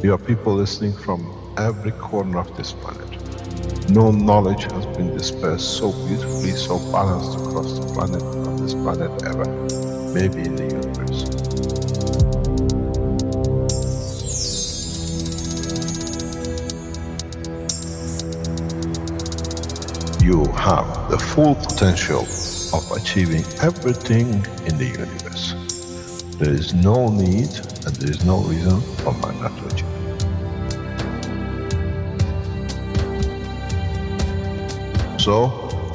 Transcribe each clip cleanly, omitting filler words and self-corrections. You have people listening from every corner of this planet. No knowledge has been dispersed so beautifully, so balanced across the planet, on this planet ever, maybe in the universe. You have the full potential of achieving everything in the universe. There is no need and there is no reason for man not to achieve. So,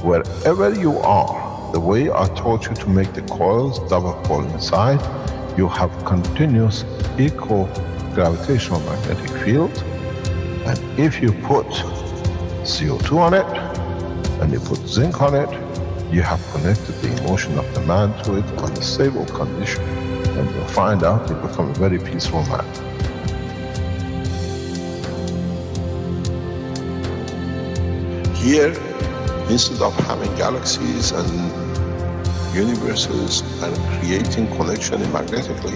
wherever you are, the way I taught you to make the coils double coil inside, you have continuous equal gravitational magnetic field, and if you put CO2 on it, and you put zinc on it, you have connected the emotion of the man to it on a stable condition, and you'll find out you become a very peaceful man. Here, instead of having galaxies and universes and creating connection magnetically,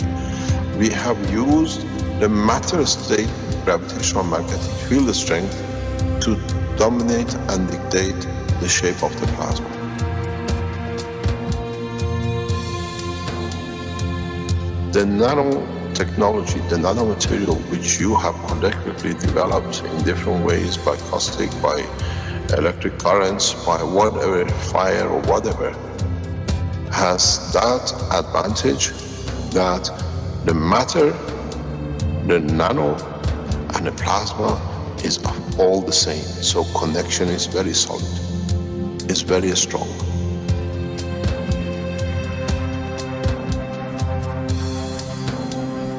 we have used the matter state gravitational magnetic field strength to dominate and dictate the shape of the plasma. The nanotechnology, the nanomaterial which you have collectively developed in different ways by caustic, by electric currents, by whatever, fire or whatever, has that advantage that the matter, the nano and the plasma is all the same, so connection is very solid. It's very strong.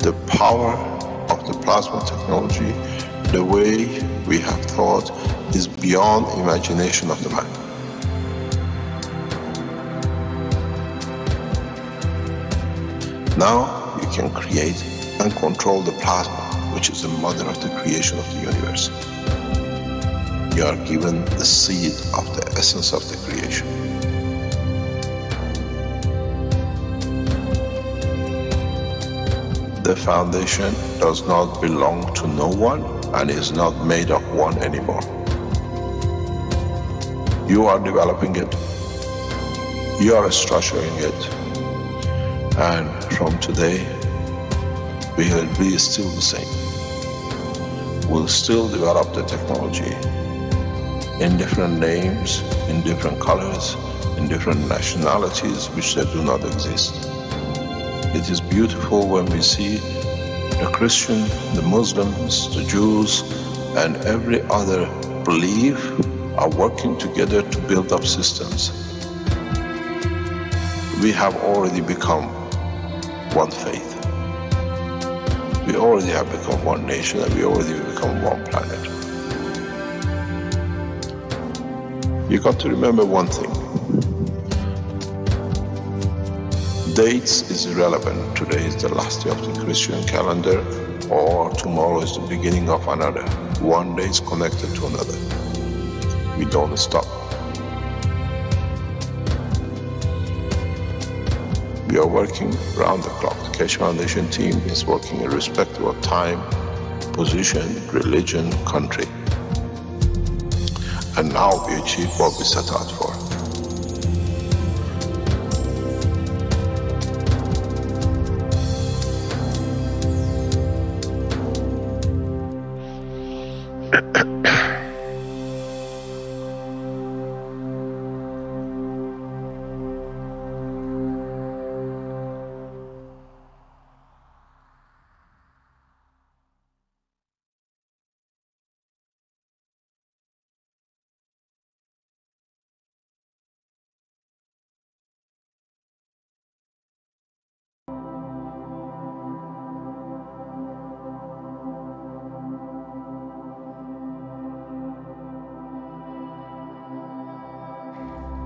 The power of the plasma technology, the way we have thought, is beyond imagination of the man. Now you can create and control the plasma, which is the mother of the creation of the universe. You are given the seed of the essence of the creation. The foundation does not belong to no one and is not made of one anymore. You are developing it, you are structuring it, and from today we will be still the same. We'll still develop the technology in different names, in different colors, in different nationalities, which they do not exist. It is beautiful when we see the Christian, the Muslims, the Jews, and every other belief are working together to build up systems. We have already become one faith. We already have become one nation, and we already have become one planet. You got to remember one thing. Dates is irrelevant. Today is the last day of the Christian calendar, or tomorrow is the beginning of another. One day is connected to another. We don't stop. We are working round the clock. The Keshe Foundation team is working irrespective of time, position, religion, country. And now we achieve what we set out for.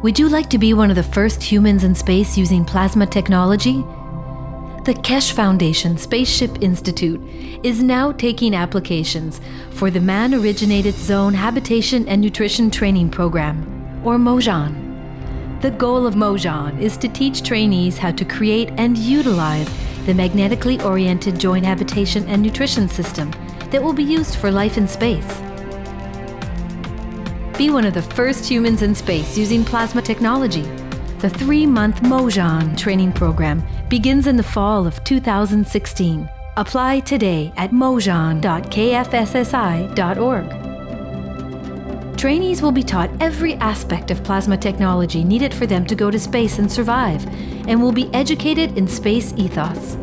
Would you like to be one of the first humans in space using plasma technology? The Keshe Foundation Spaceship Institute is now taking applications for the Man-Originated Zone Habitation and Nutrition Training Program, or Mojan. The goal of Mojan is to teach trainees how to create and utilize the magnetically oriented joint habitation and nutrition system that will be used for life in space. Be one of the first humans in space using plasma technology. The 3-month Mojan training program begins in the fall of 2016. Apply today at mojan.kfssi.org. Trainees will be taught every aspect of plasma technology needed for them to go to space and survive, and will be educated in space ethos.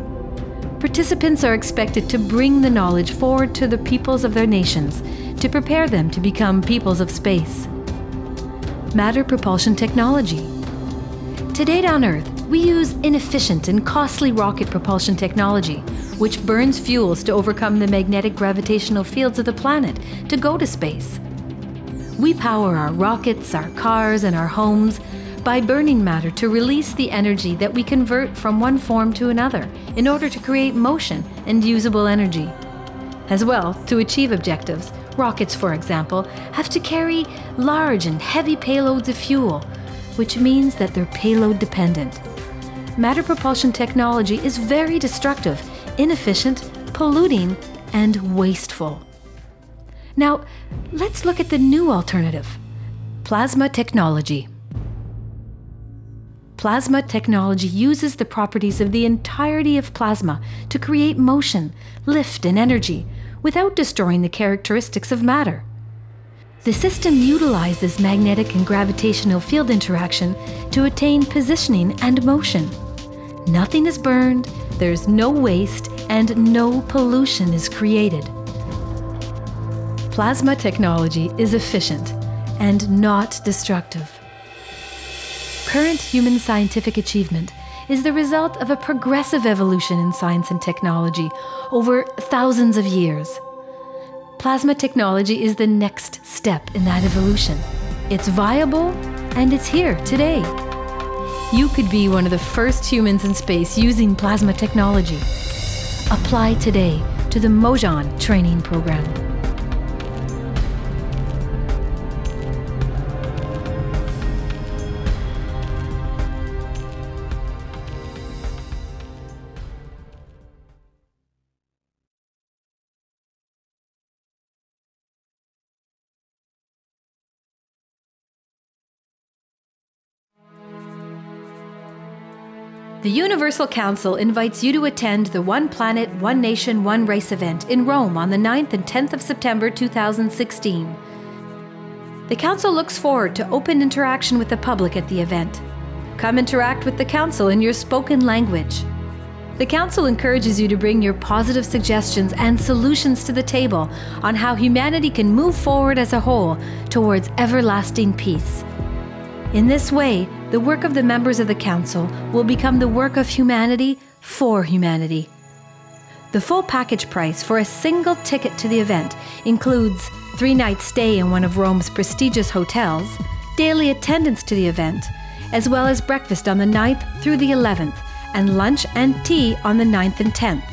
Participants are expected to bring the knowledge forward to the peoples of their nations to prepare them to become peoples of space. Matter propulsion technology. To date on Earth, we use inefficient and costly rocket propulsion technology, which burns fuels to overcome the magnetic gravitational fields of the planet to go to space. We power our rockets, our cars, and our homes by burning matter to release the energy that we convert from one form to another in order to create motion and usable energy. As well, to achieve objectives, rockets, for example, have to carry large and heavy payloads of fuel, which means that they're payload dependent. Matter propulsion technology is very destructive, inefficient, polluting, and wasteful. Now, let's look at the new alternative, plasma technology. Plasma technology uses the properties of the entirety of plasma to create motion, lift, and energy without destroying the characteristics of matter. The system utilizes magnetic and gravitational field interaction to attain positioning and motion. Nothing is burned, there's no waste, and no pollution is created. Plasma technology is efficient and not destructive. Current human scientific achievement is the result of a progressive evolution in science and technology over thousands of years. Plasma technology is the next step in that evolution. It's viable, and it's here today. You could be one of the first humans in space using plasma technology. Apply today to the Mojan training program. The Universal Council invites you to attend the One Planet, One Nation, One Race event in Rome on the 9th and 10th of September 2016. The Council looks forward to open interaction with the public at the event. Come interact with the Council in your spoken language. The Council encourages you to bring your positive suggestions and solutions to the table on how humanity can move forward as a whole towards everlasting peace. In this way, the work of the members of the Council will become the work of humanity for humanity. The full package price for a single ticket to the event includes 3 nights stay in one of Rome's prestigious hotels, daily attendance to the event, as well as breakfast on the 9th through the 11th, and lunch and tea on the 9th and 10th.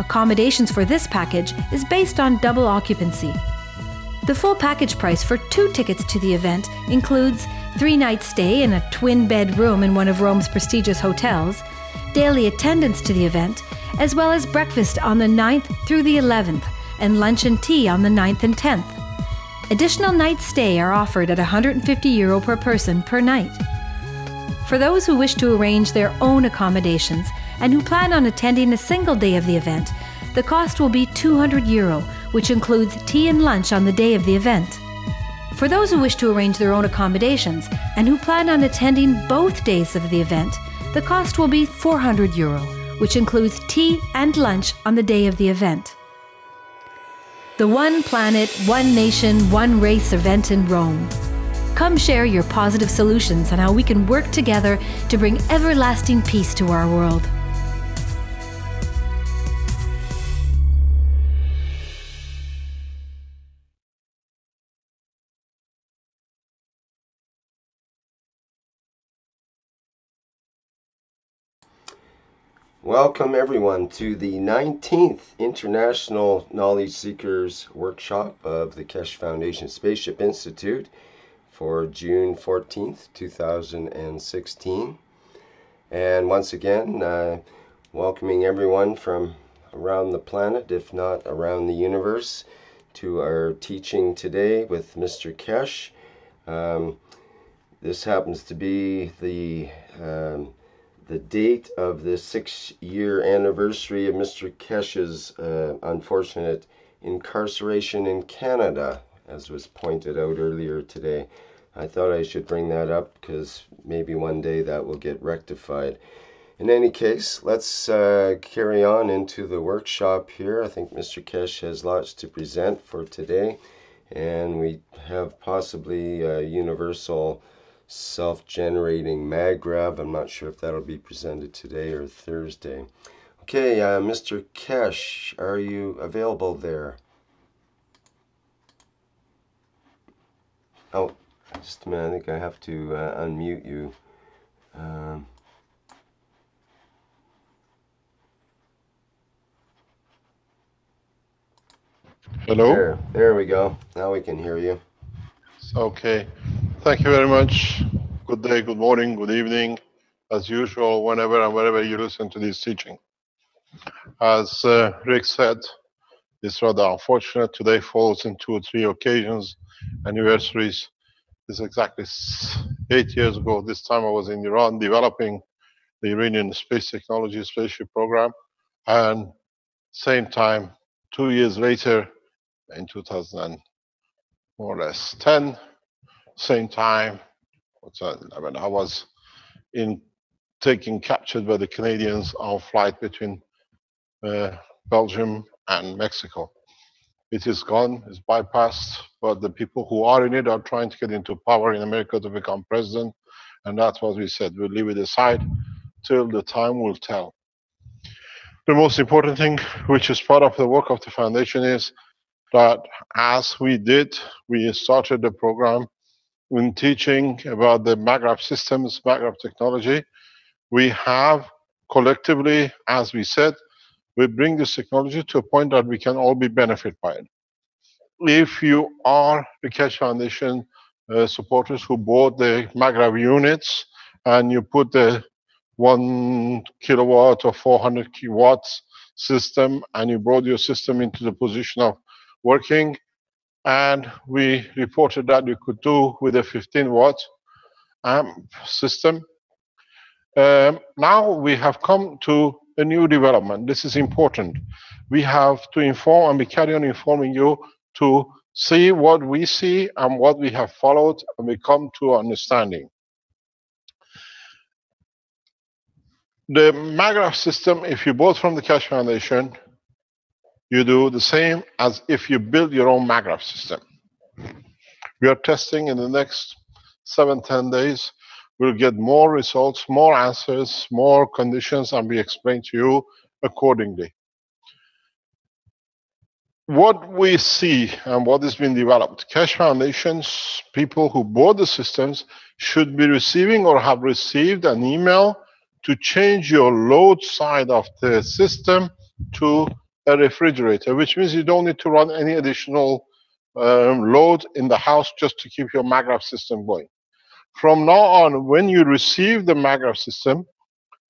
Accommodations for this package is based on double occupancy. The full package price for 2 tickets to the event includes 3 nights stay in a twin-bed room in one of Rome's prestigious hotels, daily attendance to the event, as well as breakfast on the 9th through the 11th, and lunch and tea on the 9th and 10th. Additional nights stay are offered at €150 per person per night. For those who wish to arrange their own accommodations and who plan on attending a single day of the event, the cost will be €200, which includes tea and lunch on the day of the event. For those who wish to arrange their own accommodations and who plan on attending both days of the event, the cost will be €400, which includes tea and lunch on the day of the event. The One Planet, One Nation, One Race event in Rome. Come share your positive solutions on how we can work together to bring everlasting peace to our world. Welcome everyone to the 19th International Knowledge Seekers Workshop of the Keshe Foundation Spaceship Institute for June 14th, 2016. And once again, welcoming everyone from around the planet, if not around the universe, to our teaching today with Mr. Keshe. This happens to be the date of the 6-year anniversary of Mr. Keshe's unfortunate incarceration in Canada, as was pointed out earlier today. I thought I should bring that up because maybe one day that will get rectified. In any case, let's carry on into the workshop here. I think Mr. Keshe has lots to present for today, and we have possibly a universal self-generating MaGrav. I'm not sure if that'll be presented today or Thursday. Okay, Mr. Keshe, are you available there? Oh, just a minute, I think I have to unmute you. Hello? There we go. Now we can hear you. Okay. Thank you very much. Good day, good morning, good evening, as usual, whenever and wherever you listen to this teaching. As Rick said, it's rather unfortunate. Today falls in 2 or 3 occasions, anniversaries. It's exactly 8 years ago. This time I was in Iran developing the Iranian Space Technology Spaceship Program. And same time, 2 years later, in 2010, same time, I was captured by the Canadians on flight between Belgium and Mexico. It is gone, it's bypassed, but the people who are in it are trying to get into power in America to become president, and that's what we said. We'll leave it aside till the time will tell. The most important thing, which is part of the work of the Foundation, is that as we did, we started the program in teaching about the MaGrav systems, MaGrav technology. We have collectively, as we said, we bring this technology to a point that we can all be benefit by it. If you are the Keshe Foundation supporters who bought the MaGrav units, and you put the 1 kilowatt or 400 watts system, and you brought your system into the position of working, and we reported that you could do with a 15 watt system. Now we have come to a new development. This is important. We have to inform, and we carry on informing you to see what we see and what we have followed, and we come to understanding. The MaGrav system, if you bought from the Keshe Foundation, you do the same as if you build your own MaGrav system. We are testing in the next 7-10 days. We'll get more results, more answers, more conditions, and we explain to you accordingly. What we see and what has been developed, Keshe Foundation's people who bought the systems should be receiving or have received an email to change your load side of the system to a refrigerator, which means you don't need to run any additional load in the house just to keep your MaGrav system going. From now on, when you receive the MaGrav system,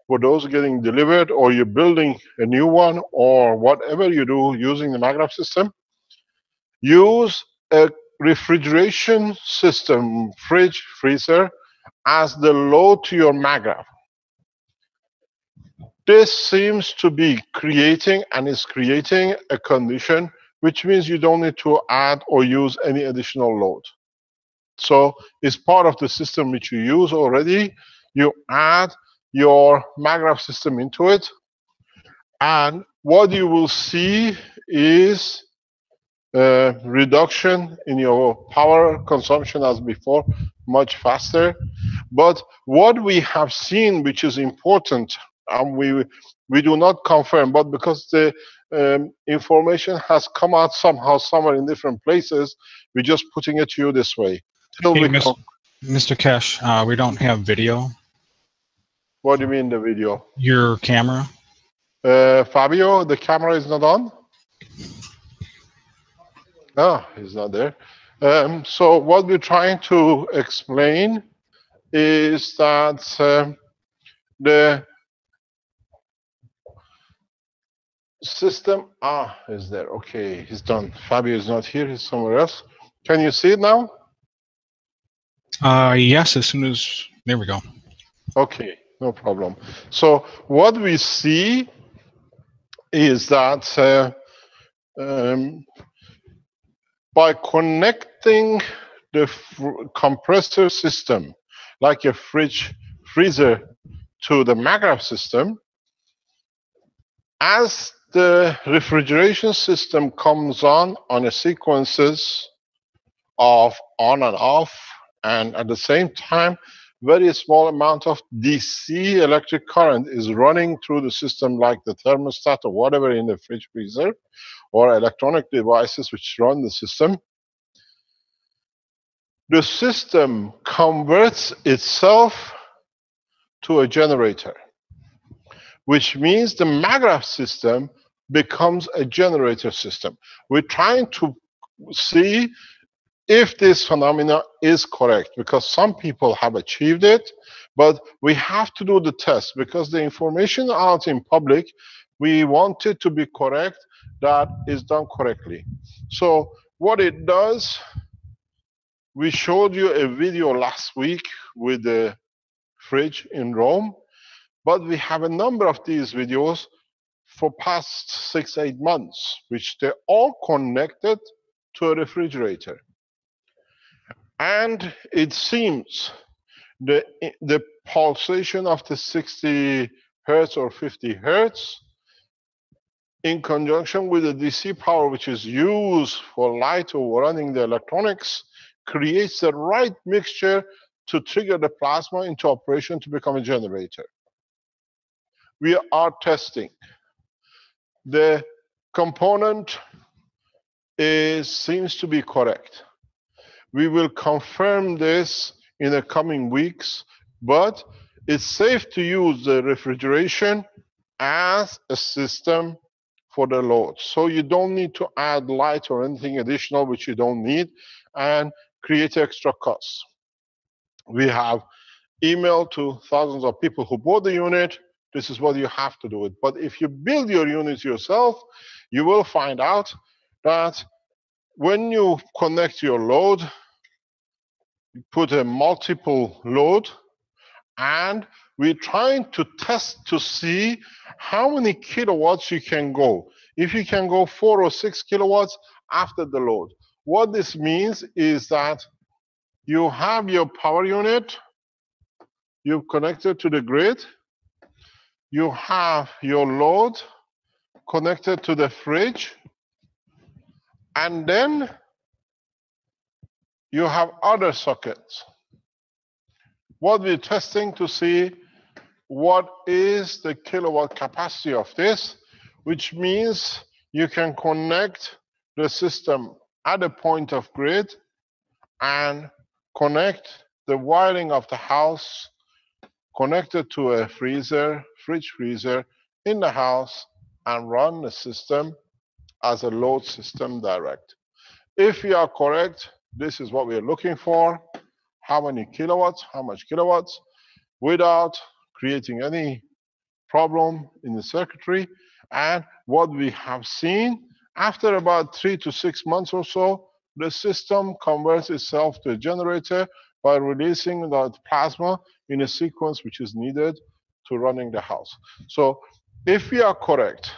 for those getting delivered, or you're building a new one, or whatever you do using the MaGrav system, use a refrigeration system, fridge, freezer, as the load to your MaGrav. This seems to be creating, and is creating, a condition, which means you don't need to add or use any additional load. So it's part of the system which you use already. You add your MaGrav system into it, and what you will see is a reduction in your power consumption as before, much faster. But what we have seen, which is important, and we do not confirm, but because the information has come out somehow, somewhere in different places, we're just putting it to you this way. Hey, Mr. Keshe, we don't have video. What do you mean the video? Your camera. Fabio, the camera is not on? No, it's not there. So what we're trying to explain is that the system. Ah, is there. Okay, he's done. Fabio is not here. He's somewhere else. Can you see it now? Yes, as soon as... There we go. Okay, no problem. So what we see is that by connecting the compressor system, like a fridge freezer, to the MaGrav system, as the refrigeration system comes on a sequences of on and off, and at the same time, very small amount of DC electric current is running through the system, like the thermostat or whatever in the fridge freezer, or electronic devices which run the system. The system converts itself to a generator, which means the MaGrav system becomes a generator system. We're trying to see if this phenomena is correct, because some people have achieved it, but we have to do the test, because the information out in public, we want it to be correct, that is done correctly. So what it does, we showed you a video last week with the fridge in Rome, but we have a number of these videos for past 6-8 months, which they're all connected to a refrigerator. And it seems the pulsation of the 60 hertz or 50 hertz in conjunction with the DC power which is used for light or running the electronics creates the right mixture to trigger the plasma into operation to become a generator. We are testing. The component seems to be correct. We will confirm this in the coming weeks, but it's safe to use the refrigeration as a system for the load. So you don't need to add light or anything additional which you don't need and create extra costs. We have emailed to thousands of people who bought the unit. This is what you have to do it. But if you build your unit yourself, you will find out that when you connect your load, you put a multiple load, and we're trying to test to see how many kilowatts you can go. If you can go 4 or 6 kilowatts after the load. What this means is that you have your power unit, you've connected to the grid, you have your load connected to the fridge, and then you have other sockets. What we're testing to see what is the kilowatt capacity of this, which means you can connect the system at a point of grid and connect the wiring of the house connected to a freezer, fridge freezer in the house, and run the system as a load system direct. If we are correct, this is what we are looking for. How many kilowatts, how much kilowatts, without creating any problem in the circuitry. And what we have seen, after about 3 to 6 months or so, the system converts itself to a generator by releasing that plasma in a sequence which is needed to running the house. So if we are correct,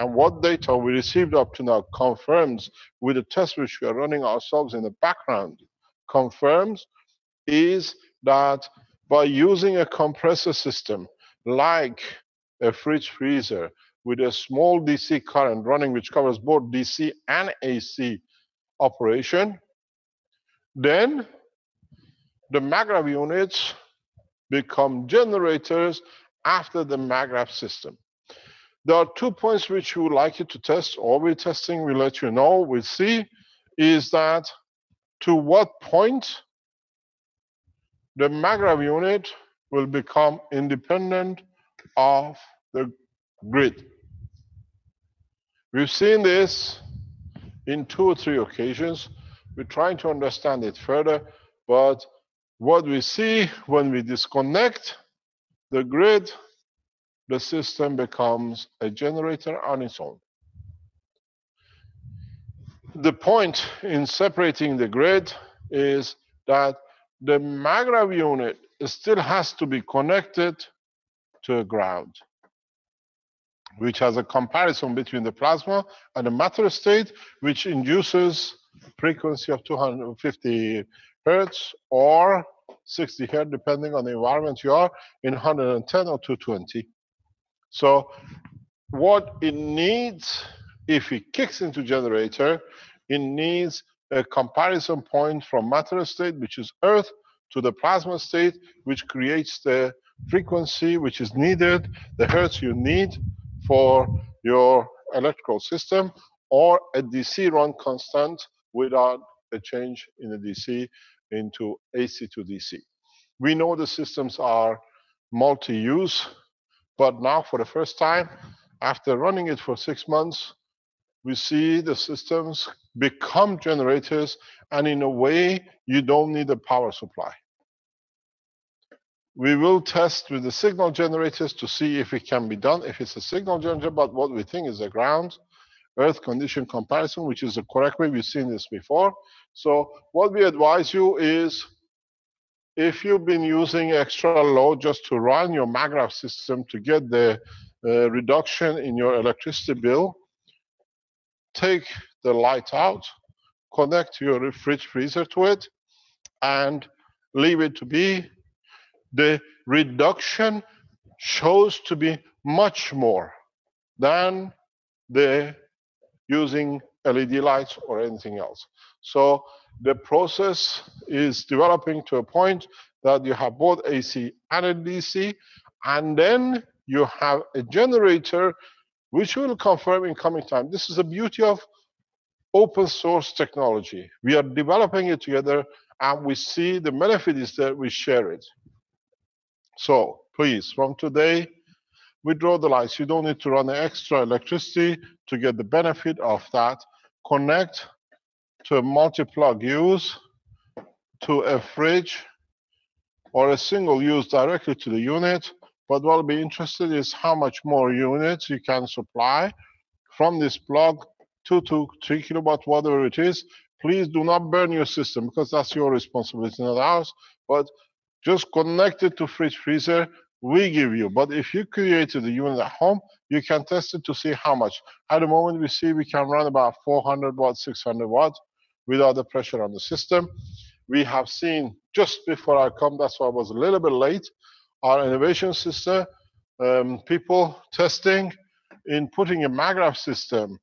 and what data we received up to now confirms, with the test which we are running ourselves in the background, confirms, is that by using a compressor system, like a fridge freezer, with a small DC current running, which covers both DC and AC operation, then the MaGrav units become generators after the MaGrav system. There are 2 points which we would like you to test, or we're testing, we'll let you know, we'll see, is that to what point the MaGrav unit will become independent of the grid. We've seen this in 2 or 3 occasions. We're trying to understand it further, but what we see when we disconnect the grid, the system becomes a generator on its own. the point in separating the grid is that the MaGrav unit still has to be connected to a ground, which has a comparison between the plasma and the matter state, which induces frequency of 250 hertz or 60 hertz, depending on the environment you are in, 110 or 220. So what it needs, if it kicks into generator, it needs a comparison point from matter state, which is Earth, to the plasma state, which creates the frequency which is needed, the hertz you need for your electrical system, or a DC run constant without a change in the DC into AC to DC. We know the systems are multi-use, but now for the first time, after running it for 6 months, we see the systems become generators, and in a way, you don't need a power supply. We will test with the signal generators to see if it can be done, if it's a signal generator, but what we think is a ground Earth condition comparison, which is the correct way. We've seen this before. So what we advise you is, if you've been using extra load just to run your MaGrav system to get the reduction in your electricity bill, take the light out, connect your fridge freezer to it, and leave it to be. The reduction shows to be much more than the using LED lights or anything else. So the process is developing to a point that you have both AC and a DC, and then you have a generator, which will confirm in coming time. This is the beauty of open source technology. We are developing it together, and we see the benefit is that we share it. So please, from today, withdraw the lights. You don't need to run extra electricity to get the benefit of that. Connect to a multi-plug use, to a fridge, or a single use directly to the unit. But what will be interested is how much more units you can supply from this plug, 2 to 3 kilowatt, whatever it is. Please do not burn your system, because that's your responsibility, not ours. But just connect it to fridge freezer, we give you. But if you created a unit at home, you can test it to see how much. At the moment, we see we can run about 400 watts, 600 watts without the pressure on the system. We have seen, just before I come, that's why I was a little bit late, our innovation system, people testing in putting a MaGrav system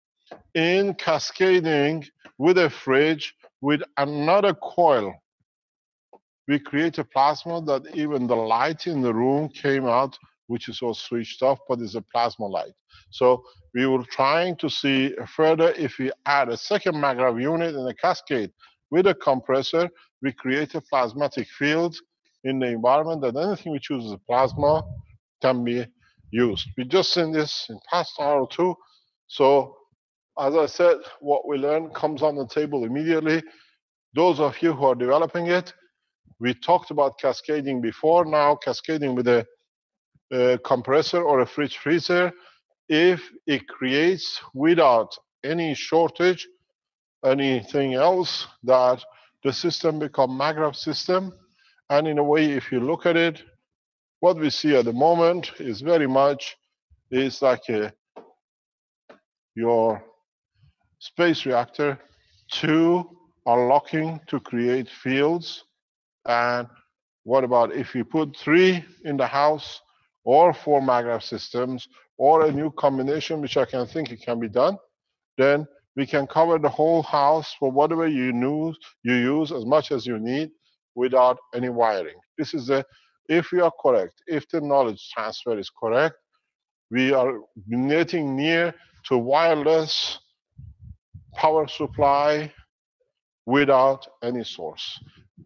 in cascading with a fridge with another coil. We create a plasma that even the light in the room came out, which is all switched off, but it's a plasma light. So we were trying to see further, if we add a second MaGrav unit in a cascade with a compressor, we create a plasmatic field in the environment that anything we choose as a plasma can be used. We just seen this in past hour or two. So as I said, what we learn comes on the table immediately. Those of you who are developing it, we talked about cascading before. Now cascading with a compressor or a fridge freezer, if it creates without any shortage, anything else, that the system become MaGrav system. And in a way, if you look at it, what we see at the moment is very much, is like your space reactor to unlocking to create fields. And what about if you put 3 in the house, or 4 MaGrav systems, or a new combination, which I can think it can be done, then we can cover the whole house for whatever you use as much as you need without any wiring. This is the, if we are correct, if the knowledge transfer is correct, we are getting near to wireless power supply without any source.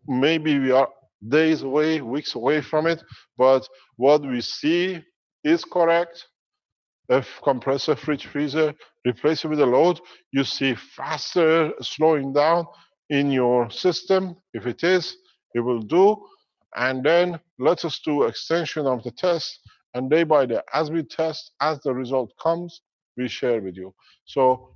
Maybe we are days away, weeks away from it, but what we see is correct. A compressor, fridge, freezer, replace it with a load, you see faster slowing down in your system. If it is, it will do. And then let us do extension of the test, and day by day, as we test, as the result comes, we share with you. So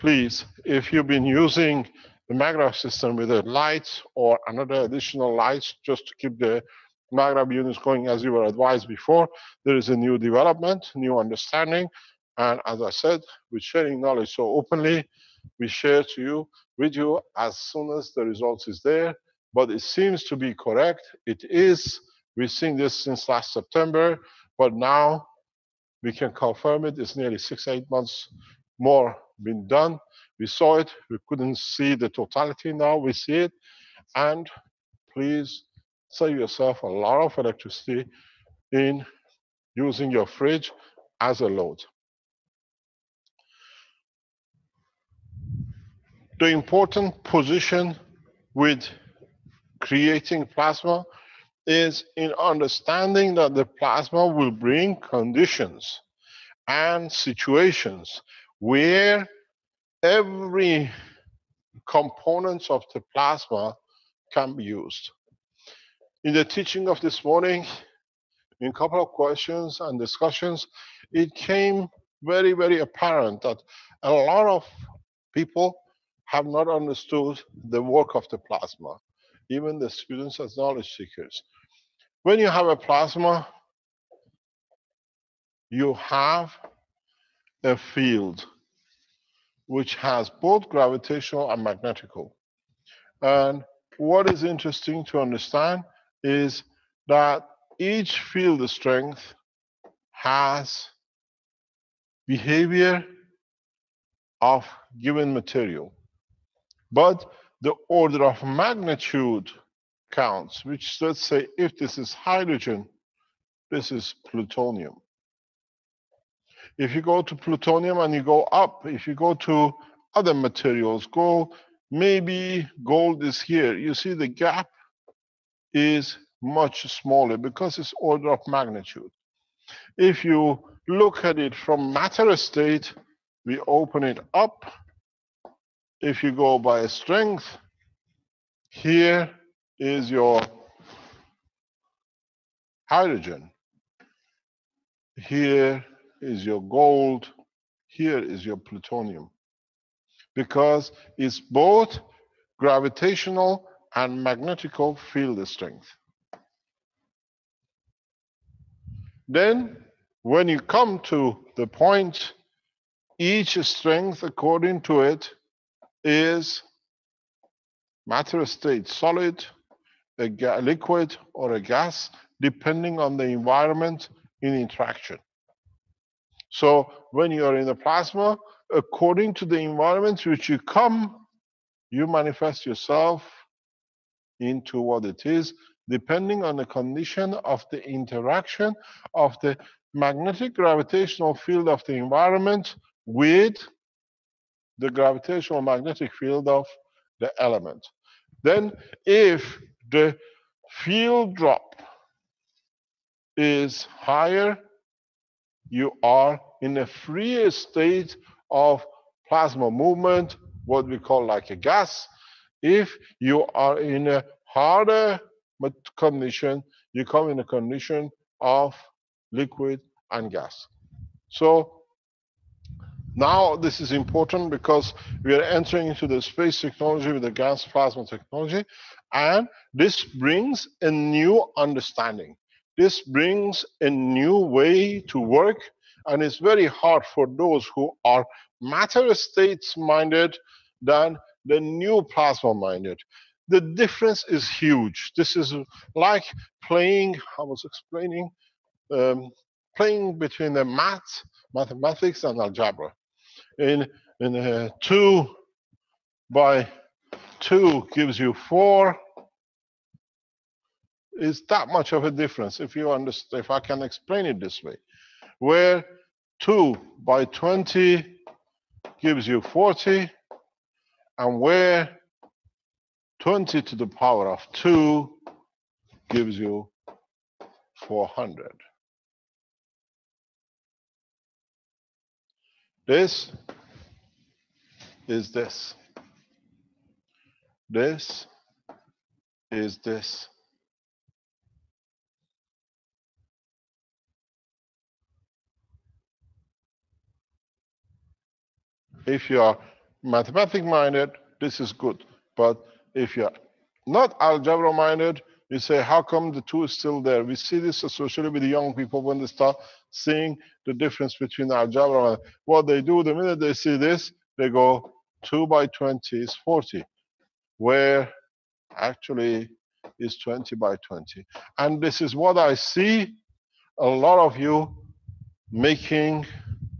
please, if you've been using the MaGrav system with a light or another additional lights just to keep the MaGrav units going as you were advised before, there is a new development, new understanding, and as I said, we're sharing knowledge so openly, we share to you, with you, as soon as the results is there, but it seems to be correct, it is, we've seen this since last September, but now we can confirm it, it's nearly 6 to 8 months more been done, we saw it, we couldn't see the totality, now we see it, and please, save yourself a lot of electricity in using your fridge as a load. The important position with creating plasma is in understanding that the plasma will bring conditions and situations where every component of the plasma can be used. In the teaching of this morning, in a couple of questions and discussions, it came very, very apparent that a lot of people have not understood the work of the plasma, even the students as knowledge seekers. When you have a plasma, you have a field which has both gravitational and magnetical. And what is interesting to understand is that each field strength has behavior of given material, but the order of magnitude counts, which let's say if this is hydrogen, this is plutonium. If you go to plutonium and you go up, if you go to other materials, go maybe gold is here, you see the gap is much smaller because it's order of magnitude. If you look at it from matter state, we open it up. If you go by strength, here is your hydrogen, here is your gold, here is your plutonium, because it's both gravitational and magnetical field strength. Then, when you come to the point, each strength according to it is matter state, solid, a liquid or a gas, depending on the environment in interaction. So, when you are in the plasma, according to the environment which you come, you manifest yourself into what it is, depending on the condition of the interaction of the magnetic gravitational field of the environment with the gravitational magnetic field of the element. Then, if the field drop is higher, you are in a freer state of plasma movement, what we call like a gas. If you are in a harder condition, you come in a condition of liquid and gas. So, now this is important because we are entering into the space technology with the GANS plasma technology, and this brings a new understanding. This brings a new way to work, and it's very hard for those who are matter states minded than the new plasma minded. The difference is huge. This is like playing, I was explaining, playing between the mathematics and algebra. In 2 by 2 gives you 4. Is that much of a difference, if you understand, if I can explain it this way, where 2 by 20 gives you 40, and where 20 to the power of 2 gives you 400. This is this. This is this. If you are mathematic minded, this is good. But if you're not algebra minded, you say, how come the two is still there? We see this especially with the young people when they start seeing the difference between algebra and what they do. The minute they see this, they go 2 by 20 is 40, where actually is 20 by 20. And this is what I see a lot of you making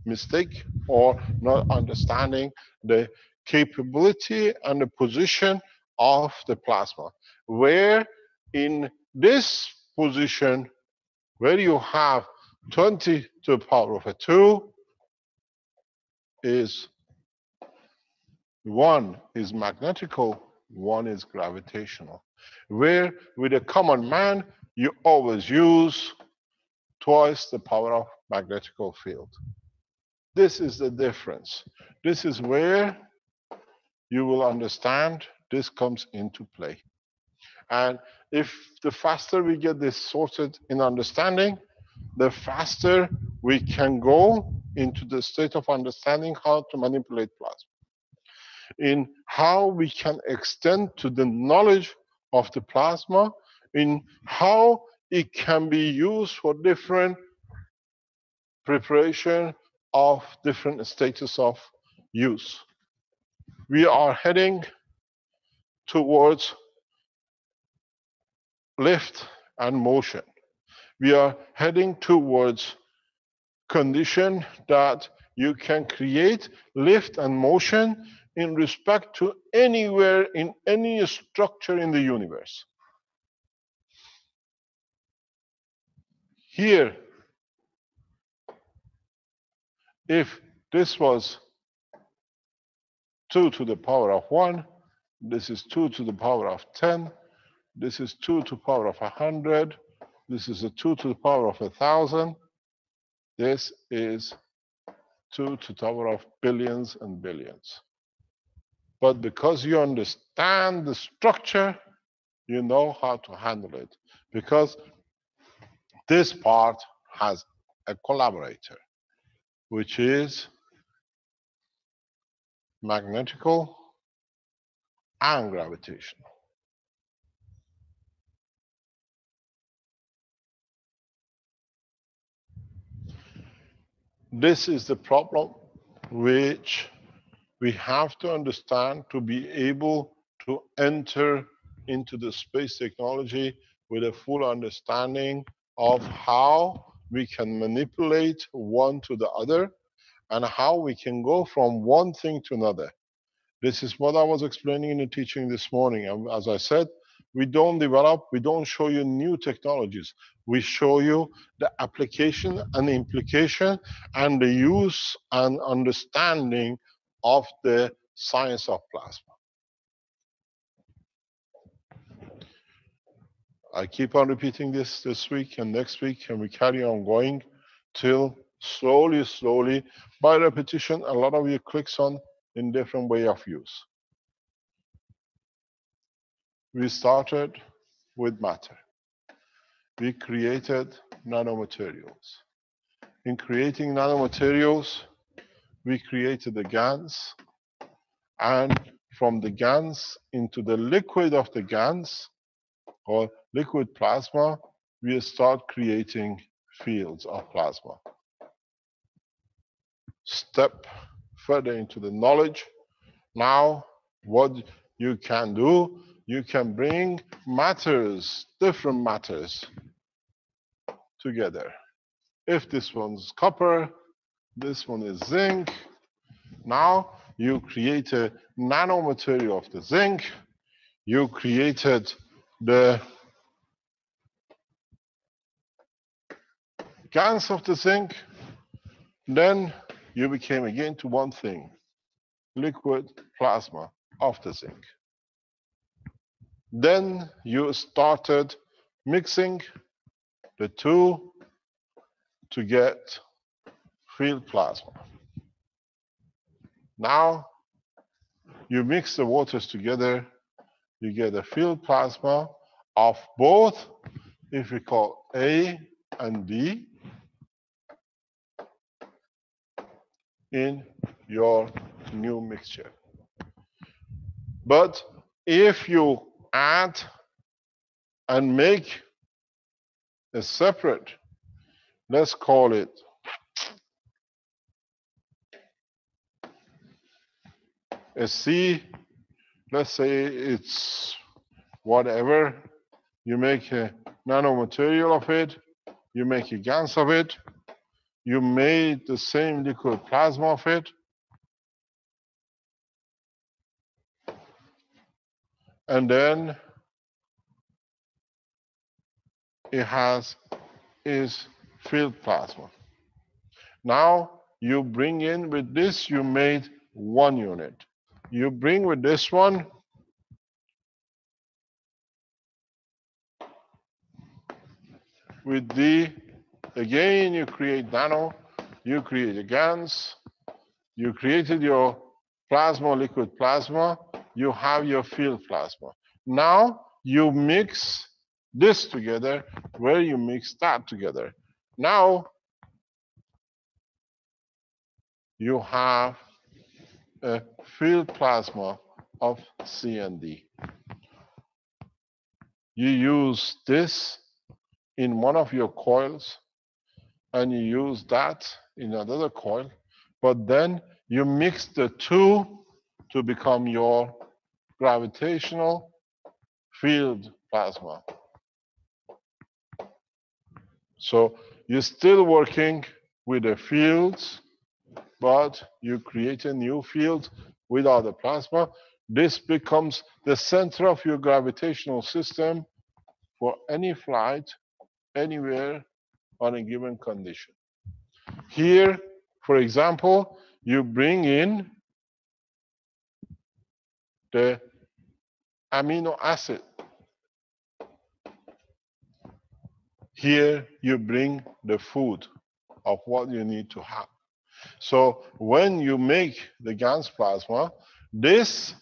mistake or not understanding the capability and the position of the plasma, where in this position, where you have 20 to the power of a 2 is 1 is magnetical, 1 is gravitational. Where with a common man, you always use twice the power of magnetical field. This is the difference. This is where you will understand this comes into play. And if the faster we get this sorted in understanding, the faster we can go into the state of understanding how to manipulate plasma. In how we can extend to the knowledge of the plasma, in how it can be used for different preparation of different status of use. We are heading towards lift and motion. We are heading towards condition that you can create lift and motion in respect to anywhere in any structure in the universe. Here, if this was 2 to the power of 1, this is 2 to the power of 10, this is 2 to the power of 100, this is a 2 to the power of 1000, this is 2 to the power of billions and billions. But because you understand the structure, you know how to handle it. Because this part has a collaborator, which is magnetical and gravitational. This is the problem which we have to understand to be able to enter into the space technology with a full understanding of how we can manipulate one to the other and how we can go from one thing to another. This is what I was explaining in the teaching this morning. And as I said, we don't develop, we don't show you new technologies. We show you the application and the implication and the use and understanding of the science of plasma. I keep on repeating this week and next week, and we carry on going till slowly, by repetition, a lot of you clicks on in different way of use. We started with matter. We created nanomaterials. In creating nanomaterials, we created the GANS, and from the GANS into the liquid of the GANS, or liquid plasma, we start creating fields of plasma. Step further into the knowledge. Now, what you can do, you can bring matters, different matters together. If this one's copper, this one is zinc. Now you create a nanomaterial of the zinc. You created the GANS of the zinc. Then you became again to one thing, liquid plasma of the zinc. Then you started mixing the two to get field plasma. Now, you mix the waters together, you get a field plasma of both, if we call A and D, in your new mixture. But if you add and make a separate, let's call it a C, let's say it's whatever, you make a nanomaterial of it, you make a GANS of it, you made the same liquid plasma of it, and then it has its field plasma. Now you bring in with this, you made one unit. You bring with this one, with the, again you create nano, you create a GANS, you created your plasma, liquid plasma, you have your field plasma. Now you mix this together, where you mix that together. Now you have a field plasma of C and D. You use this in one of your coils, and you use that in another coil, but then you mix the two to become your gravitational field plasma. So you're still working with the fields, but you create a new field without the plasma. This becomes the center of your gravitational system for any flight, anywhere, on a given condition. Here, for example, you bring in the amino acid. Here you bring the food of what you need to have. So when you make the GANS plasma, this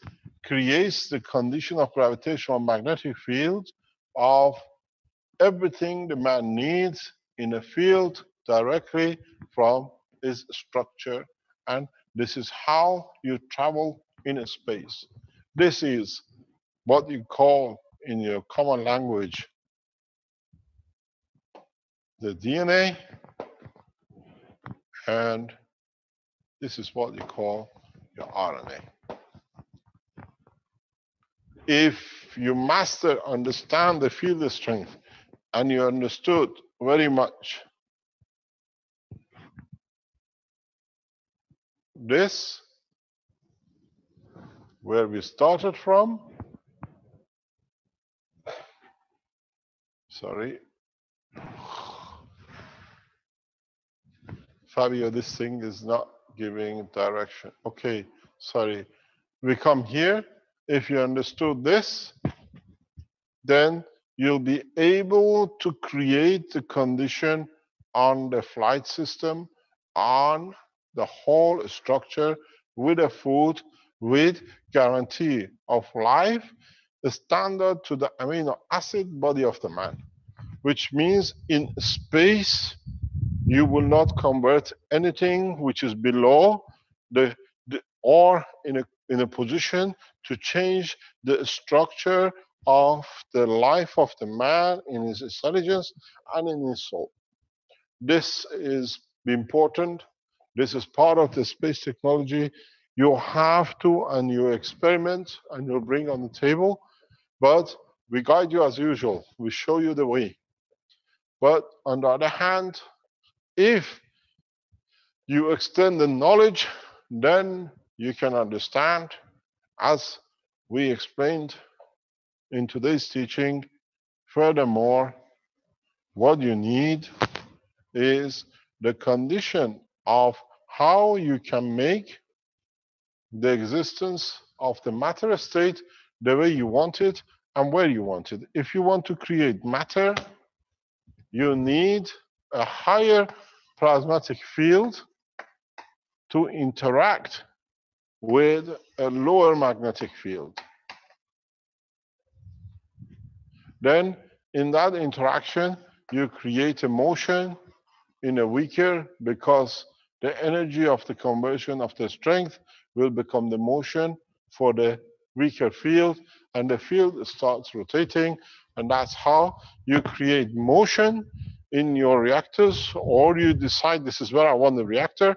creates the condition of gravitational magnetic field of everything the man needs in a field directly from his structure, and this is how you travel in a space. This is what you call in your common language the DNA, and this is what you call your RNA. If you master, understand the field strength, and you understood very much this, where we started from, sorry, Fabio, this thing is not giving direction. Okay, sorry. We come here. If you understood this, then you'll be able to create the condition on the flight system, on the whole structure, with a food, with guarantee of life, the standard to the amino acid body of the man. Which means in space, you will not convert anything which is below the or in a position to change the structure of the life of the man in his intelligence and in his soul. This is important. This is part of the space technology. You have to, and you experiment, and you bring on the table, but we guide you as usual. We show you the way. But on the other hand, if you extend the knowledge, then you can understand, as we explained in today's teaching. Furthermore, what you need is the condition of how you can make the existence of the matter state the way you want it and where you want it. If you want to create matter, you need a higher plasmatic field to interact with a lower magnetic field. Then in that interaction you create a motion in a weaker, because the energy of the conversion of the strength will become the motion for the weaker field, and the field starts rotating, and that's how you create motion in your reactors, or you decide this is where I want the reactor,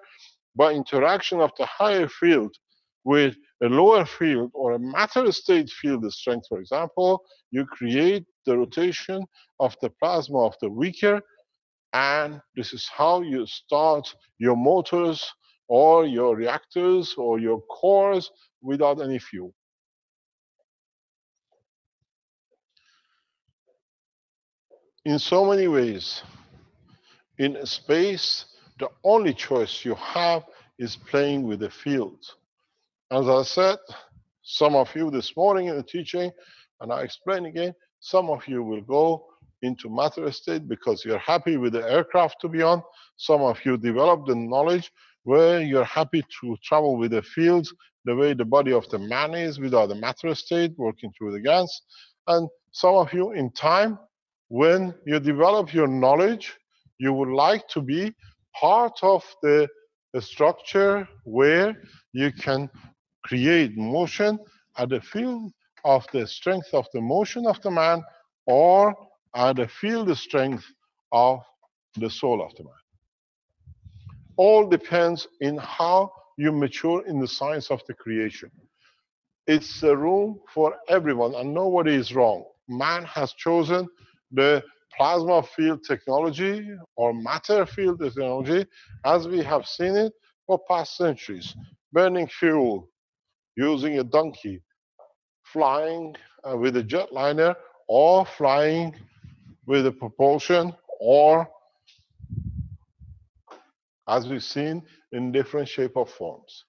by interaction of the higher field with a lower field or a matter state field strength, for example, you create the rotation of the plasma of the weaker, and this is how you start your motors or your reactors or your cores without any fuel. In so many ways, in space, the only choice you have is playing with the field. As I said, some of you this morning in the teaching, and I explain again, some of you will go into matter state because you're happy with the aircraft to be on. Some of you develop the knowledge where you're happy to travel with the fields, the way the body of the man is without the matter state, working through the GANS. And some of you in time, when you develop your knowledge, you would like to be part of the structure where you can create motion at the field of the strength of the motion of the man, or at the field strength of the soul of the man. All depends in how you mature in the science of the creation. It's a room for everyone, and nobody is wrong. Man has chosen the plasma field technology or matter field technology as we have seen it for past centuries. Burning fuel, using a donkey, flying with a jetliner, or flying with a propulsion, or as we've seen in different shape or forms.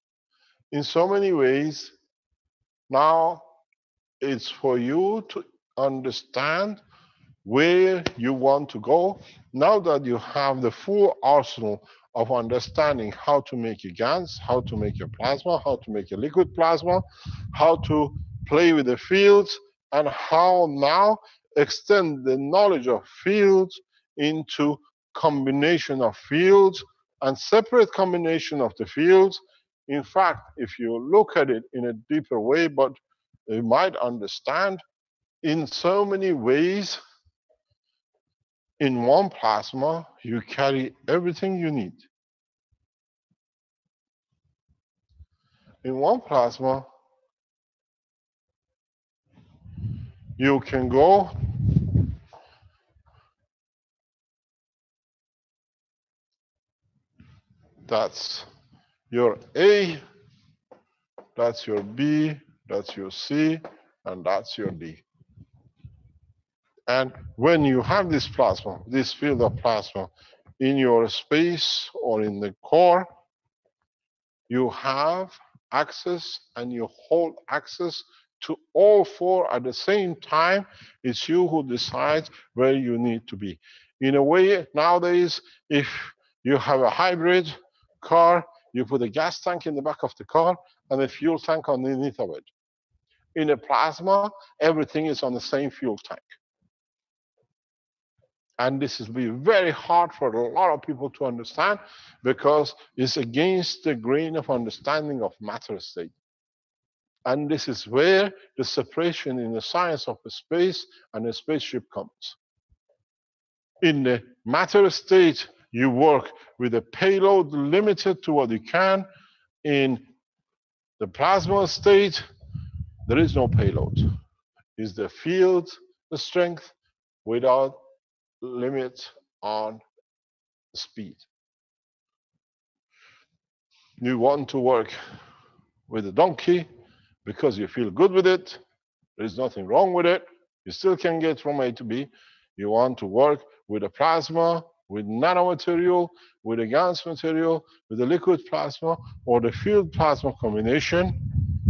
In so many ways, now it's for you to understand where you want to go. Now that you have the full arsenal of understanding how to make a GANS, how to make a plasma, how to make a liquid plasma, how to play with the fields, and how now extend the knowledge of fields into combination of fields and separate combination of the fields. In fact, if you look at it in a deeper way, but you might understand, in so many ways, in one plasma, you carry everything you need. In one plasma, you can go that's your A, that's your B, that's your C, and that's your D. And when you have this plasma, this field of plasma, in your space or in the core, you have access, and you hold access to all four at the same time. It's you who decides where you need to be. In a way, nowadays, if you have a hybrid car, you put a gas tank in the back of the car and a fuel tank underneath of it. In a plasma, everything is on the same fuel tank. And this will be very hard for a lot of people to understand, because it's against the grain of understanding of matter state. And this is where the separation in the science of the space and the spaceship comes. In the matter state, you work with a payload limited to what you can. In the plasma state, there is no payload. It's the field, the strength, without limit on speed. You want to work with a donkey because you feel good with it. There is nothing wrong with it. You still can get from A to B. You want to work with a plasma, with nanomaterial, with a GANS material, with a liquid plasma, or the field plasma combination,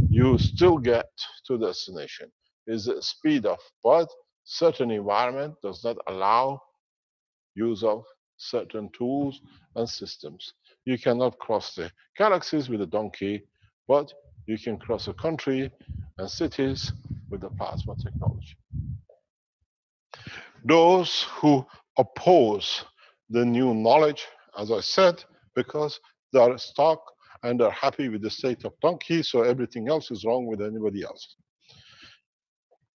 you still get to destination. It's the speed of, but certain environment does not allow use of certain tools and systems. You cannot cross the galaxies with a donkey, but you can cross a country and cities with the plasma technology. Those who oppose the new knowledge, as I said, because they are stuck and they are happy with the state of donkey, so everything else is wrong with anybody else.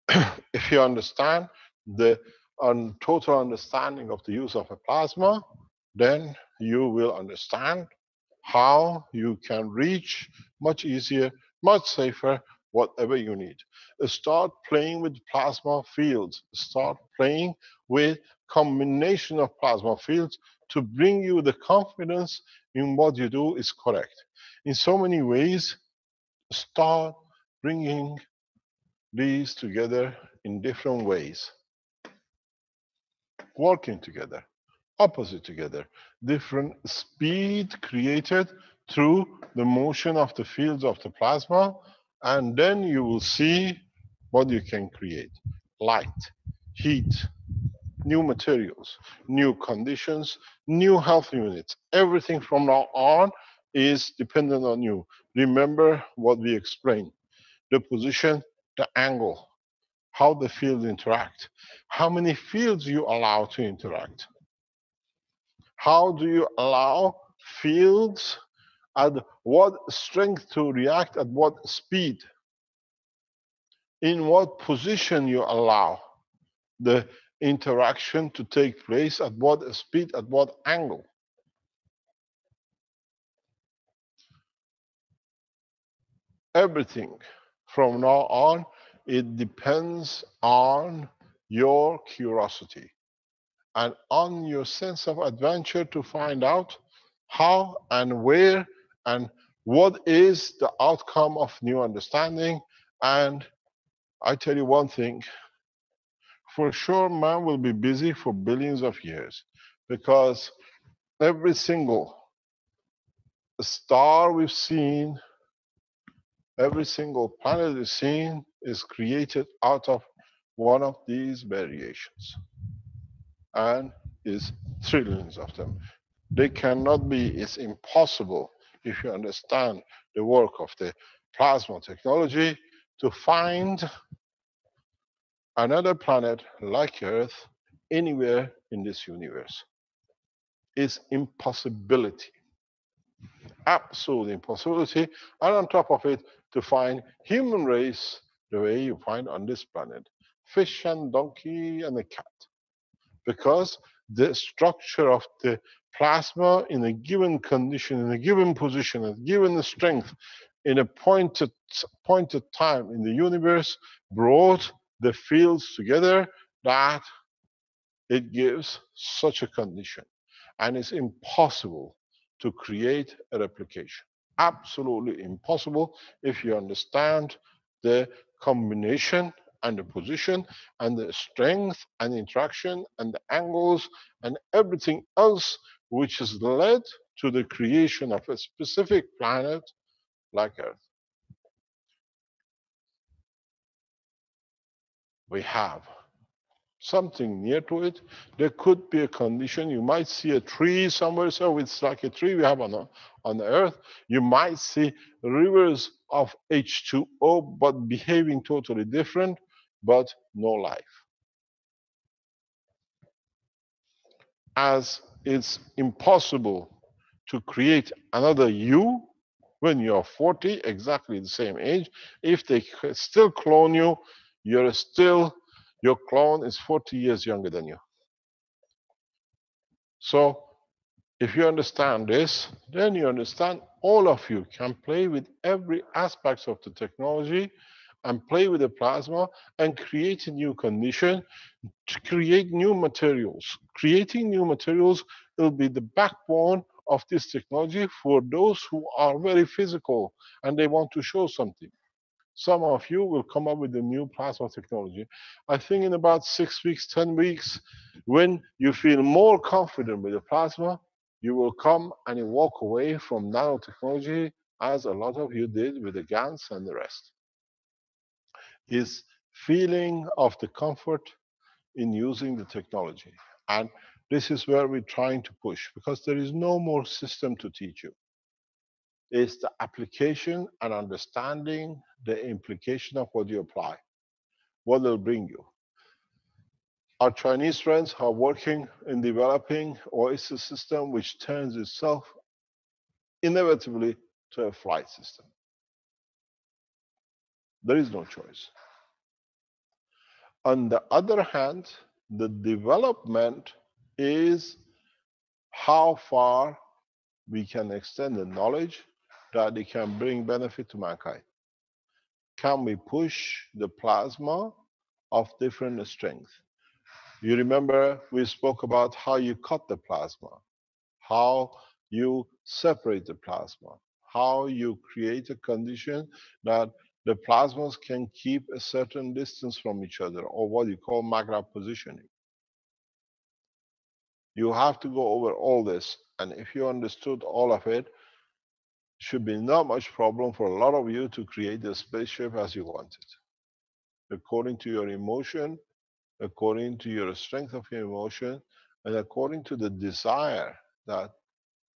if you understand the total understanding of the use of a plasma, then you will understand how you can reach much easier, much safer, whatever you need. Start playing with plasma fields, start playing with combination of plasma fields to bring you the confidence in what you do is correct. In so many ways, start bringing these together in different ways. Working together, opposite together, different speed created through the motion of the fields of the plasma, and then you will see what you can create. Light, heat, new materials, new conditions, new health units. Everything from now on is dependent on you. Remember what we explained. The position, the angle, how the fields interact, how many fields you allow to interact. How do you allow fields at what strength to react, at what speed, in what position you allow the interaction to take place, at what speed, at what angle. Everything from now on, it depends on your curiosity and on your sense of adventure to find out how and where and what is the outcome of new understanding. And I tell you one thing, for sure man will be busy for billions of years, because every single star we've seen, every single planet we've seen is created out of one of these variations, and is trillions of them. They cannot be, it's impossible, if you understand the work of the plasma technology, to find another planet like Earth anywhere in this universe. It's impossibility, absolute impossibility, and on top of it, to find human race the way you find on this planet. Fish and donkey and a cat. Because the structure of the plasma in a given condition, in a given position, at given strength, in a pointed time in the universe, brought the fields together that it gives such a condition. And it's impossible to create a replication. Absolutely impossible, if you understand the combination and the position and the strength and interaction and the angles and everything else which has led to the creation of a specific planet like Earth. We have something near to it. There could be a condition, you might see a tree somewhere, so it's like a tree we have on the Earth. You might see rivers of H2O, but behaving totally different, but no life. As it's impossible to create another you when you're 40, exactly the same age. If they still clone you, you're still, your clone is 40 years younger than you. So, if you understand this, then you understand all of you can play with every aspect of the technology and play with the plasma and create a new condition, to create new materials. Creating new materials will be the backbone of this technology for those who are very physical and they want to show something. Some of you will come up with a new plasma technology. I think in about 6 weeks, 10 weeks, when you feel more confident with the plasma, you will come and you walk away from nanotechnology as a lot of you did with the GANS and the rest. Is feeling of the comfort in using the technology. And this is where we're trying to push, because there is no more system to teach you. It's the application and understanding the implication of what you apply, what will bring you. Our Chinese friends are working in developing OASIS system, which turns itself inevitably to a flight system. There is no choice. On the other hand, the development is how far we can extend the knowledge that it can bring benefit to mankind. Can we push the plasma of different strength? You remember we spoke about how you cut the plasma, how you separate the plasma, how you create a condition that the plasmas can keep a certain distance from each other, or what you call MaGrav positioning. You have to go over all this, and if you understood all of it, should be not much problem for a lot of you to create the spaceship as you want it. According to your emotion, according to your strength of your emotion, and according to the desire that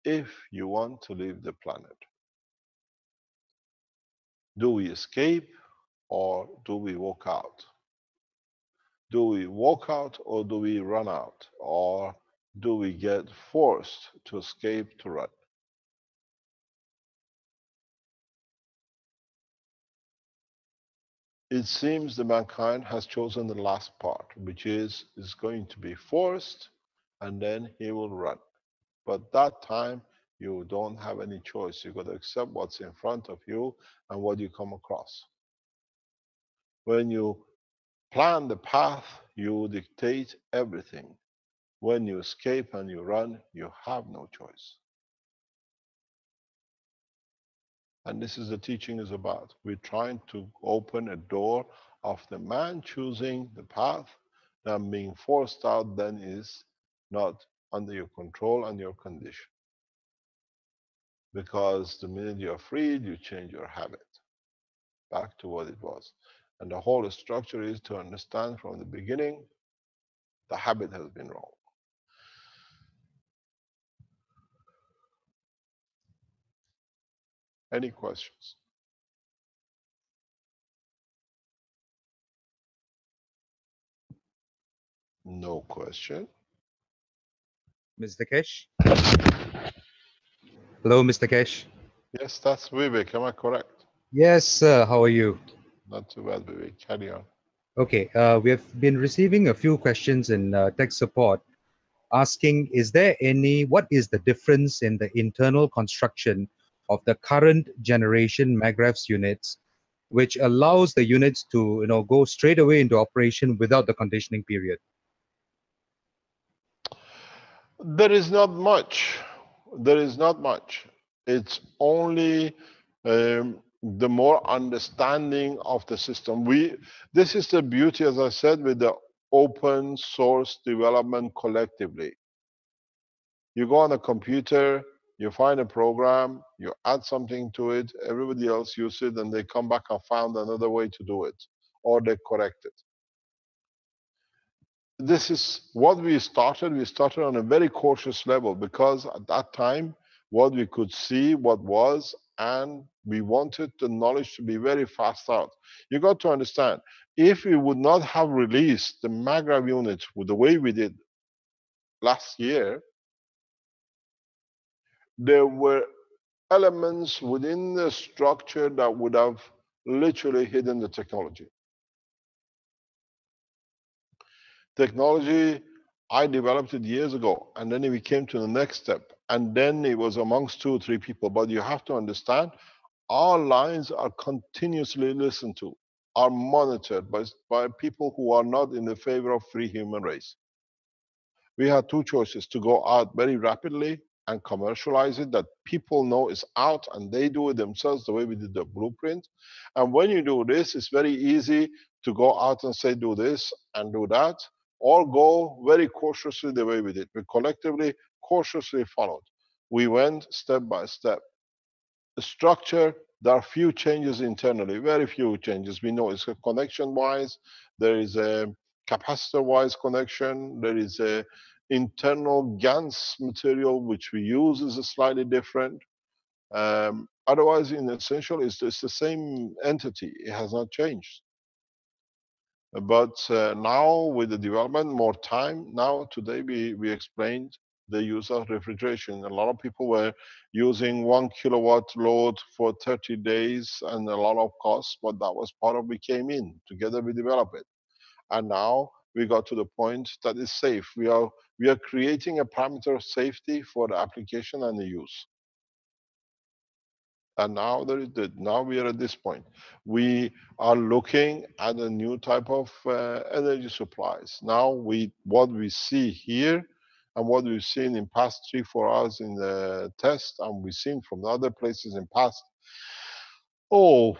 if you want to leave the planet. Do we escape or do we walk out? Do we walk out or do we run out? Or do we get forced to escape to run? It seems that mankind has chosen the last part, which is going to be forced, and then he will run. But that time, you don't have any choice. You've got to accept what's in front of you and what you come across. When you plan the path, you dictate everything. When you escape and you run, you have no choice. And this is the teaching is about. We're trying to open a door of the man choosing the path, and being forced out then is not under your control and your condition. Because the minute you are freed, you change your habit back to what it was. And the whole structure is to understand from the beginning, the habit has been wrong. Any questions? No question. Mr. Keshe? Hello, Mr. Keshe. Yes, that's Vivek, am I correct? Yes, sir. How are you? Not too bad, Vivek. Carry on. Okay, we have been receiving a few questions in tech support asking, what is the difference in the internal construction of the current generation MaGrav's units, which allows the units to go straight away into operation without the conditioning period? There is not much. There is not much. It's only the more understanding of the system. This is the beauty, as I said, with the open source development collectively. You go on a computer, you find a program, you add something to it, everybody else uses it, and they come back and found another way to do it, or they correct it. This is what we started. We started on a very cautious level, because at that time, what we could see, what was, and we wanted the knowledge to be very fast out. You got to understand, if we would not have released the MaGrav unit with the way we did last year, there were elements within the structure that would have literally hidden the technology. Technology, I developed it years ago, and then we came to the next step, and then it was amongst 2 or 3 people. But you have to understand, our lines are continuously listened to, are monitored by people who are not in the favor of free human race. We had 2 choices: to go out very rapidly and commercialize it, that people know is out and they do it themselves the way we did the blueprint. And when you do this, it's very easy to go out and say, do this and do that. All go very cautiously the way we did. We collectively, cautiously followed. We went step by step. The structure, there are few changes internally, very few changes. We know it's a connection-wise, there is a capacitor-wise connection, there is a internal GANS material which we use is a slightly different. Otherwise, in essential, it's the same entity. It has not changed. But now, with the development, more time. Now, today, we explained the use of refrigeration. A lot of people were using 1 kilowatt load for 30 days and a lot of costs, but that was part of we came in. Together, we developed it. and now we got to the point that it's safe. We are creating a parameter of safety for the application and the use. And now there is now we are at this point. We are looking at a new type of energy supplies. Now what we see here and what we've seen in past 3-4 hours in the test, and we've seen from the other places in past 3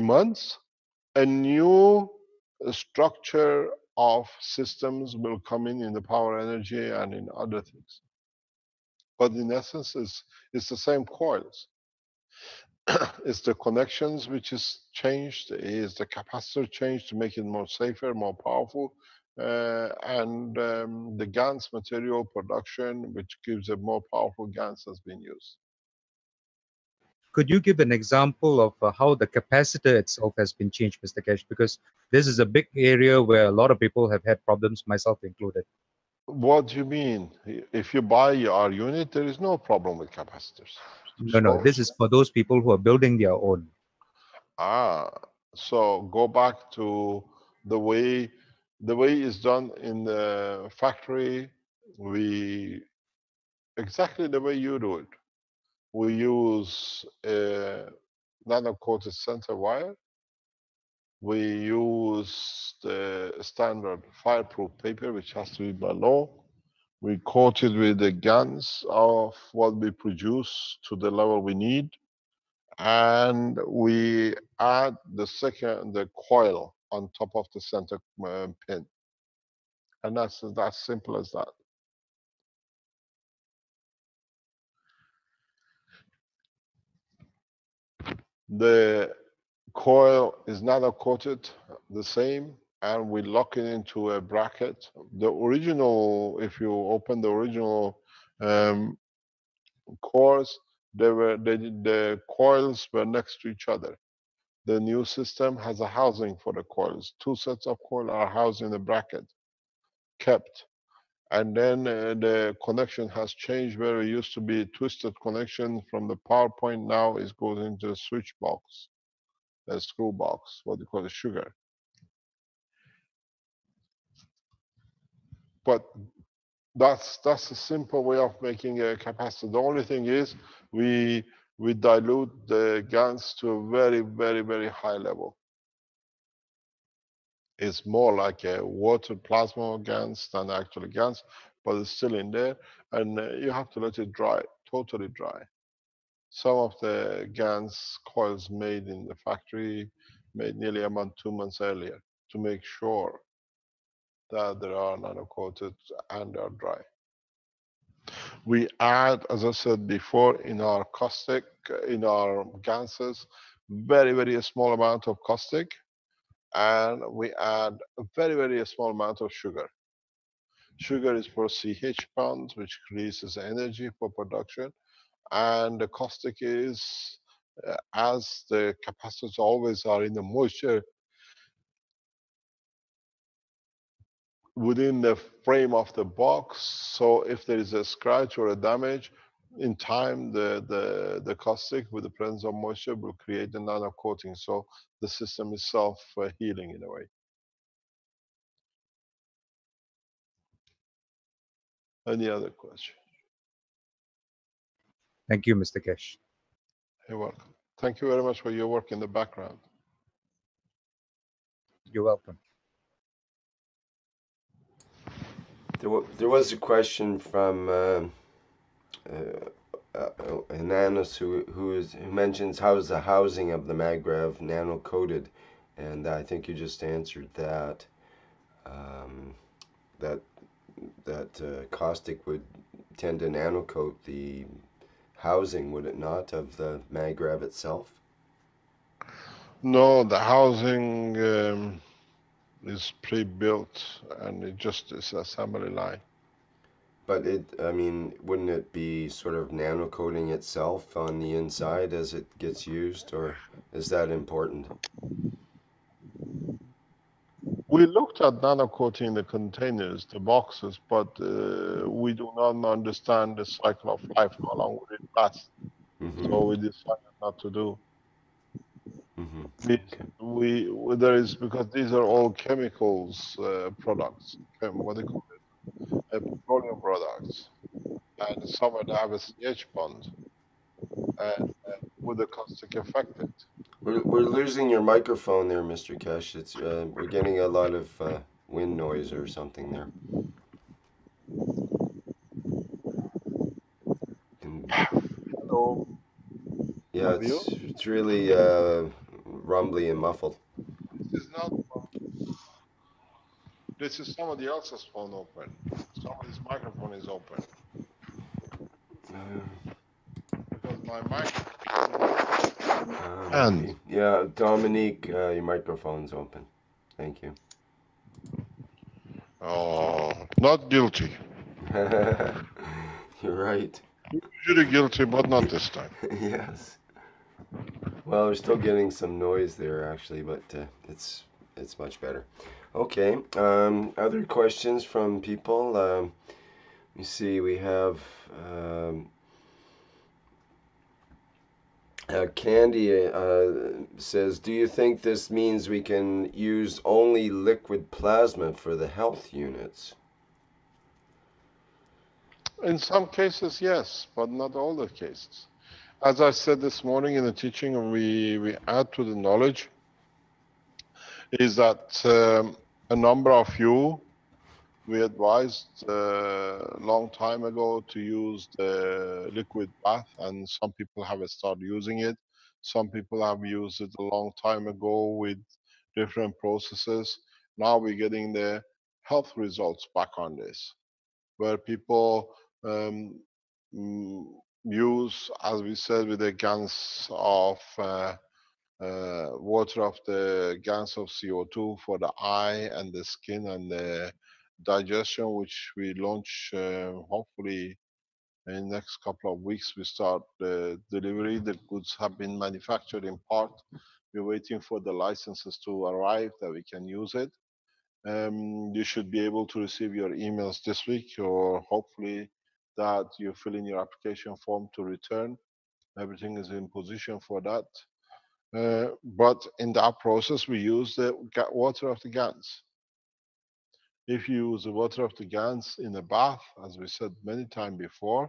months, a new structure of systems will come in the power energy and in other things. But in essence, it's the same coils. It's the connections which is changed, is the capacitor changed to make it more safer, more powerful, and the GANS material production, which gives a more powerful GANS, has been used. Could you give an example of how the capacitor itself has been changed, Mr. Keshe? Because this is a big area where a lot of people have had problems, myself included. What do you mean? If you buy our unit, there is no problem with capacitors. No, this is for those people who are building their own. So go back to the way it's done in the factory. Exactly the way you do it. We use a nano-coated center wire. We use the standard fireproof paper, which has to be by law. We coat it with the GANS of what we produce to the level we need. And we add the coil on top of the center pin. And that's simple as that. The coil is nano-coated the same, and we lock it into a bracket. The original, if you open the original cores, the coils were next to each other. The new system has a housing for the coils. 2 sets of coils are housed in the bracket, kept. And then the connection has changed, where it used to be a twisted connection from the power point, now it goes into a switch box, a screw box, what you call a sugar. But that's a simple way of making a capacitor. The only thing is we dilute the GANS to a very, very, very high level. It's more like a water plasma GANS than actual GANS, but it's still in there, and you have to let it dry, totally dry. Some of the GANS coils made in the factory made nearly a month, 2 months earlier, to make sure that they are nano-coated and are dry. We add, as I said before, in our GANSes, very, very small amount of caustic, and we add a very, very small amount of sugar. Sugar is per CH pound, which releases energy for production, and the caustic is, as the capacitors always are in the moisture, within the frame of the box, so if there is a scratch or a damage, in time the caustic, with the presence of moisture, will create a nano coating, so the system is self-healing in a way. Any other question? Thank you, Mr. Keshe. You're welcome. Thank you very much for your work in the background. You're welcome. There was a question from Ananas, who mentions, how is the housing of the MaGrav nano-coated? And I think you just answered that. That caustic would tend to nano-coat the housing, would it not, of the MaGrav itself? No, the housing is pre-built, and it just is assembly line. But I mean, wouldn't it be sort of nano-coating itself on the inside as it gets used, or is that important? We looked at nano-coating the containers, the boxes, but we do not understand the cycle of life, how long would it last. Mm-hmm. So we decided not to do. There is, because these are all chemicals products, what they call it, petroleum products, and some of them have a CH bond, and with a caustic effect. We're losing your microphone there, Mr. Keshe. It's we're getting a lot of wind noise or something there. Hello. Yeah, it's really rumbly and muffled. This is not. This is somebody else's phone open. Somebody's microphone is open. Because my microphone. And yeah, Dominique, your microphone's open. Thank you. Oh, not guilty. You're right. Usually guilty, but not this time. Yes. Well, we're still getting some noise there, actually, but it's much better. Okay. Other questions from people? Let me see. We have Candy says, do you think this means we can use only liquid plasma for the health units? In some cases, yes, but not all the cases. As I said this morning in the teaching, and we add to the knowledge, is that a number of you, we advised a long time ago to use the liquid bath, and some people have started using it. Some people have used it a long time ago with different processes. Now we're getting the health results back on this, where people use, as we said, with the GANS of water, of the GANS of CO2 for the eye and the skin and the digestion, which we launch hopefully in the next couple of weeks. We start the delivery. The goods have been manufactured in part. We're waiting for the licenses to arrive that we can use it. You should be able to receive your emails this week, or hopefully that you fill in your application form to return. Everything is in position for that. But in that process, we use the water of the GANS. If you use the water of the GANS in a bath, as we said many times before,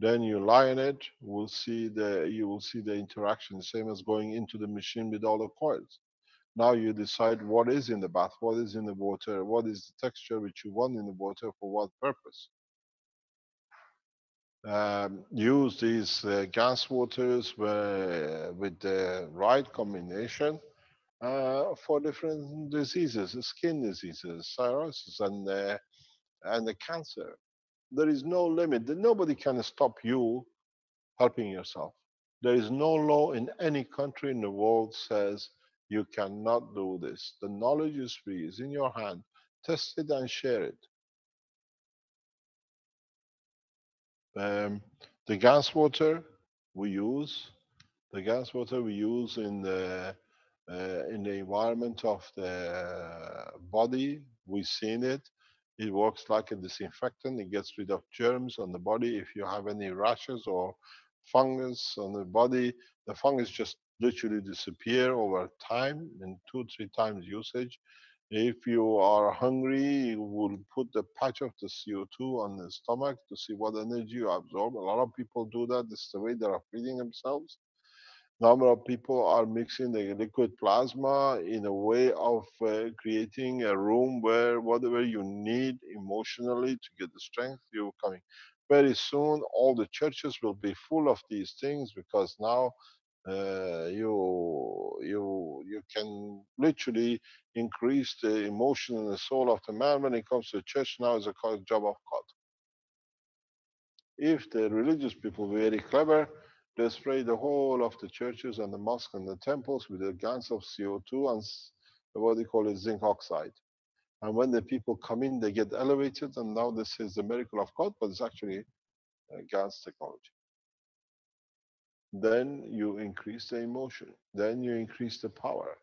then you lie in it, you will see the interaction, same as going into the machine with all the coils. Now you decide what is in the bath, what is in the water, what is the texture which you want in the water, for what purpose. Use these GANS waters with the right combination for different diseases, skin diseases, cirrhosis, and the cancer. There is no limit. Nobody can stop you helping yourself. There is no law in any country in the world says you cannot do this. The knowledge is free, it's in your hand. Test it and share it. The GANS water we use. The GANS water we use in the environment of the body. We've seen it. It works like a disinfectant. It gets rid of germs on the body. If you have any rashes or fungus on the body, the fungus just literally disappear over time in 2-3 times usage. If you are hungry, you will put the patch of the CO2 on the stomach to see what energy you absorb. A lot of people do that. It's the way they are feeding themselves. Number of people are mixing the liquid plasma in a way of creating a room where whatever you need emotionally to get the strength, you're coming. Very soon, all the churches will be full of these things, because now you can literally increase the emotion in the soul of the man. When it comes to the church now, is a job of God. If the religious people were very clever, they spray the whole of the churches and the mosques and the temples with the GANS of CO2 and what they call it, zinc oxide. And when the people come in, they get elevated, and now this is the miracle of God, but it's actually GANS technology. Then you increase the emotion, then you increase the power.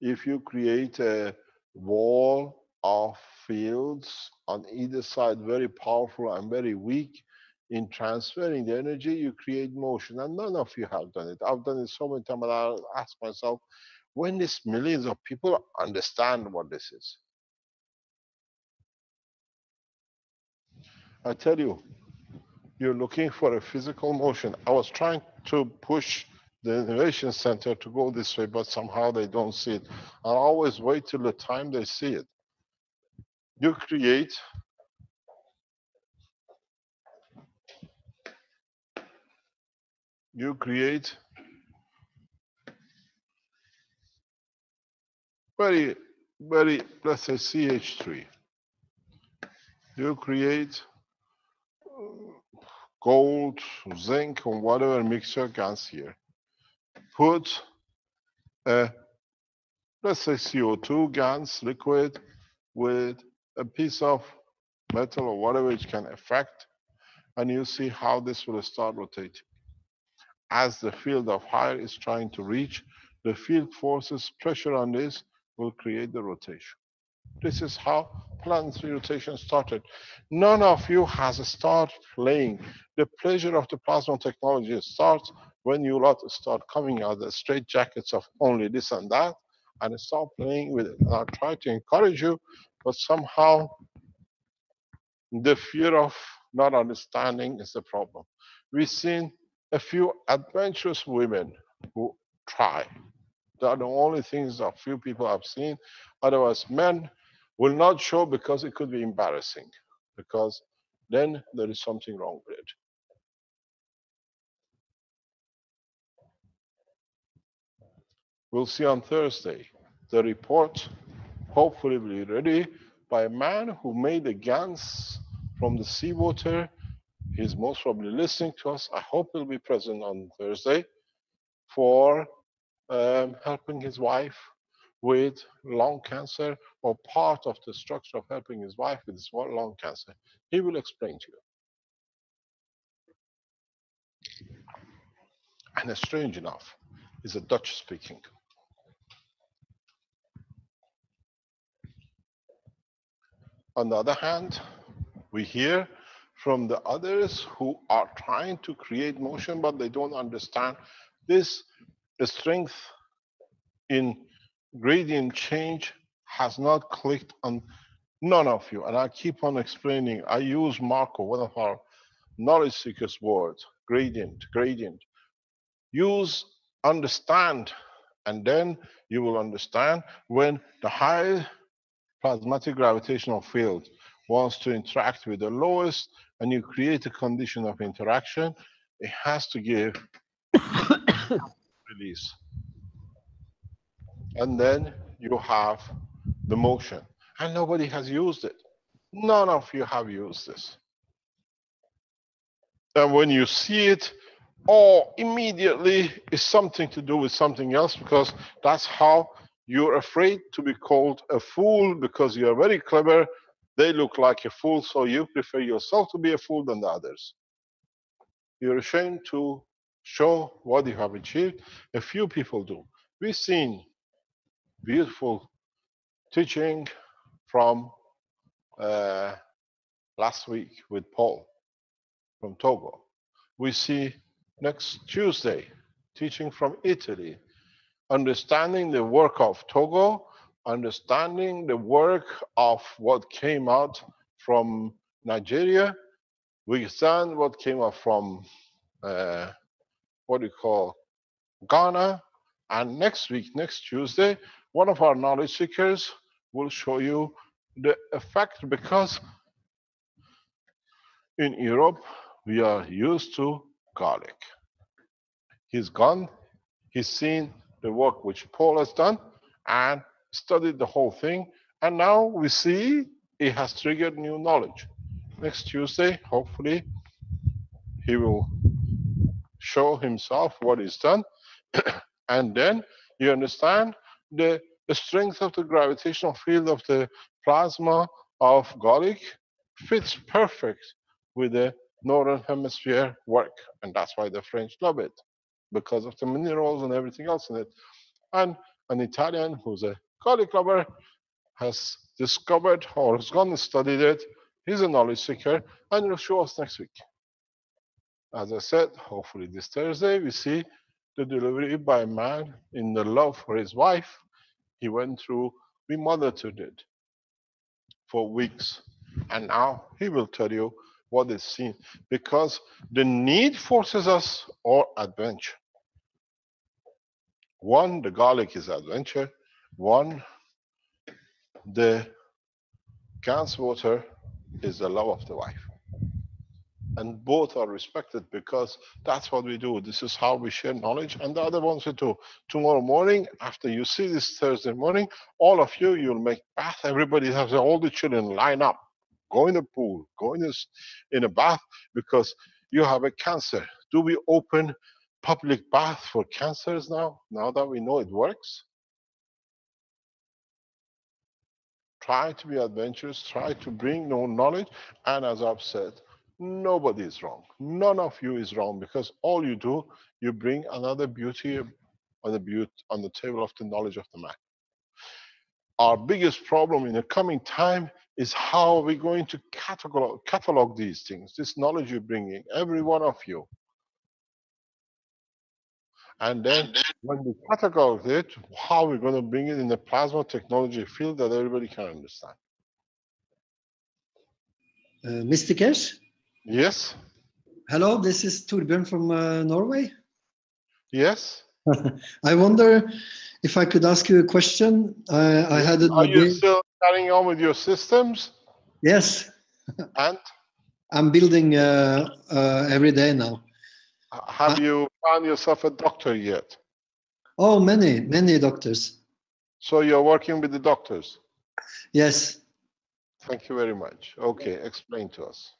If you create a wall of fields on either side, very powerful and very weak, in transferring the energy, you create motion, and none of you have done it. I've done it so many times, and I'll ask myself, when these millions of people understand what this is. I tell you, you're looking for a physical motion. I was trying to push the Innovation Center to go this way, but somehow they don't see it. I always wait till the time they see it. You create very, very, let's say CH3. You create gold, zinc, or whatever mixture GANS here. Put a, let's say CO2 GANS liquid with a piece of metal or whatever it can affect, and you see how this will start rotating. As the field of fire is trying to reach, the field forces pressure on this will create the rotation. This is how planetary rotation started. None of you has a start playing. The pleasure of the plasma technology starts when you lot start coming out the straight jackets of only this and that, and start playing with it. And I try to encourage you, but somehow the fear of not understanding is the problem. We've seen a few adventurous women who try. They are the only things that few people have seen. Otherwise, men will not show because it could be embarrassing, because then there is something wrong with it. We'll see on Thursday the report, hopefully will be ready, by a man who made the GANS from the seawater. He's most probably listening to us. I hope he'll be present on Thursday for helping his wife with lung cancer, or part of the structure of helping his wife with small lung cancer. He will explain to you. And strange enough, he's a Dutch speaking. On the other hand, we hear from the others who are trying to create motion, but they don't understand this. The strength in gradient change has not clicked on none of you, and I keep on explaining. I use Marco, one of our knowledge seekers words, gradient, gradient. Use, understand, and then you will understand when the high plasmatic gravitational field wants to interact with the lowest, and you create a condition of interaction, it has to give release. And then you have the motion. And nobody has used it. None of you have used this. And when you see it, oh, immediately it's something to do with something else, because that's how you're afraid to be called a fool, because you're very clever. They look like a fool, so you prefer yourself to be a fool than the others. You're ashamed to show what you have achieved. A few people do. We've seen beautiful teaching from last week with Paul from Togo. We see next Tuesday teaching from Italy, understanding the work of Togo, understanding the work of what came out from Nigeria. We understand what came out from what do you call, Ghana. And next week, next Tuesday, one of our knowledge seekers will show you the effect, because in Europe we are used to garlic. He's gone, he's seen the work which Paul has done and studied the whole thing, and now we see it has triggered new knowledge. Next Tuesday, hopefully, he will show himself what is done, and then you understand the strength of the gravitational field of the plasma of garlic fits perfect with the northern hemisphere work, and that's why the French love it, because of the minerals and everything else in it. And an Italian who's a garlic lover has discovered or has gone and studied it. He's a knowledge seeker, and he'll show us next week. as I said, hopefully this Thursday, we see the delivery by man in the love for his wife. He went through, we monitored it for weeks, and now he will tell you what is seen, because the need forces us all adventure. One, the garlic is adventure. One, the GANS water is the love of the wife. And both are respected, because that's what we do. This is how we share knowledge, and the other ones we do. Tomorrow morning, after you see this Thursday morning, all of you, you'll make bath. Everybody has, all the children line up. Go in the pool, go in a bath, because you have a cancer. Do we open public bath for cancers now, now that we know it works? Try to be adventurous, try to bring no knowledge, and as I've said, nobody is wrong. None of you is wrong, because all you do, you bring another beauty on the table of the knowledge of the man. Our biggest problem in the coming time is how we're going to catalog these things, this knowledge you're bringing, every one of you. And then, when we catalog it, how we're going to bring it in the plasma technology field that everybody can understand. Mr. Keshe? Yes? Hello, this is Torbjørn from Norway. Yes? I wonder if I could ask you a question. I had Are you still carrying on with your systems? Yes. And? I'm building every day now. Have you found yourself a doctor yet? Oh, many, many doctors. So you're working with the doctors? Yes. Thank you very much. Okay, explain to us.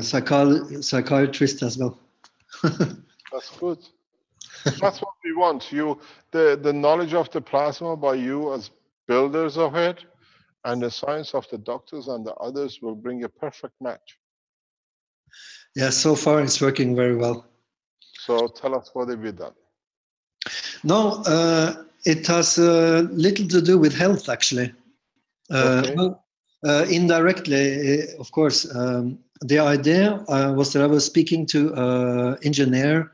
Psychiatrist as well. That's good. That's what we want. You, the knowledge of the plasma by you as builders of it, and the science of the doctors and the others will bring a perfect match. Yeah, so far it's working very well. So tell us what have you done? No, it has little to do with health, actually. Okay. Well, indirectly, of course. The idea was that I was speaking to an engineer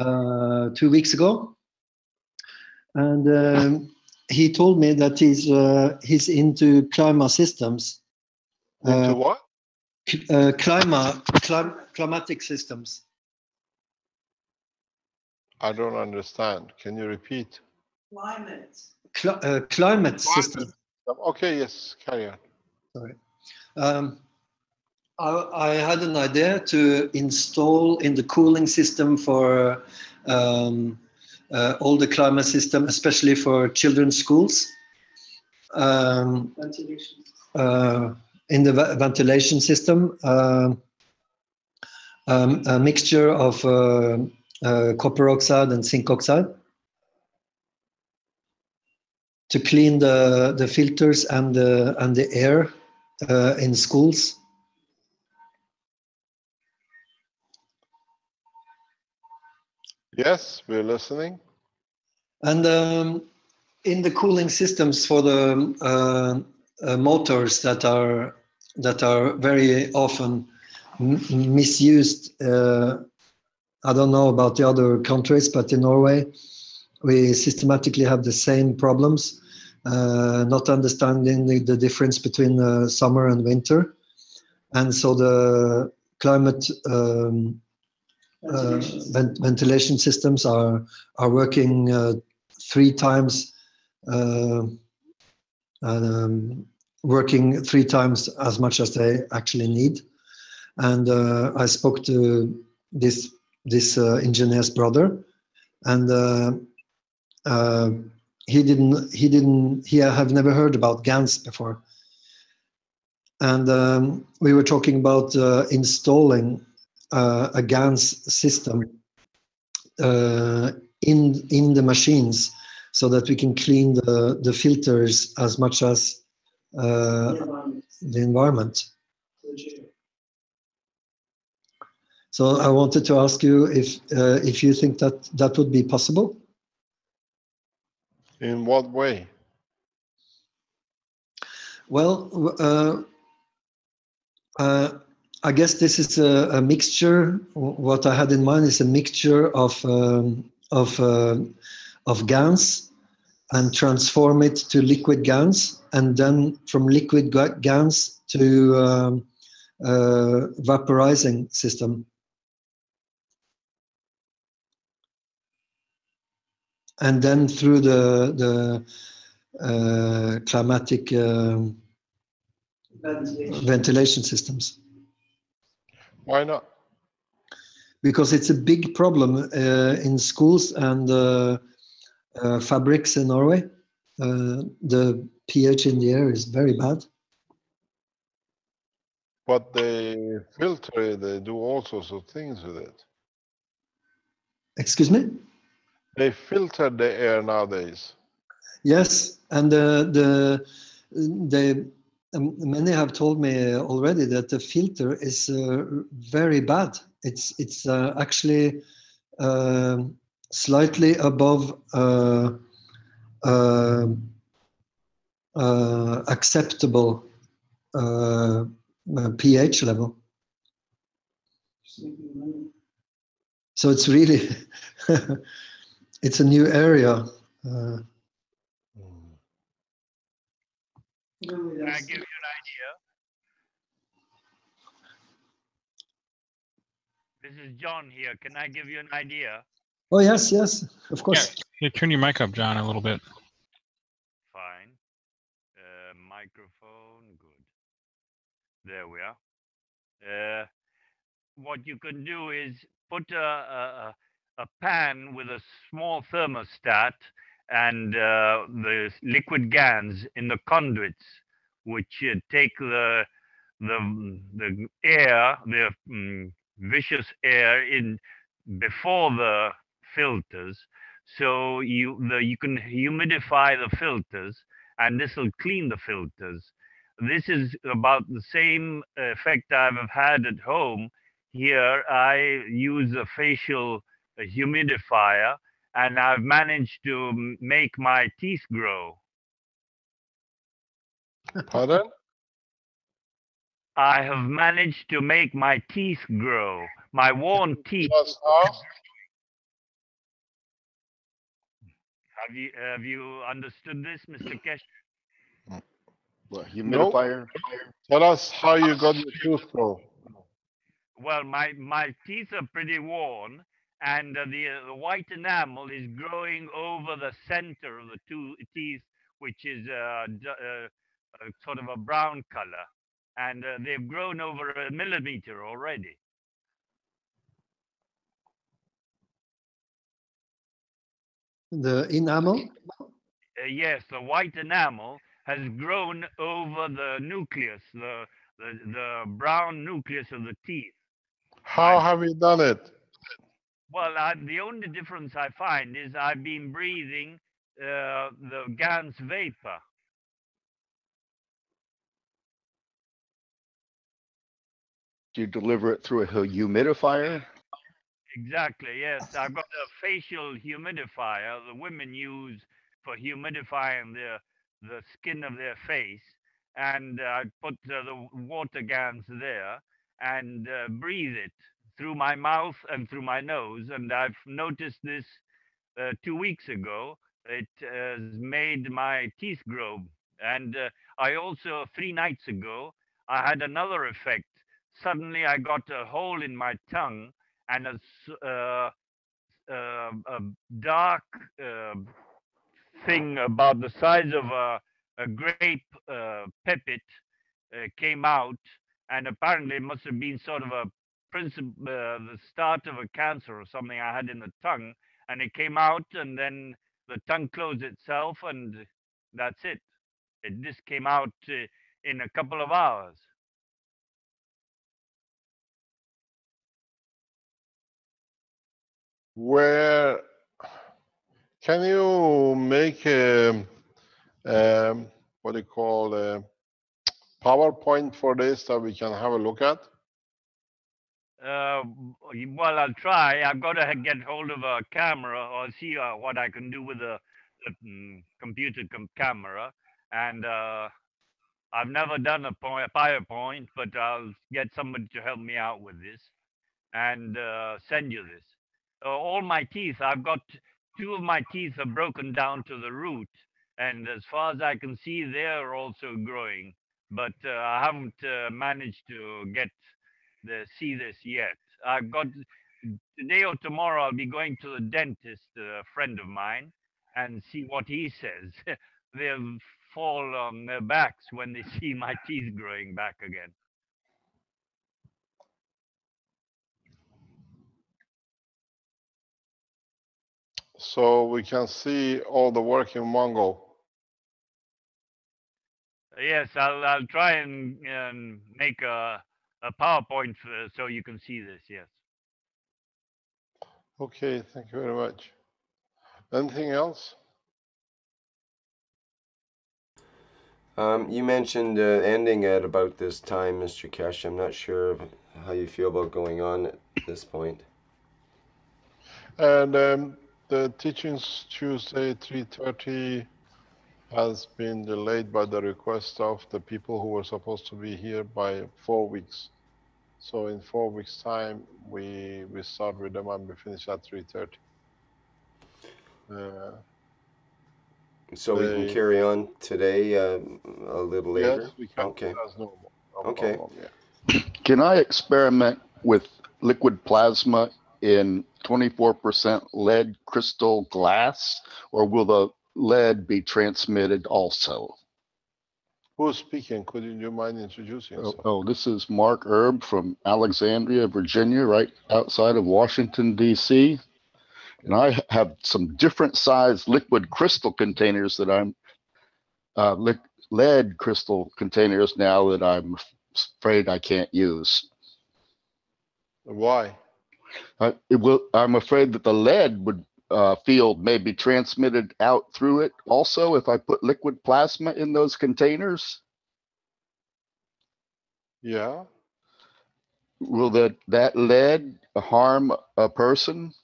2 weeks ago, and he told me that he's into climate systems. Into what? Climatic systems. I don't understand. Can you repeat? Climate. Climate system. Okay, yes, carry on. Sorry. I had an idea to install in the cooling system for all the climate system, especially for children's schools. Ventilation. In the ventilation system, a mixture of copper oxide and zinc oxide to clean the filters and the air in schools. Yes, we're listening. And in the cooling systems for the motors that are very often misused. I don't know about the other countries, but in Norway, we systematically have the same problems, not understanding the difference between summer and winter. And so the climate ventilation systems are working 3 times as much as they actually need. And I spoke to this engineer's brother, and he have never heard about GANS before, and we were talking about installing a GANS system in the machines, so that we can clean the filters as much as the environment. So I wanted to ask you if you think that that would be possible. In what way? Well, I guess this is a mixture. What I had in mind is a mixture of GANS and transform it to liquid GANS, and then from liquid GANS to vaporizing system. And then through the climatic ventilation systems. Why not? Because it's a big problem in schools and fabrics in Norway. The pH in the air is very bad. But they filter it, they do all sorts of things with it. Excuse me? They filter the air nowadays. Yes, and many have told me already that the filter is very bad. It's actually slightly above acceptable pH level. So it's really it's a new area. Can I give you an idea? This is John here. Can I give you an idea? Oh, yes, yes, of course. Yeah. You turn your mic up, John, a little bit. Fine. Microphone, good. There we are. What you can do is put a pan with a small thermostat and the liquid GANs in the conduits, which take the air, the vicious air in before the filters, so you can humidify the filters, and this will clean the filters. This is about the same effect I've had at home. Here I use a facial humidifier, and I've managed to make my teeth grow. Pardon? I have managed to make my teeth grow, my worn teeth. Have you understood this, Mr. Keshe? Well, humidifier. No. Tell us how you got your teeth grow. Well, my teeth are pretty worn, and the white enamel is growing over the center of the two teeth, which is sort of a brown color, and they've grown over a millimeter already. The enamel? Yes, the white enamel has grown over the nucleus, the brown nucleus of the teeth. How have you done it? Well, the only difference I find is I've been breathing the GANS vapor. Do you deliver it through a humidifier? Exactly, yes. I've got a facial humidifier the women use for humidifying the skin of their face. And I put the water GANS there and breathe it through my mouth and through my nose, and I've noticed this 2 weeks ago. It has made my teeth grow, and I also 3 nights ago I had another effect. Suddenly I got a hole in my tongue and a dark thing about the size of a grape pepit came out, and apparently it must have been sort of a the start of a cancer or something I had in the tongue, and it came out, and then the tongue closed itself, and that's it. It just came out in a couple of hours. Where can you make what do you call a PowerPoint for this that we can have a look at? Well, I'll try. I've got to get hold of a camera or see what I can do with a computer camera, and I've never done a PowerPoint, but I'll get somebody to help me out with this and send you this. All my teeth, I've got two of my teeth are broken down to the root. And as far as I can see, they're also growing. But I haven't managed to get the see this yet. I've got today or tomorrow, I'll be going to the dentist, a friend of mine, and see what he says. They'll fall on their backs when they see my teeth growing back again. So we can see all the work in Mongol. Yes, I'll try and make a PowerPoint so you can see this. Yes. Okay, thank you very much. Anything else? You mentioned ending at about this time, Mr. Keshe. I'm not sure how you feel about going on at this point. And the teachings Tuesday 3:30 has been delayed by the request of the people who were supposed to be here by 4 weeks. So in 4 weeks' time, we start with them and we finish at 3:30. So we can carry on today a little later? Yes, we can. Okay. As normal, okay. Problem, yeah. Can I experiment with liquid plasma in 24% lead crystal glass, or will the lead be transmitted also? Who's speaking? Couldn't you mind introducing yourself? Oh, this is Mark Erb from Alexandria, Virginia, right outside of Washington, D.C. And I have some different size liquid crystal containers that I'm, lead crystal containers now that I'm afraid I can't use. Why? I'm afraid that the lead would field may be transmitted out through it also if I put liquid plasma in those containers? Yeah. Will that lead harm a person?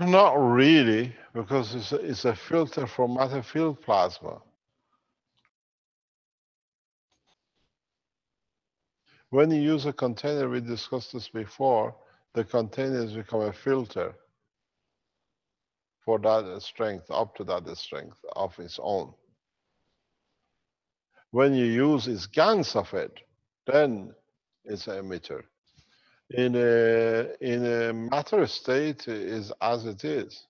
Not really, because it's a filter for matter field plasma. When you use a container, we discussed this before, the containers become a filter for that strength, up to that strength of its own. When you use its GANS of it, then it's an emitter. In a matter state is as it is.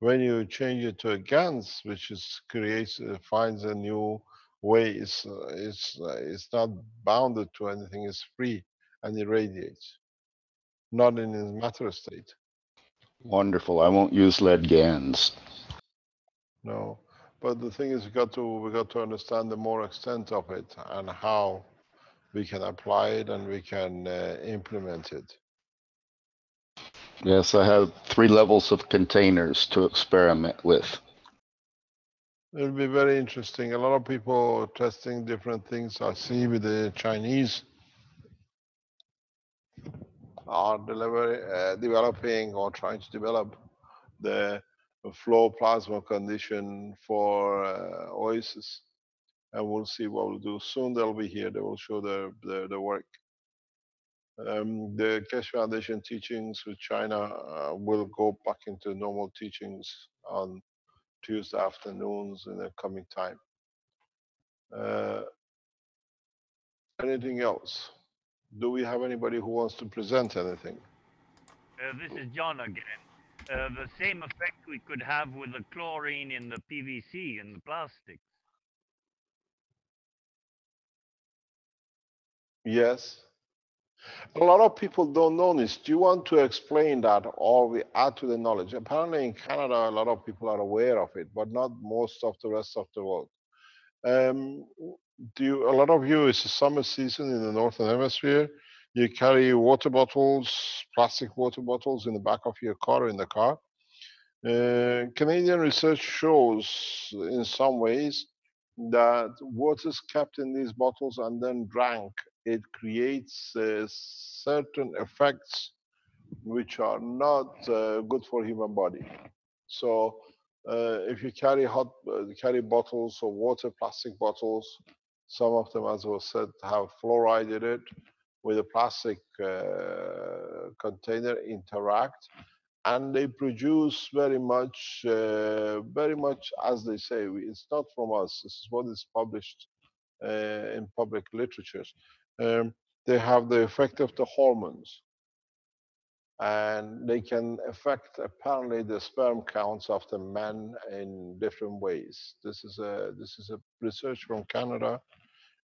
When you change it to a GANS, which is finds a new way, it's not bounded to anything, it's free and irradiates, not in its matter state. Wonderful. I won't use lead GANs. No, but the thing is, we got to understand the more extent of it and how we can apply it and we can implement it. Yes, I have 3 levels of containers to experiment with. It'll be very interesting. A lot of people are testing different things. I see with the Chinese are developing or trying to develop the flow plasma condition for OASIS. And we'll see what we'll do. Soon they'll be here. They will show the work. The Keshe Foundation teachings with China will go back into normal teachings on Tuesday afternoons in the coming time. Anything else? Do we have anybody who wants to present anything? This is John again. The same effect we could have with the chlorine in the PVC and the plastics. Yes. A lot of people don't know this. Do you want to explain that, or we add to the knowledge? Apparently in Canada, a lot of people are aware of it, but not most of the rest of the world. A lot of you, it's a summer season in the Northern Hemisphere. You carry water bottles, plastic water bottles in the back of your car or in the car. Canadian research shows in some ways that water is kept in these bottles and then drank. It creates certain effects which are not good for human body. So If you carry carry bottles of water, plastic bottles, some of them, as was said, have fluoride in it, with a plastic container interact, and they produce very much as they say. It's not from us. This is what is published in public literatures. They have the effect of the hormones, and they can affect apparently the sperm counts of the men in different ways. This is a research from Canada,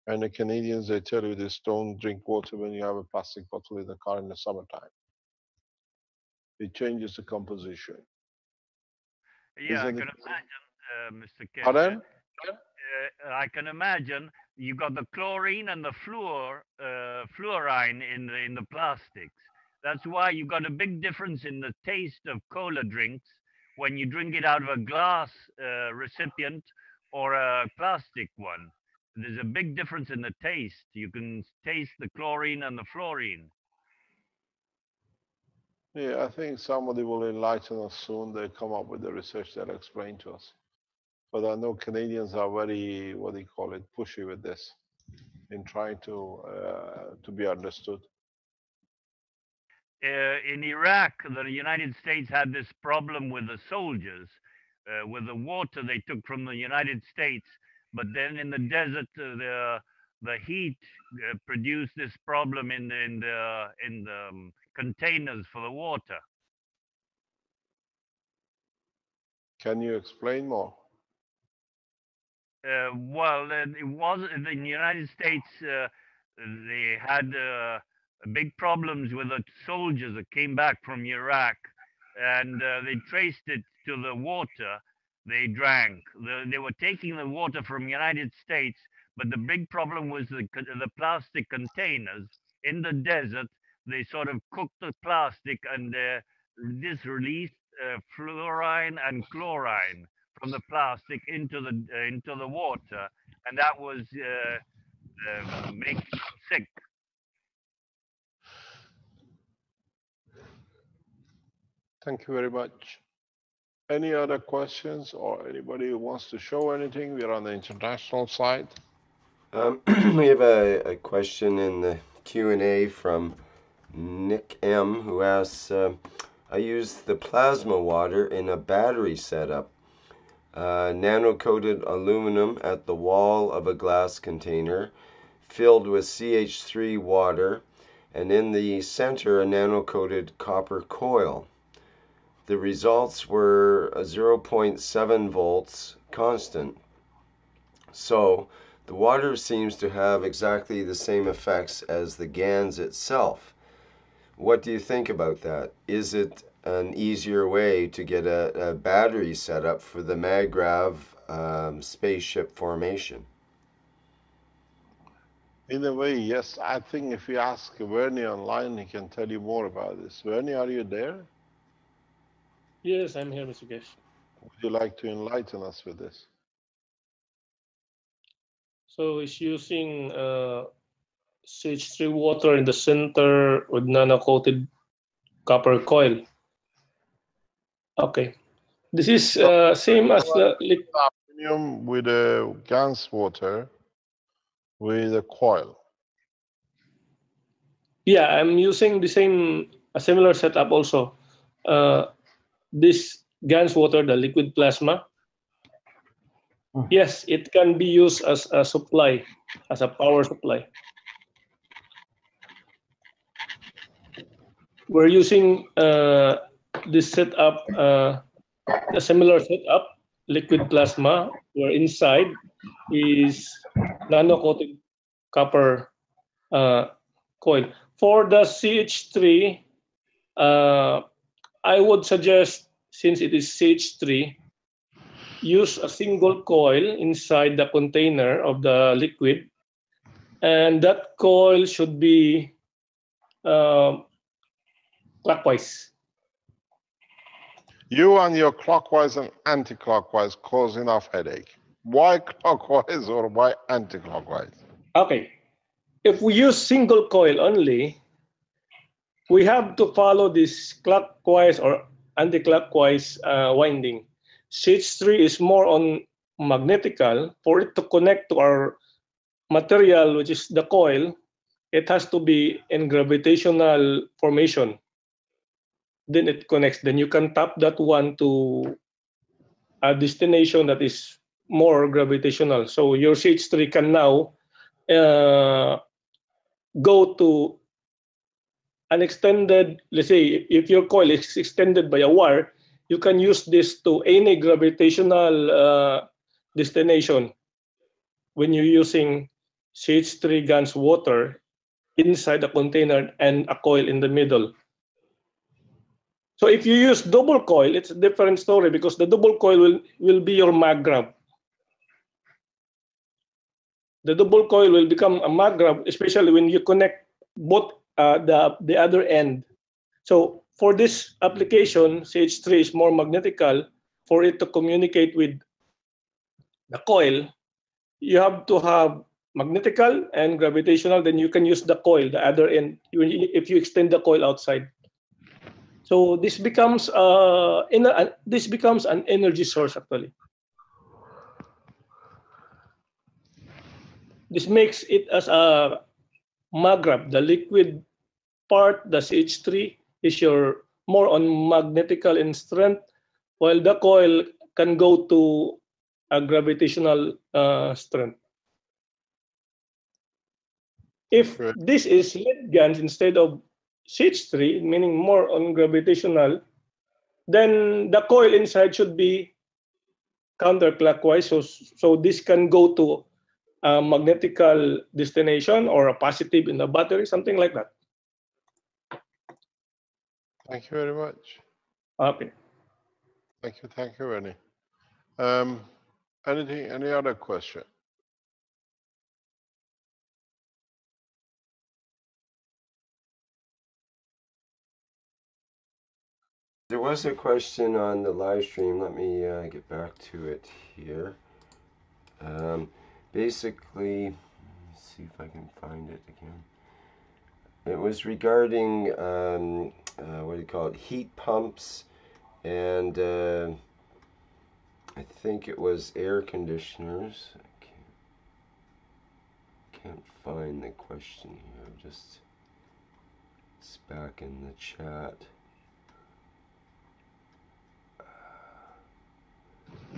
and the Canadians, they tell you this: don't drink water when you have a plastic bottle in the car in the summertime. It changes the composition. Yeah, I can imagine, Mr. Keshe. Pardon? I can imagine you got the chlorine and the fluorine in the plastics. That's why you got a big difference in the taste of cola drinks when you drink it out of a glass recipient or a plastic one. There's a big difference in the taste. You can taste the chlorine and the fluorine. Yeah, I think somebody will enlighten us soon. They come up with the research that explain to us. But I know Canadians are very, what do you call it, pushy with this, in trying to be understood. In Iraq, the United States had this problem with the soldiers, with the water they took from the United States. But then in the desert, the heat produced this problem in the containers for the water. Can you explain more? Well, it was in the United States. They had big problems with the soldiers that came back from Iraq, and they traced it to the water they drank. They were taking the water from the United States, but the big problem was the plastic containers in the desert. They sort of cooked the plastic, and this released fluorine and chlorine from the plastic into the water, and that was making them sick. Thank you very much. Any other questions, or anybody who wants to show anything? We're on the international side. We have a question in the Q&A from Nick M, who asks, I used the plasma water in a battery setup, nano-coated aluminum at the wall of a glass container, filled with CH3 water, and in the center a nano-coated copper coil. The results were 0.7 volts constant. So the water seems to have exactly the same effects as the GANS itself. What do you think about that? Is it an easier way to get a battery set up for the MaGrav spaceship formation? In a way, yes. I think if you ask Vernie online, he can tell you more about this. Vernie, are you there? Yes, I'm here, Mr. Keshe. Would you like to enlighten us with this? So it's using CH3 water in the center with nano-coated copper coil. Okay. This is same as the aluminum with a GANS water with a coil. Yeah, I'm using the same, a similar setup also. This GANS water, the liquid plasma, yes, it can be used as a supply, as a power supply. We're using this setup, a similar setup, liquid plasma, where inside is nano-coated copper coil. For the CH3, I would suggest, since it is CH3, use a single coil inside the container of the liquid, and that coil should be clockwise. You and your clockwise and anti-clockwise cause enough headache. Why clockwise or why anti-clockwise? Okay. If we use single coil only, we have to follow this clockwise or anti-clockwise winding. Stage 3 is more on magnetical. For it to connect to our material, which is the coil, it has to be in gravitational formation. Then it connects. Then you can tap that one to a destination that is more gravitational. So your CH3 can now go to an extended, let's say, if your coil is extended by a wire, you can use this to any gravitational destination when you're using CH3 GANS water inside a container and a coil in the middle. So if you use double coil, it's a different story because the double coil will be your MaGrav. The double coil will become a MaGrav, especially when you connect both the other end. So for this application, CH3 is more magnetical. For it to communicate with the coil, you have to have magnetical and gravitational, then you can use the coil, the other end, if you extend the coil outside. So this becomes an energy source, actually. This makes it as a MaGrav. The liquid part, the CH3, is your more on magnetical in strength, while the coil can go to a gravitational strength. If this is lead GANS instead of CH3, meaning more on gravitational, then the coil inside should be counterclockwise. So this can go to a magnetical destination or a positive in the battery, something like that. Thank you very much. Okay. Thank you, Rennie. Any other question? There was a question on the live stream. Let me get back to it here. Basically, let's see if I can find it again. It was regarding heat pumps, and I think it was air conditioners. I can't find the question here. Just it's back in the chat.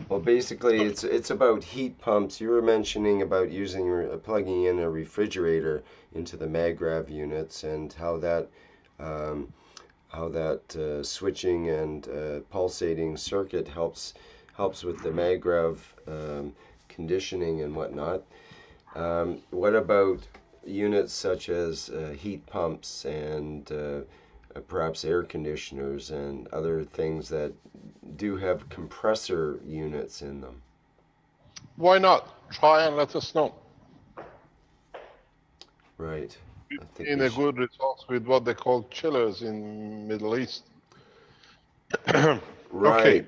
Well, basically, it's about heat pumps. You were mentioning about using plugging in a refrigerator into the MaGrav units and how that switching and pulsating circuit helps with the MaGrav conditioning and whatnot. What about units such as heat pumps and perhaps air conditioners and other things that do have compressor units in them? Why not? Try and let us know. Right. We've seen a good result with what they call chillers in Middle East. Right.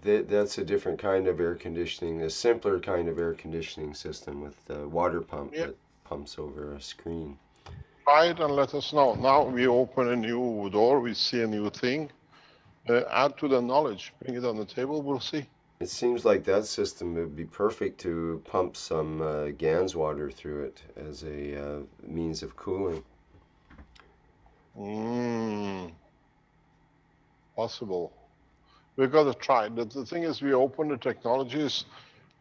Okay. That's a different kind of air conditioning, a simpler kind of air conditioning system with the water pump that pumps over a screen. Try it and let us know. Now we open a new door, we see a new thing. Add to the knowledge, bring it on the table, we'll see. It seems like that system would be perfect to pump some GANS water through it as a means of cooling. Possible. We've got to try. The thing is, we open the technologies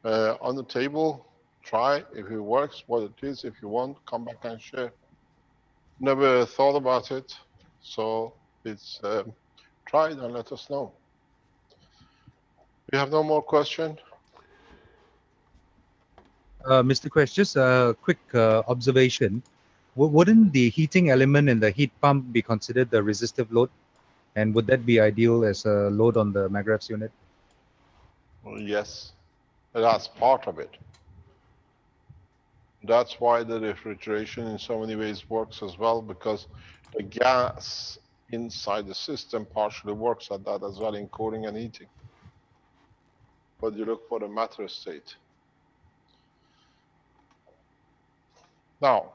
on the table, try if it works, what it is, if you want, come back and share. Never thought about it, so it's try it and let us know. We have no more question. Mr. Keshe, just a quick observation. Wouldn't the heating element in the heat pump be considered the resistive load? And would that be ideal as a load on the MaGrav's unit? Well, yes, that's part of it. That's why the refrigeration in so many ways works as well, because the gas inside the system partially works at that as well in cooling and heating. But you look for the matter state. Now,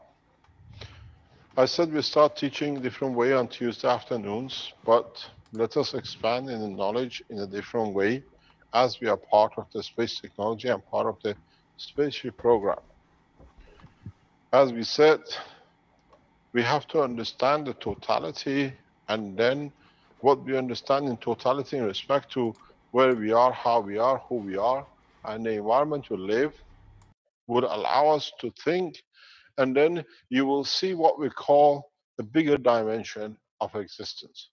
I said we start teaching different way on Tuesday afternoons, but let us expand in the knowledge in a different way as we are part of the space technology and part of the spaceship program. As we said, we have to understand the totality, and then what we understand in totality in respect to where we are, how we are, who we are, and the environment we live, would allow us to think, and then you will see what we call the bigger dimension of existence.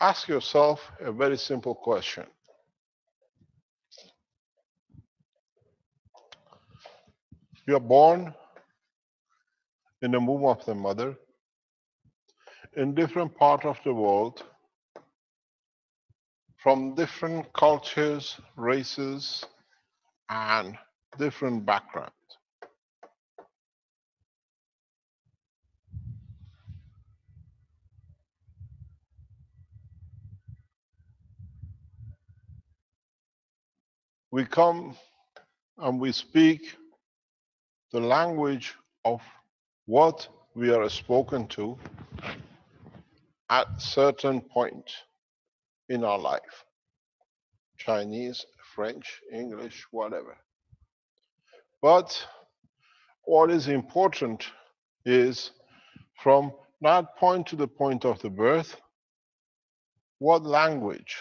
Ask yourself a very simple question. You are born in the womb of the mother, in different parts of the world, from different cultures, races, and different backgrounds. We come and we speak the language of what we are spoken to at certain point in our life. Chinese, French, English, whatever. But what is important is from that point to the point of the birth, what language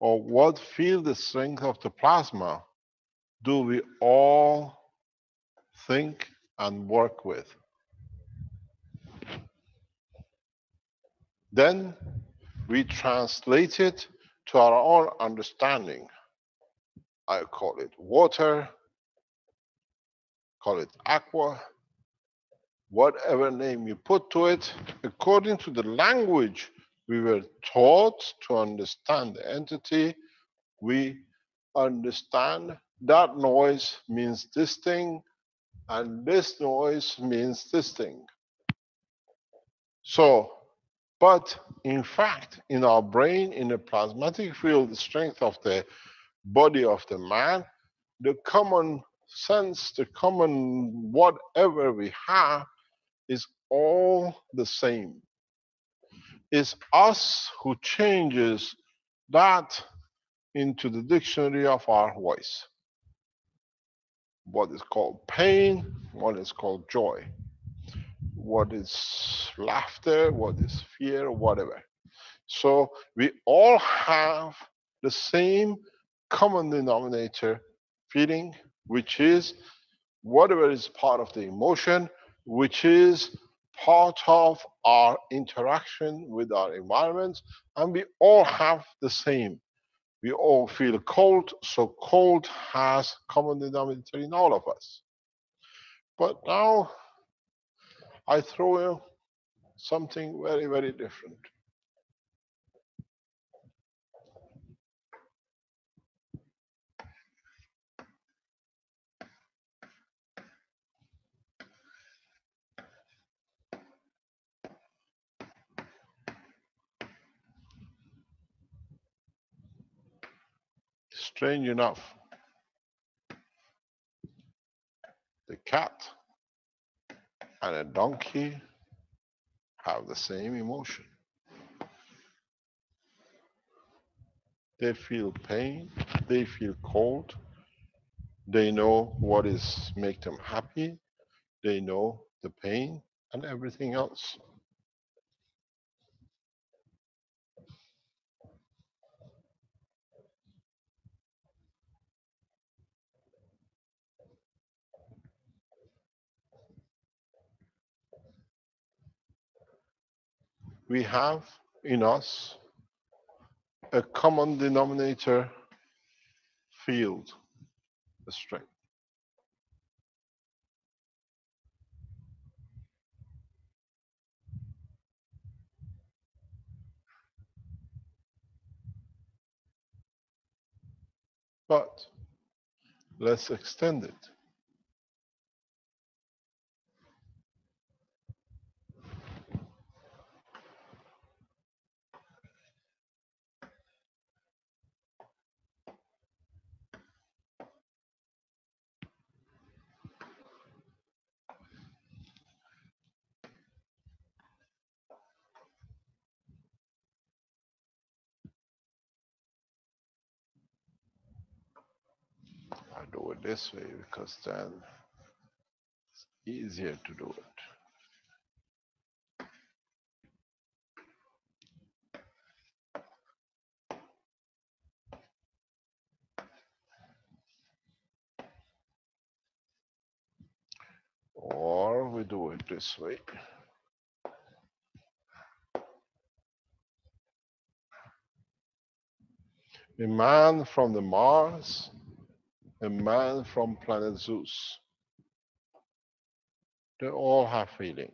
or what field the strength of the plasma do we all think and work with? Then we translate it to our own understanding. I call it water, call it aqua, whatever name you put to it, according to the language we were taught to understand the entity. We understand that noise means this thing, and this noise means this thing. So, but in fact, in our brain, in the plasmatic field, the strength of the body of the man, the common sense, the common whatever we have, is all the same. It's us who changes that into the dictionary of our voice. What is called pain, what is called joy, what is laughter, what is fear, whatever. So we all have the same common denominator feeling, which is whatever is part of the emotion, which is part of our interaction with our environment, and we all have the same. We all feel cold, so cold has common denominator in all of us. But now, I throw you something very, very different. Strange enough, the cat and a donkey have the same emotion. They feel pain, they feel cold, they know what is make them happy, they know the pain and everything else. We have in us a common denominator field, the strength. But let's extend it. do it this way, because then it's easier to do it. Or we do it this way. A man from the Mars, a man from planet Zeus. They all have feeling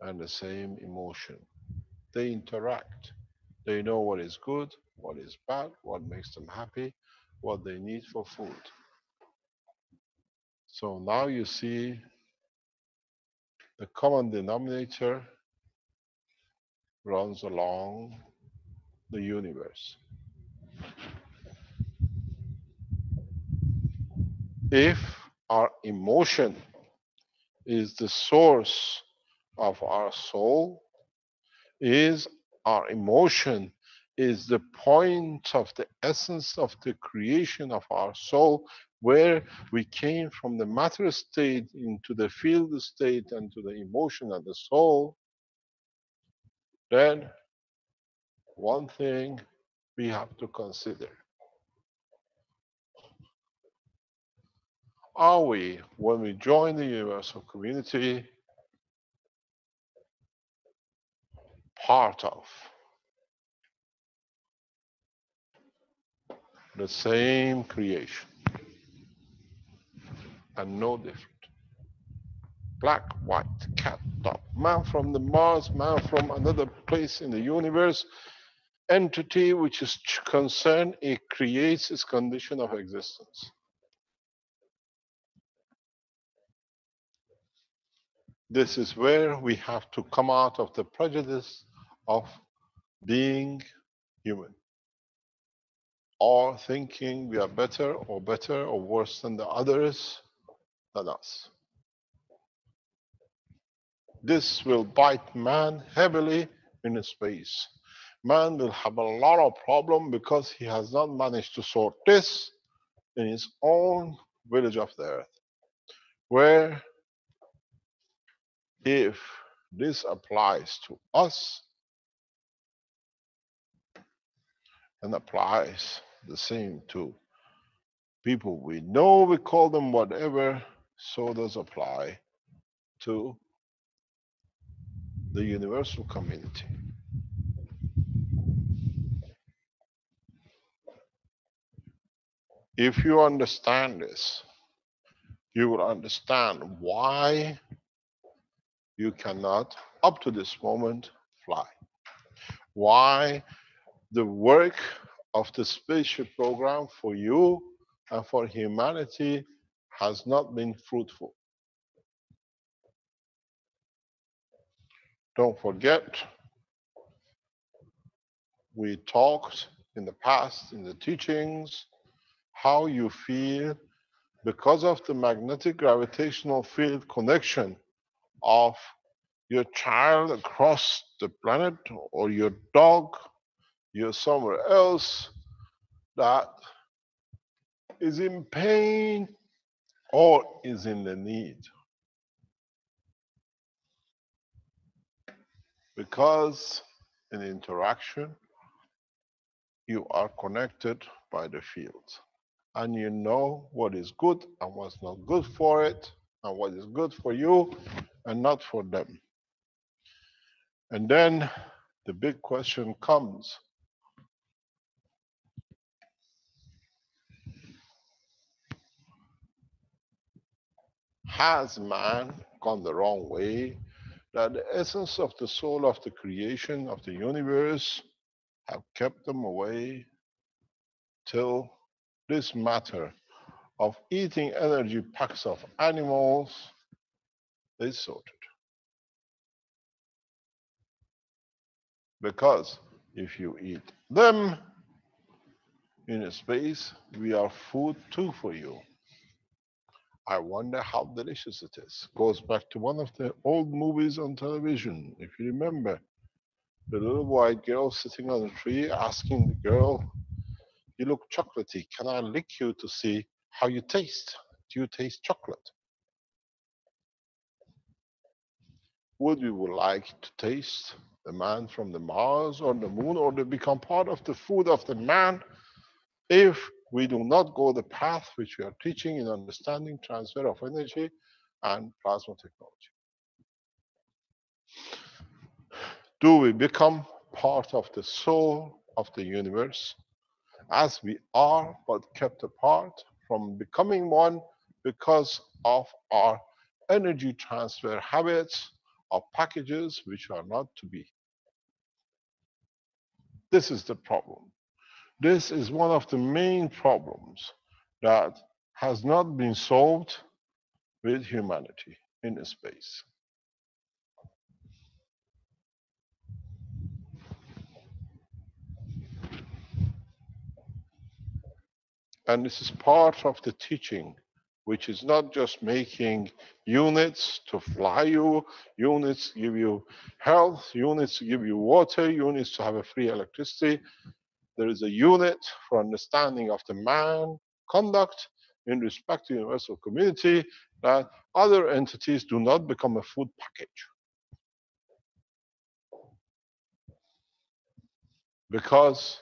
and the same emotion. They interact. They know what is good, what is bad, what makes them happy, what they need for food. So now you see the common denominator runs along the universe. If our emotion is the source of our soul, is our emotion is the point of the essence of the creation of our soul, where we came from the matter state into the field state and to the emotion and the soul, then one thing we have to consider. Are we, when we join the universal community, part of the same creation and no different? Black, white, cat, dog, man from the Mars, man from another place in the universe, entity which is concerned, it creates its condition of existence. This is where we have to come out of the prejudice of being human, or thinking we are better or worse than the others, than us. This will bite man heavily in space. Man will have a lot of problem because he has not managed to sort this in his own village of the earth, where if this applies to us and applies the same to people we know, we call them whatever, so does apply to the universal community. If you understand this, you will understand why you cannot, up to this moment, fly. Why the work of the spaceship program for you and for humanity has not been fruitful. Don't forget, we talked in the past, in the teachings, how you feel because of the magnetic gravitational field connection of your child across the planet, or your dog, you're somewhere else that is in pain or is in the need. Because in interaction, you are connected by the field, and you know what is good and what's not good for it, and what is good for you and not for them. And then the big question comes, has man gone the wrong way, that the essence of the soul of the creation of the universe have kept them away till this matter of eating energy packs of animals is sorted? Because if you eat them in space, we are food too for you. I wonder how delicious it is. Goes back to one of the old movies on television, if you remember. The little white girl sitting on a tree asking the girl, you look chocolatey, can I lick you to see how you taste. Do you taste chocolate? Would you like to taste the man from the Mars or the Moon, or to become part of the food of the man, if we do not go the path which we are teaching in understanding transfer of energy and plasma technology? Do we become part of the soul of the universe, as we are, but kept apart from becoming one because of our energy transfer habits or packages which are not to be? This is the problem. This is one of the main problems that has not been solved with humanity in space. And this is part of the teaching, which is not just making units to fly you, units to give you health, units to give you water, units to have a free electricity. There is a unit for understanding of the man conduct in respect to universal community, that other entities do not become a food package. Because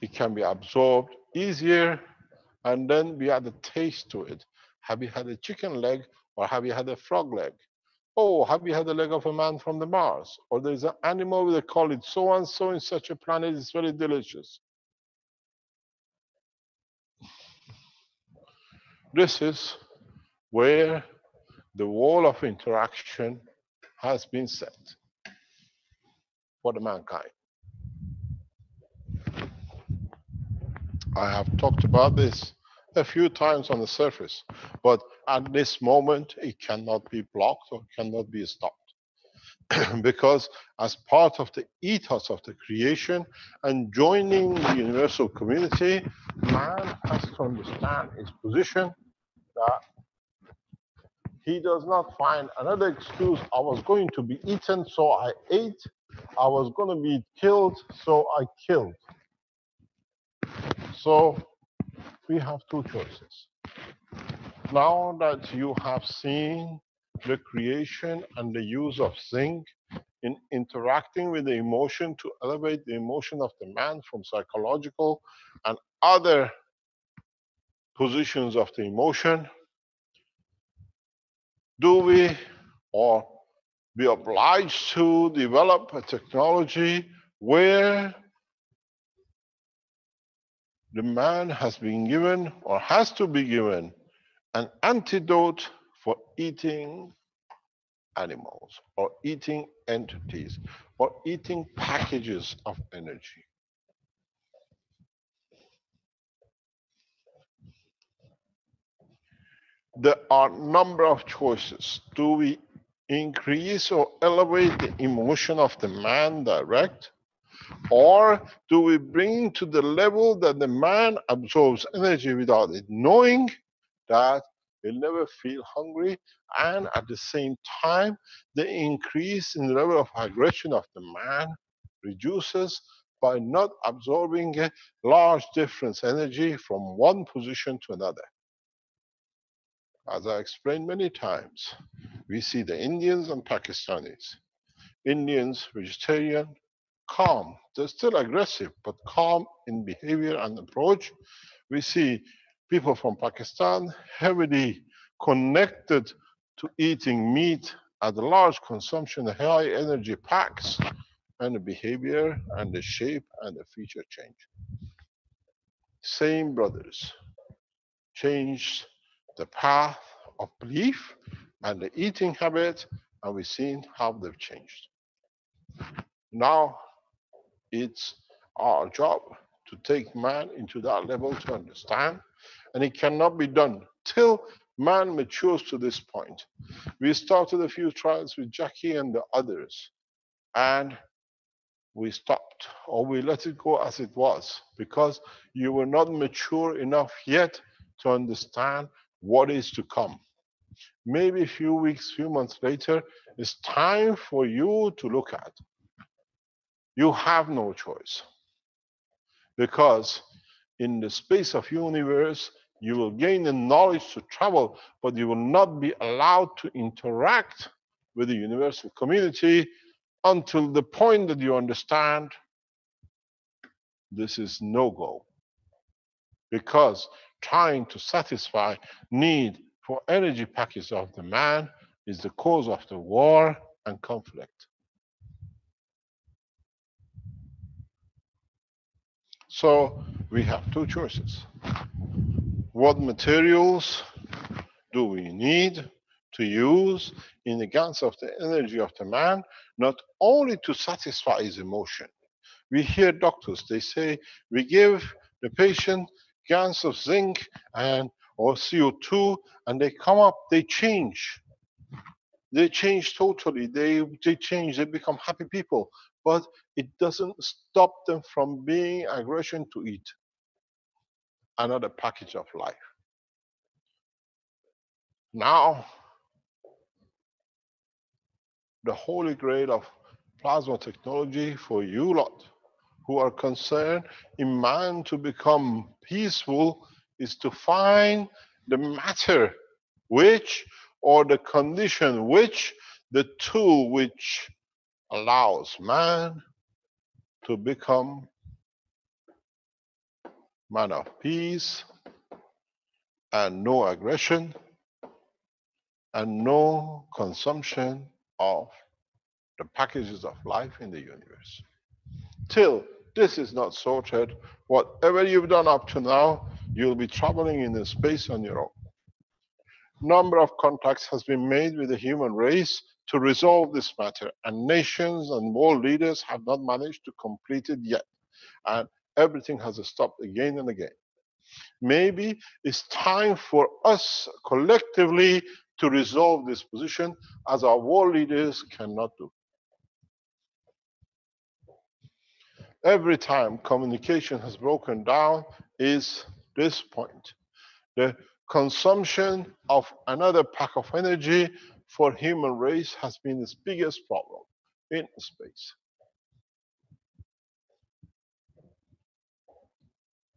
it can be absorbed easier, and then we add a taste to it. Have you had a chicken leg, or have you had a frog leg? Oh, have you had the leg of a man from the Mars? Or there is an animal, they call it so and so in such a planet, it's very delicious. This is where the wall of interaction has been set for the mankind. I have talked about this a few times on the surface, but at this moment it cannot be blocked or cannot be stopped. Because as part of the ethos of the creation and joining the universal community, man has to understand his position, that he does not find another excuse. I was going to be eaten, so I ate. I was going to be killed, so I killed. So, we have two choices. Now that you have seen the creation and the use of zinc in interacting with the emotion to elevate the emotion of the man from psychological and other positions of the emotion, do we or be obliged to develop a technology where the man has been given, or has to be given, an antidote for eating animals, or eating entities, or eating packages of energy? There are a number of choices. Do we increase or elevate the emotion of the man direct? Or do we bring to the level that the man absorbs energy without it knowing, that he'll never feel hungry, and at the same time the increase in the level of aggression of the man reduces by not absorbing a large difference energy from one position to another? As I explained many times, we see the Indians and Pakistanis. Indians, vegetarian, calm. They're still aggressive, but calm in behavior and approach. We see people from Pakistan heavily connected to eating meat at a large consumption, high energy packs, and the behavior and the shape and the feature change. Same brothers changed the path of belief and the eating habit, and we've seen how they've changed. Now it's our job to take man into that level to understand, and it cannot be done till man matures to this point. We started a few trials with Jackie and the others, and we stopped, or we let it go as it was, because you were not mature enough yet to understand what is to come. Maybe a few weeks, few months later, it's time for you to look at. You have no choice, because in the space of universe, You will gain the knowledge to travel, but you will not be allowed to interact with the universal community until the point that you understand this is no-go. Because trying to satisfy need for energy packets of the man is the cause of the war and conflict. So, we have two choices. What materials do we need to use in the GANS of the energy of the man, not only to satisfy his emotion? We hear doctors, they say, we give the patient GANS of zinc and or CO2, and they come up, they change. They change totally, they change, they become happy people. But it doesn't stop them from being aggression to eat another package of life. Now, the holy grail of plasma technology for you lot who are concerned in man to become peaceful is to find the matter which, or the condition which, the tool which allows man to become man of peace and no aggression and no consumption of the packages of life in the universe. Till this is not sorted, whatever you've done up to now, you'll be traveling in the space on your own. Number of contacts has been made with the human race to resolve this matter, and nations and world leaders have not managed to complete it yet, and everything has stopped again and again. Maybe it's time for us collectively to resolve this position, as our world leaders cannot do. Every time communication has broken down is this point. The consumption of another pack of energy for human race has been its biggest problem in space.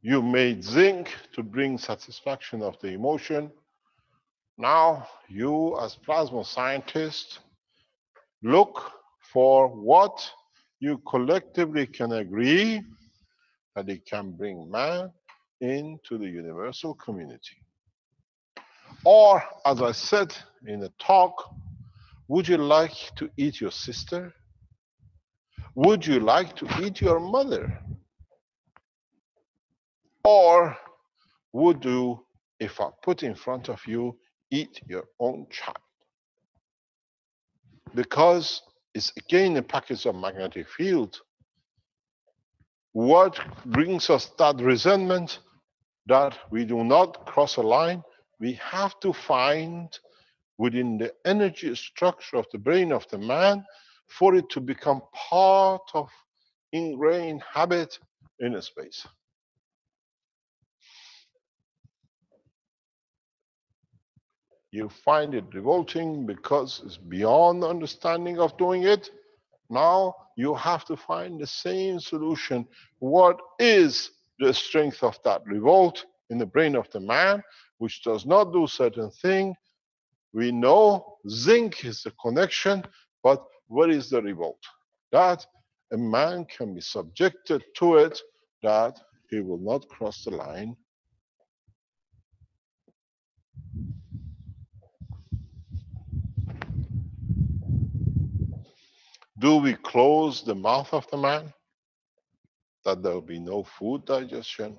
You made zinc to bring satisfaction of the emotion. Now, you as plasma scientists, look for what you collectively can agree that it can bring man into the universal community. Or, as I said in the talk, would you like to eat your sister? Would you like to eat your mother? Or, would you, if I put in front of you, eat your own child? Because it's again a package of magnetic field. What brings us that resentment that we do not cross a line? We have to find within the energy structure of the brain of the man for it to become part of ingrained habit in a space. You find it revolting because it's beyond understanding of doing it. Now you have to find the same solution. What is the strength of that revolt in the brain of the man, which does not do certain thing? We know zinc is the connection, but where is the revolt? That a man can be subjected to it, that he will not cross the line. Do we close the mouth of the man, that there will be no food digestion?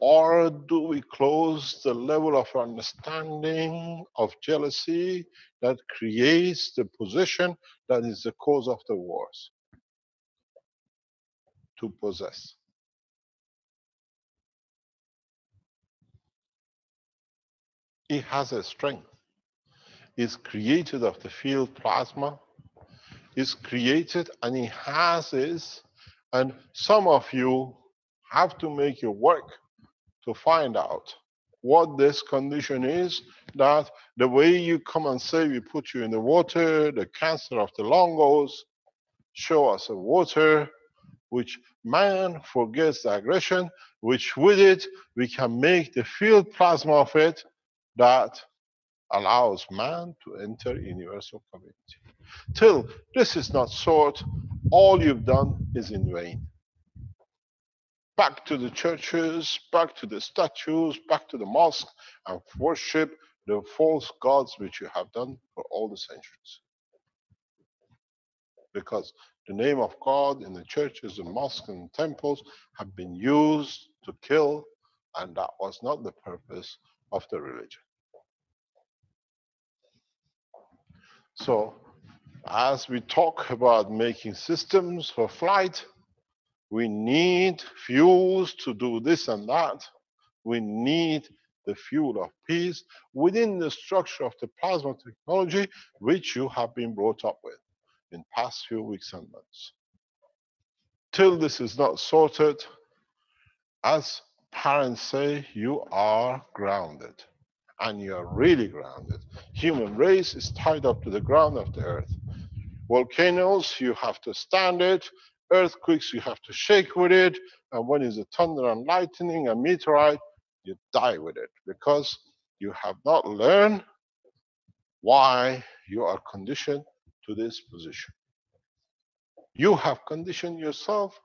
Or do we close the level of understanding of jealousy that creates the position that is the cause of the wars? To possess. It has a strength. It's created of the field plasma. It's created and it has this, and some of you have to make your work to find out what this condition is, that the way you come and say, we put you in the water, the cancer of the lung goes, show us a water, which man forgets the aggression, which with it we can make the field plasma of it that allows man to enter universal community. Till this is not sought, all you've done is in vain. Back to the churches, back to the statues, back to the mosque, and worship the false gods which you have done for all the centuries. Because the name of God in the churches and mosques and temples have been used to kill, and that was not the purpose of the religion. So, as we talk about making systems for flight, we need fuels to do this and that. We need the fuel of peace within the structure of the plasma technology, which you have been brought up with in past few weeks and months. Till this is not sorted, as parents say, you are grounded. And you are really grounded. Human race is tied up to the ground of the earth. Volcanoes, you have to stand it. Earthquakes, you have to shake with it. And when is the thunder and lightning and meteorite, you die with it. Because you have not learned why you are conditioned to this position. You have conditioned yourself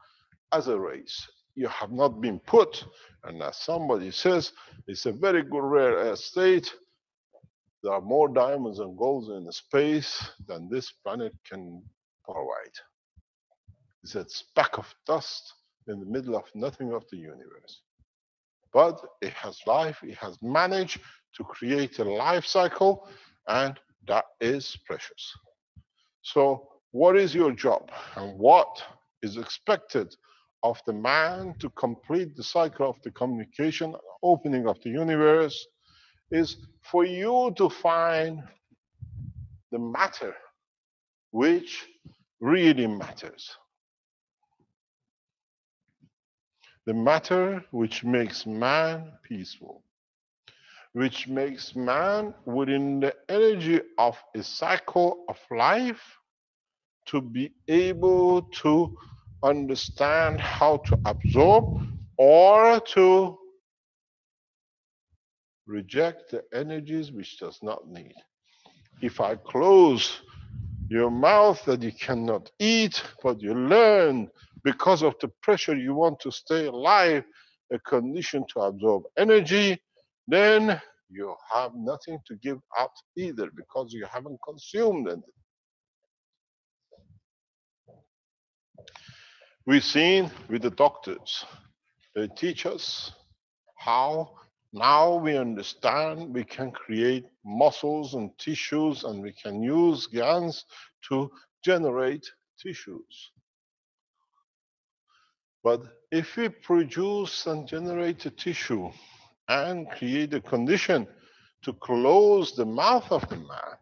as a race. You have not been put, and as somebody says, it's a very good rare earth state. There are more diamonds and golds in the space than this planet can provide. It's a speck of dust in the middle of nothing of the universe. But it has life, it has managed to create a life cycle, and that is precious. So, what is your job, and what is expected of the man to complete the cycle of the communication, opening of the universe, is for you to find the matter which really matters. The matter which makes man peaceful, which makes man within the energy of a cycle of life to be able to understand how to absorb or to reject the energies which does not need. If I close your mouth that you cannot eat, but you learn because of the pressure you want to stay alive, a condition to absorb energy, then you have nothing to give out either, because you haven't consumed it. We've seen with the doctors, they teach us how now we understand we can create muscles and tissues, and we can use GANS to generate tissues. But if we produce and generate a tissue and create a condition to close the mouth of the man,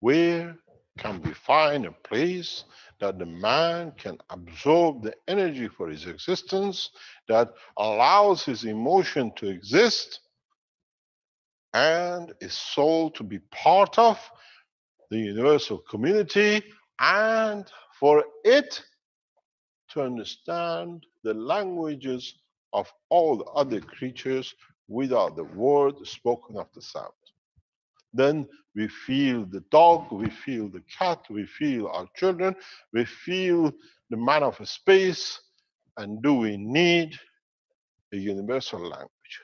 where can we find a place that the man can absorb the energy for his existence, that allows his emotion to exist, and his soul to be part of the universal community, and for it to understand the languages of all the other creatures without the word spoken of the sound? Then we feel the dog, we feel the cat, we feel our children, we feel the man of space. And do we need a universal language?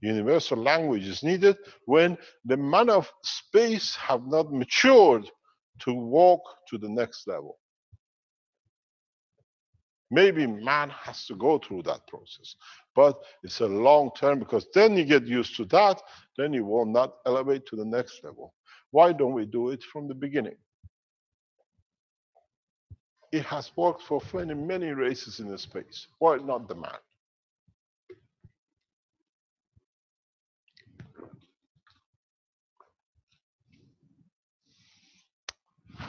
Universal language is needed when the man of space have not matured to walk to the next level. Maybe man has to go through that process, but it's a long term, because then you get used to that, then you will not elevate to the next level. Why don't we do it from the beginning? It has worked for many, many races in the space. Why not the man?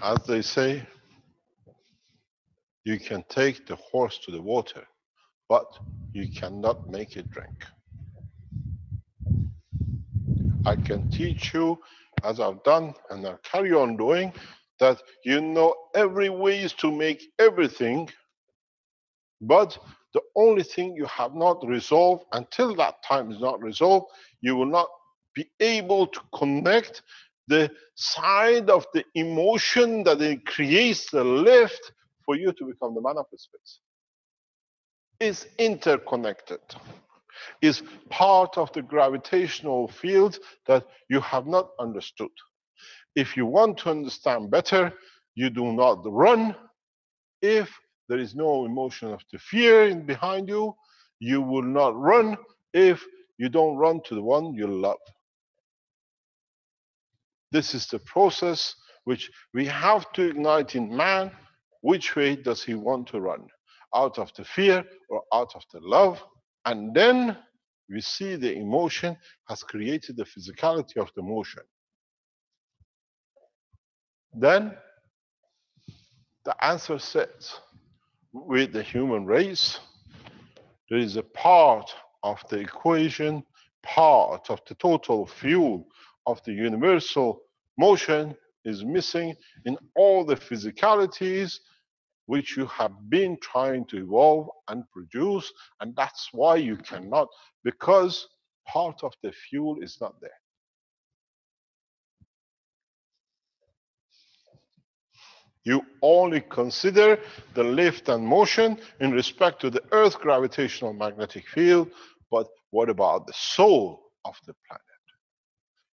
As they say, you can take the horse to the water, but you cannot make it drink. I can teach you, as I've done, and I'll carry on doing, that you know every ways to make everything, but the only thing you have not resolved, until that time is not resolved, you will not be able to connect the side of the emotion that it creates the lift for you to become the man of the space. It's interconnected. It's part of the gravitational field that you have not understood. If you want to understand better, you do not run. If there is no emotion of the fear in behind you, you will not run. If you don't run to the one you love. This is the process which we have to ignite in man. Which way does he want to run? Out of the fear or out of the love? And then we see the emotion has created the physicality of the motion. Then the answer says, with the human race, there is a part of the equation, part of the total fuel of the universal motion is missing in all the physicalities which you have been trying to evolve and produce, and that's why you cannot, because part of the fuel is not there. You only consider the lift and motion in respect to the Earth gravitational magnetic field, but what about the soul of the planet?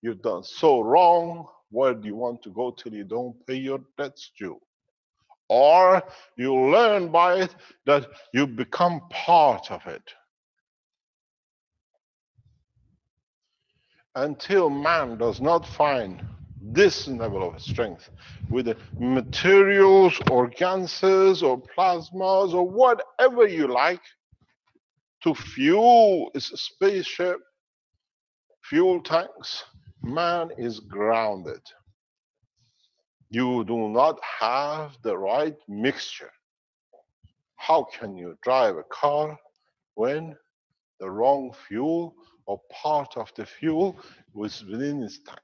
You've done so wrong. Where do you want to go till you don't pay your debts due? Or you learn by it that you become part of it. Until man does not find this level of strength with the materials or ganses or plasmas or whatever you like to fuel his spaceship, fuel tanks, man is grounded. You do not have the right mixture. How can you drive a car when the wrong fuel or part of the fuel was within its tank?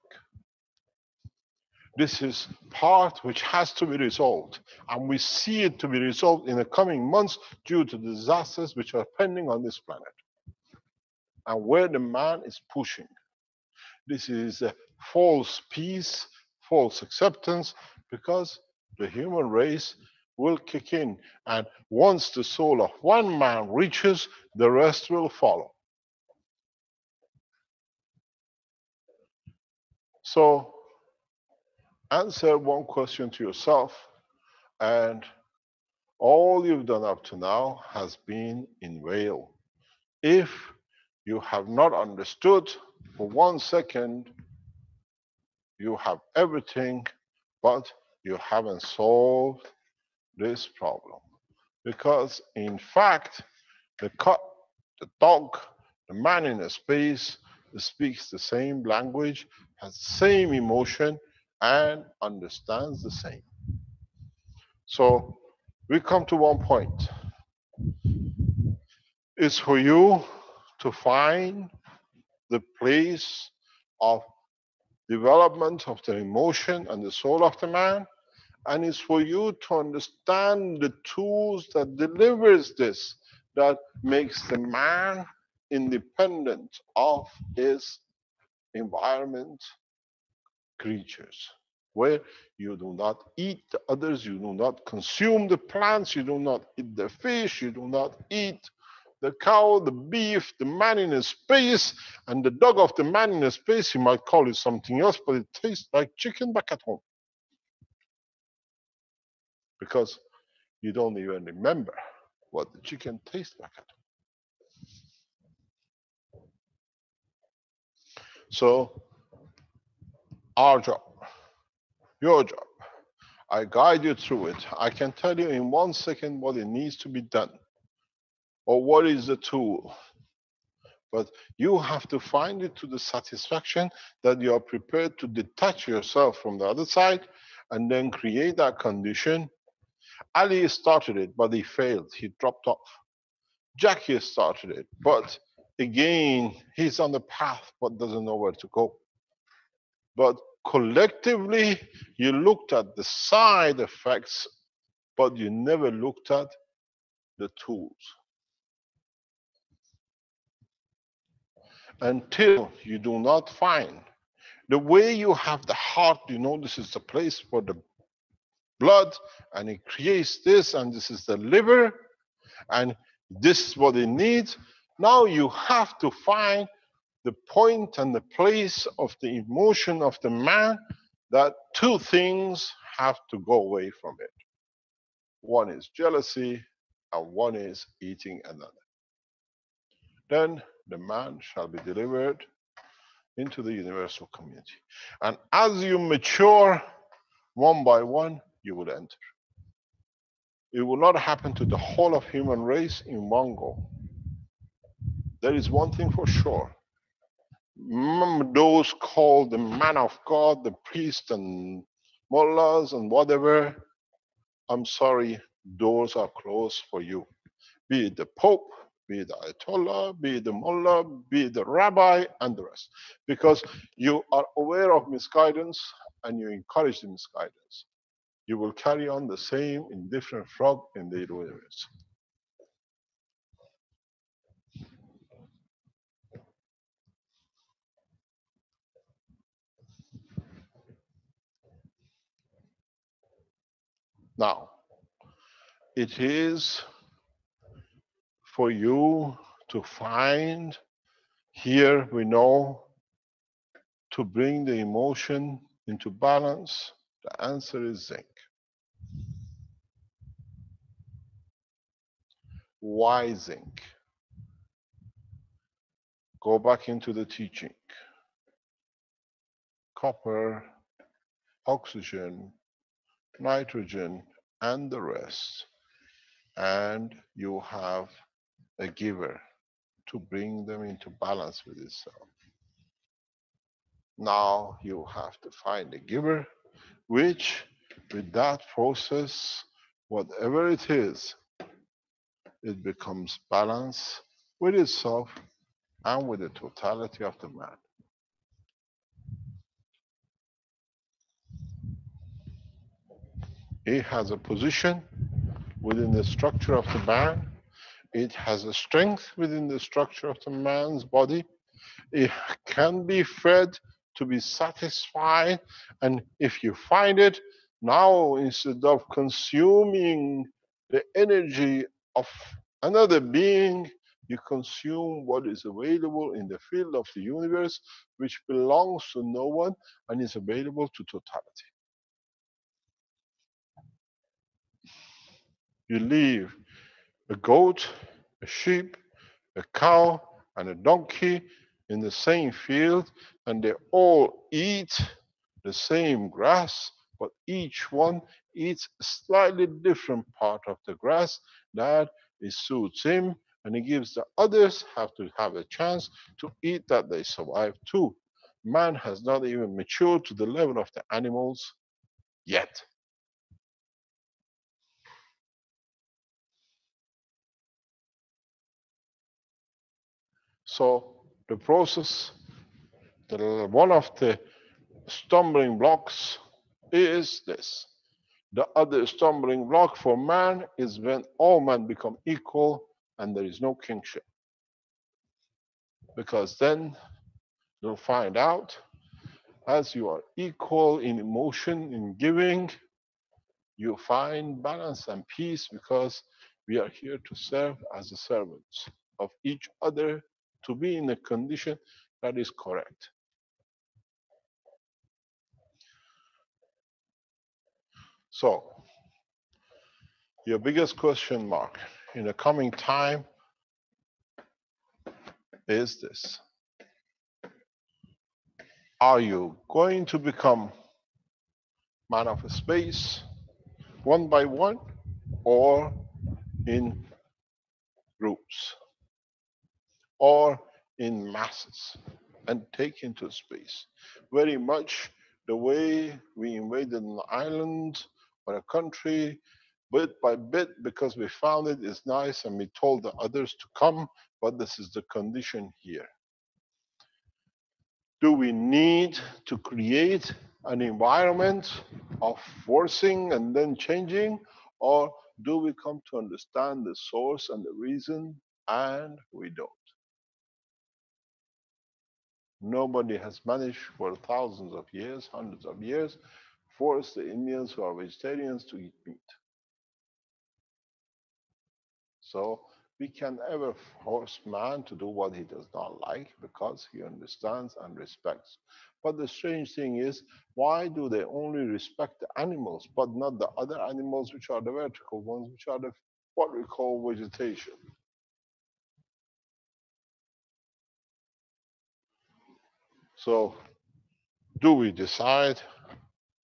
This is part which has to be resolved, and we see it to be resolved in the coming months due to disasters which are pending on this planet. And where the man is pushing. This is a false peace, false acceptance, because the human race will kick in, and once the soul of one man reaches, the rest will follow. So, answer one question to yourself, and all you've done up to now has been in vain. If you have not understood for 1 second, you have everything, but you haven't solved this problem. Because in fact, the cat, the dog, the man in a space speaks the same language, has the same emotion, and understands the same. So, we come to one point. It's for you to find the place of development of the emotion and the soul of the man, and it's for you to understand the tools that delivers this, that makes the man independent of his environment, creatures, where you do not eat the others, you do not consume the plants, you do not eat the fish, you do not eat the cow, the beef, the man in a space, and the dog of the man in a space, you might call it something else, but it tastes like chicken back at home. Because you don't even remember what the chicken tastes like at home. So, our job, your job, I guide you through it. I can tell you in 1 second what it needs to be done, or what is the tool. But you have to find it to the satisfaction that you are prepared to detach yourself from the other side, and then create that condition. Ali started it, but he failed, he dropped off. Jackie started it, but again, he's on the path, but doesn't know where to go. But collectively you looked at the side effects, but you never looked at the tools. Until you do not find the way you have the heart, you know, this is the place for the blood, and it creates this, and this is the liver, and this is what it needs. Now you have to find the point and the place of the emotion of the man, that two things have to go away from it. One is jealousy, and one is eating another. Then the man shall be delivered into the universal community. And as you mature, one by one, you will enter. It will not happen to the whole of human race in one go. There is one thing for sure. Those called the man of God, the priest and mullahs and whatever, I'm sorry, doors are closed for you. Be it the Pope, be it the Ayatollah, be it the mullah, be it the rabbi and the rest. Because you are aware of misguidance and you encourage the misguidance. You will carry on the same in different frog in the universe. Now, it is for you to find, here we know, to bring the emotion into balance, the answer is zinc. Why zinc? Go back into the teaching. Copper, oxygen, nitrogen and the rest, and you have a giver to bring them into balance with itself. Now you have to find a giver, which with that process, whatever it is, it becomes balance with itself and with the totality of the man. It has a position within the structure of the man. It has a strength within the structure of the man's body. It can be fed to be satisfied, and if you find it, now instead of consuming the energy of another being, you consume what is available in the field of the universe, which belongs to no one and is available to totality. You leave a goat, a sheep, a cow and a donkey in the same field, and they all eat the same grass, but each one eats a slightly different part of the grass that it suits him, and it gives the others have to have a chance to eat that they survive too. Man has not even matured to the level of the animals yet. So, the process, one of the stumbling blocks is this. The other stumbling block for man is when all men become equal and there is no kingship. Because then, you'll find out, as you are equal in emotion, in giving, you find balance and peace, because we are here to serve as the servants of each other, to be in a condition that is correct. So, your biggest question mark in the coming time is this. Are you going to become man of space, one by one, or in groups? Or in masses, and take into space. Very much the way we invaded an island or a country, bit by bit, because we found it is nice and we told the others to come, but this is the condition here. Do we need to create an environment of forcing and then changing, or do we come to understand the source and the reason? And we don't. Nobody has managed for thousands of years, hundreds of years, force the Indians who are vegetarians to eat meat. So, we can ever force man to do what he does not like, because he understands and respects. But the strange thing is, why do they only respect the animals, but not the other animals which are the vertical ones, which are the, what we call vegetation? So, do we decide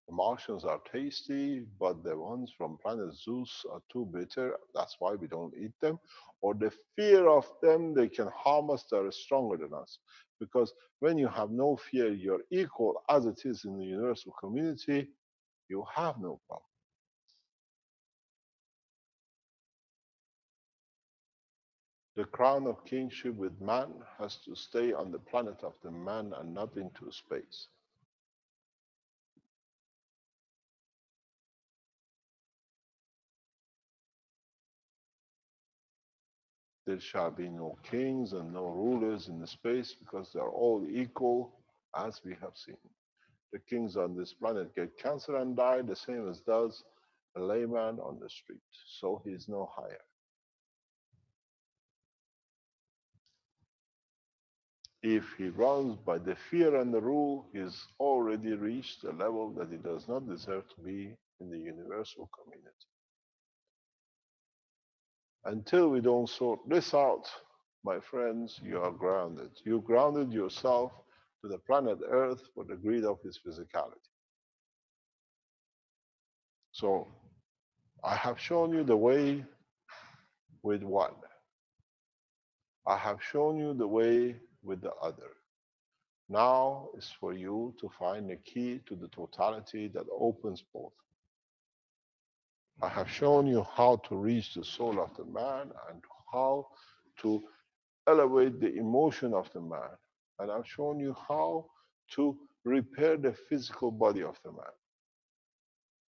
the Martians are tasty, but the ones from planet Zeus are too bitter, that's why we don't eat them? Or the fear of them, they can harm us, they are stronger than us. Because when you have no fear, you're equal as it is in the universal community, you have no problem. The crown of kingship with man has to stay on the planet of the man and not into space. There shall be no kings and no rulers in the space, because they are all equal, as we have seen. The kings on this planet get cancer and die, the same as does a layman on the street. So he is no higher. If he runs by the fear and the rule, he's already reached a level that he does not deserve to be in the universal community. Until we don't sort this out, my friends, you are grounded. You grounded yourself to the planet Earth for the greed of its physicality. So, I have shown you the way with one. I have shown you the way with the other. Now it's for you to find the key to the totality that opens both. I have shown you how to reach the soul of the man and how to elevate the emotion of the man. And I've shown you how to repair the physical body of the man.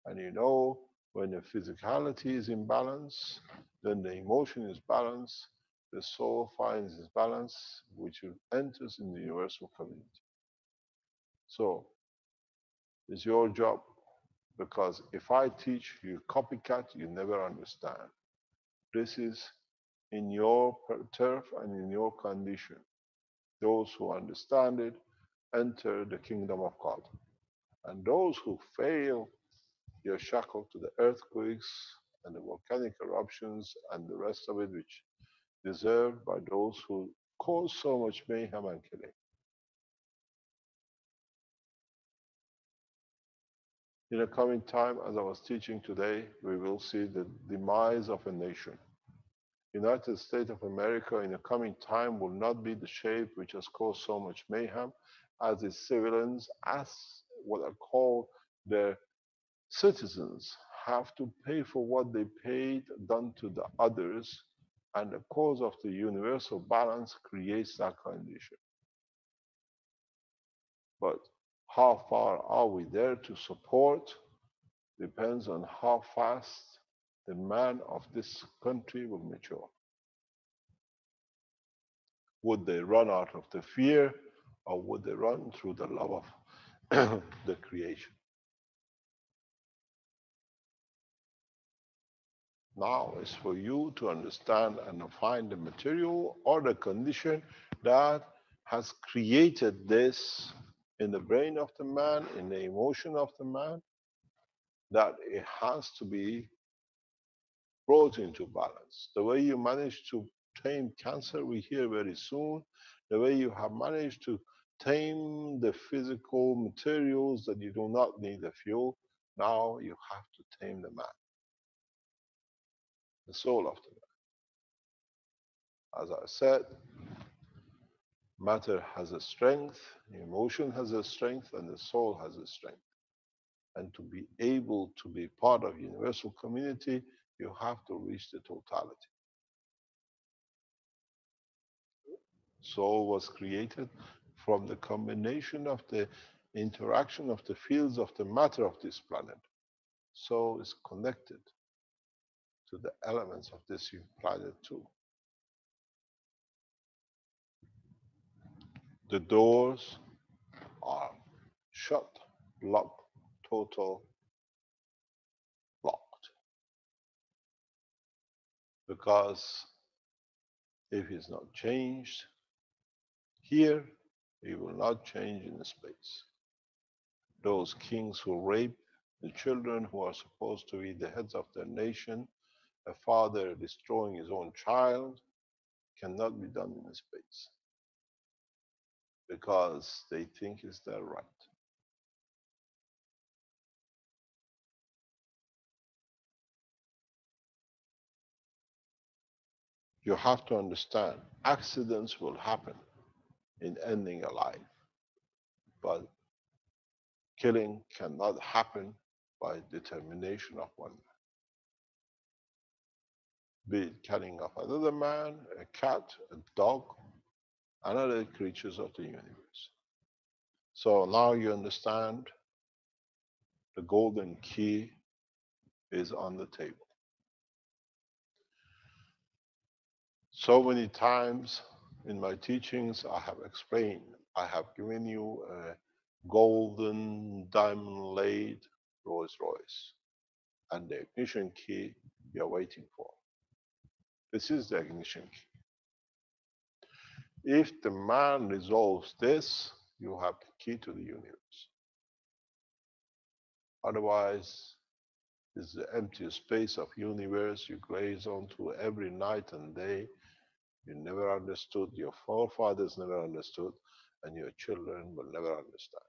And you know, when the physicality is in balance, then the emotion is balanced, the soul finds its balance, which enters in the universal community. So, it's your job. Because if I teach you copycat, you never understand. This is in your turf and in your condition. Those who understand it, enter the kingdom of God. And those who fail, you're shackled to the earthquakes and the volcanic eruptions and the rest of it, which deserved by those who cause so much mayhem and killing. In the coming time, as I was teaching today, we will see the demise of a nation. United States of America in the coming time will not be the shape which has caused so much mayhem, as its civilians, as what are called their citizens, have to pay for what they paid, done to the others, and the cause of the universal balance creates that condition. But how far are we there to support, depends on how fast the man of this country will mature. Would they run out of the fear, or would they run through the love of the creation? Now it's for you to understand and find the material or the condition that has created this in the brain of the man, in the emotion of the man, that it has to be brought into balance. The way you manage to tame cancer, we hear very soon, the way you have managed to tame the physical materials that you do not need the fuel, now you have to tame the man, the soul of the man. As I said, matter has a strength, the emotion has a strength, and the soul has a strength. And to be able to be part of universal community, you have to reach the totality. Soul was created from the combination of the interaction of the fields of the matter of this planet. So it's connected to the elements of this planet too. The doors are shut, locked, total locked. Because if it's not changed here, it will not change in space. Those kings who rape the children who are supposed to be the heads of their nation, a father destroying his own child, cannot be done in space. Because they think it's their right. You have to understand, accidents will happen in ending a life, but killing cannot happen by determination of one man. Be it killing of another man, a cat, a dog, and other creatures of the universe. So now you understand, the golden key is on the table. So many times in my teachings I have explained, I have given you a golden diamond laid Rolls Royce and the ignition key you are waiting for. This is the ignition key. If the man resolves this, you have the key to the universe. Otherwise, it's the empty space of universe you graze onto every night and day. You never understood, your forefathers never understood, and your children will never understand.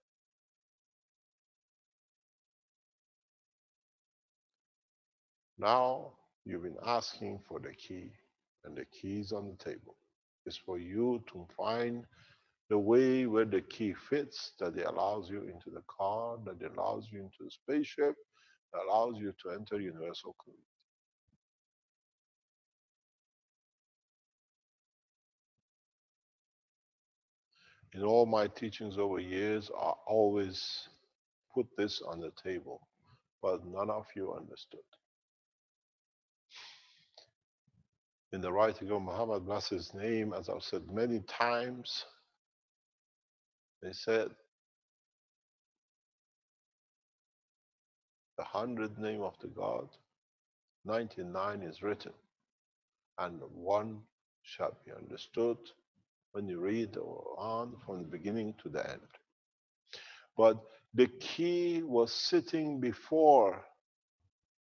Now, you've been asking for the key, and the key is on the table. It's for you to find the way where the key fits, that it allows you into the car, that it allows you into the spaceship, that allows you to enter universal community. In all my teachings over years, I always put this on the table, but none of you understood. In the writing of Muhammad Nasir's name, as I've said many times, they said, the 100 name of the God, 99 is written, and one shall be understood, when you read on from the beginning to the end. But the key was sitting before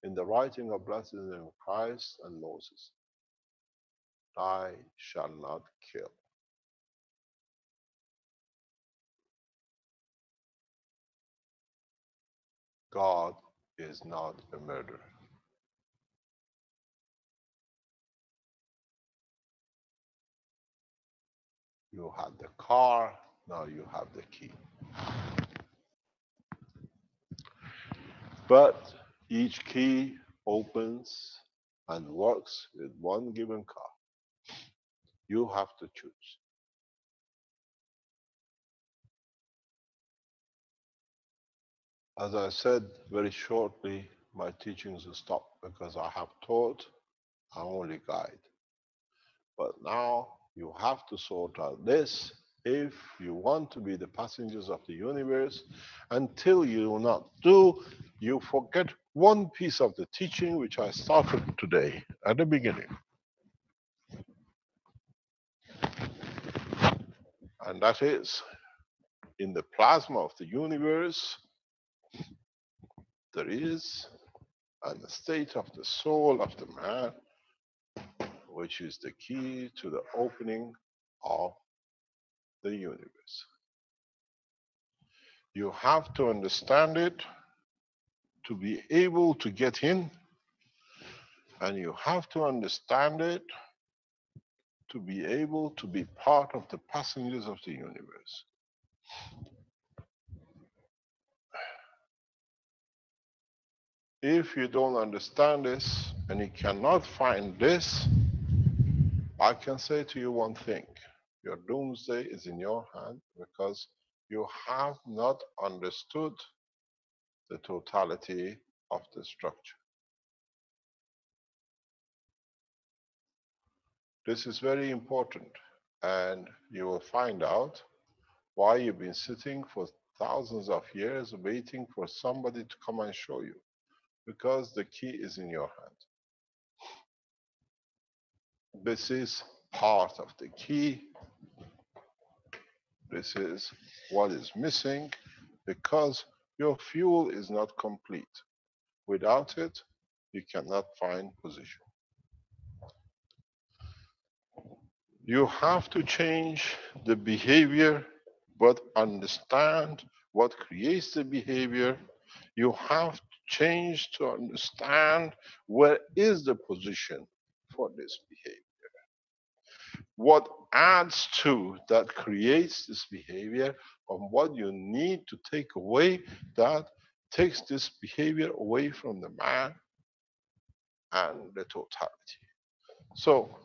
in the writing of Blessed Name Christ and Moses. I shall not kill. God is not a murderer. You had the car, now you have the key. But each key opens and works with one given car. You have to choose. As I said, very shortly, my teachings will stop, because I have taught, I only guide. But now, you have to sort out this, if you want to be the passengers of the universe. Until you not do, you forget one piece of the teaching which I started today, at the beginning. And that is, in the plasma of the universe, there is, and the state of the soul of the man, which is the key to the opening of the universe. You have to understand it, to be able to get in, and you have to understand it, to be able to be part of the passengers of the universe. If you don't understand this, and you cannot find this, I can say to you one thing, your doomsday is in your hand, because you have not understood the totality of the structure. This is very important, and you will find out why you've been sitting for thousands of years waiting for somebody to come and show you, because the key is in your hand. This is part of the key. This is what is missing, because your fuel is not complete. Without it, you cannot find position. You have to change the behavior, but understand what creates the behavior. You have to change to understand where is the position for this behavior. What adds to that creates this behavior, and what you need to take away that takes this behavior away from the man and the totality. So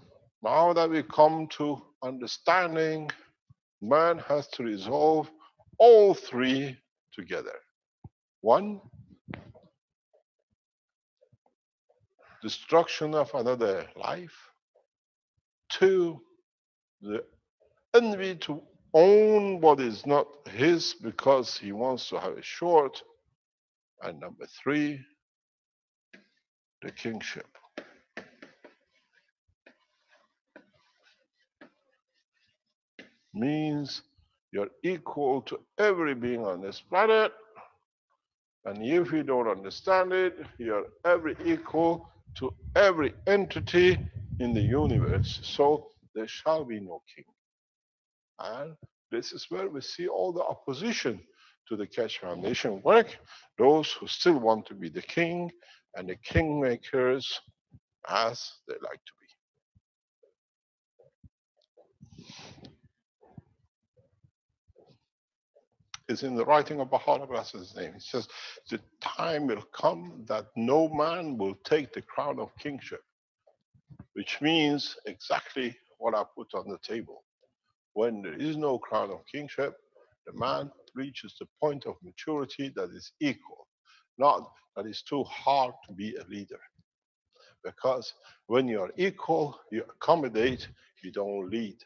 now that we come to understanding, man has to resolve all three together. One, destruction of another life. Two, the envy to own what is not his because he wants to have it short. And number three, the kingship. Means you're equal to every being on this planet, and if you don't understand it, you're every equal to every entity in the universe. So there shall be no king. And this is where we see all the opposition to the Keshe Foundation work. Those who still want to be the king, and the kingmakers as they like to be. It's in the writing of Baha'u'llah's name. It says, the time will come that no man will take the crown of kingship. Which means exactly what I put on the table. When there is no crown of kingship, the man reaches the point of maturity that is equal, not that it's too hard to be a leader. Because when you are equal, you accommodate, you don't lead.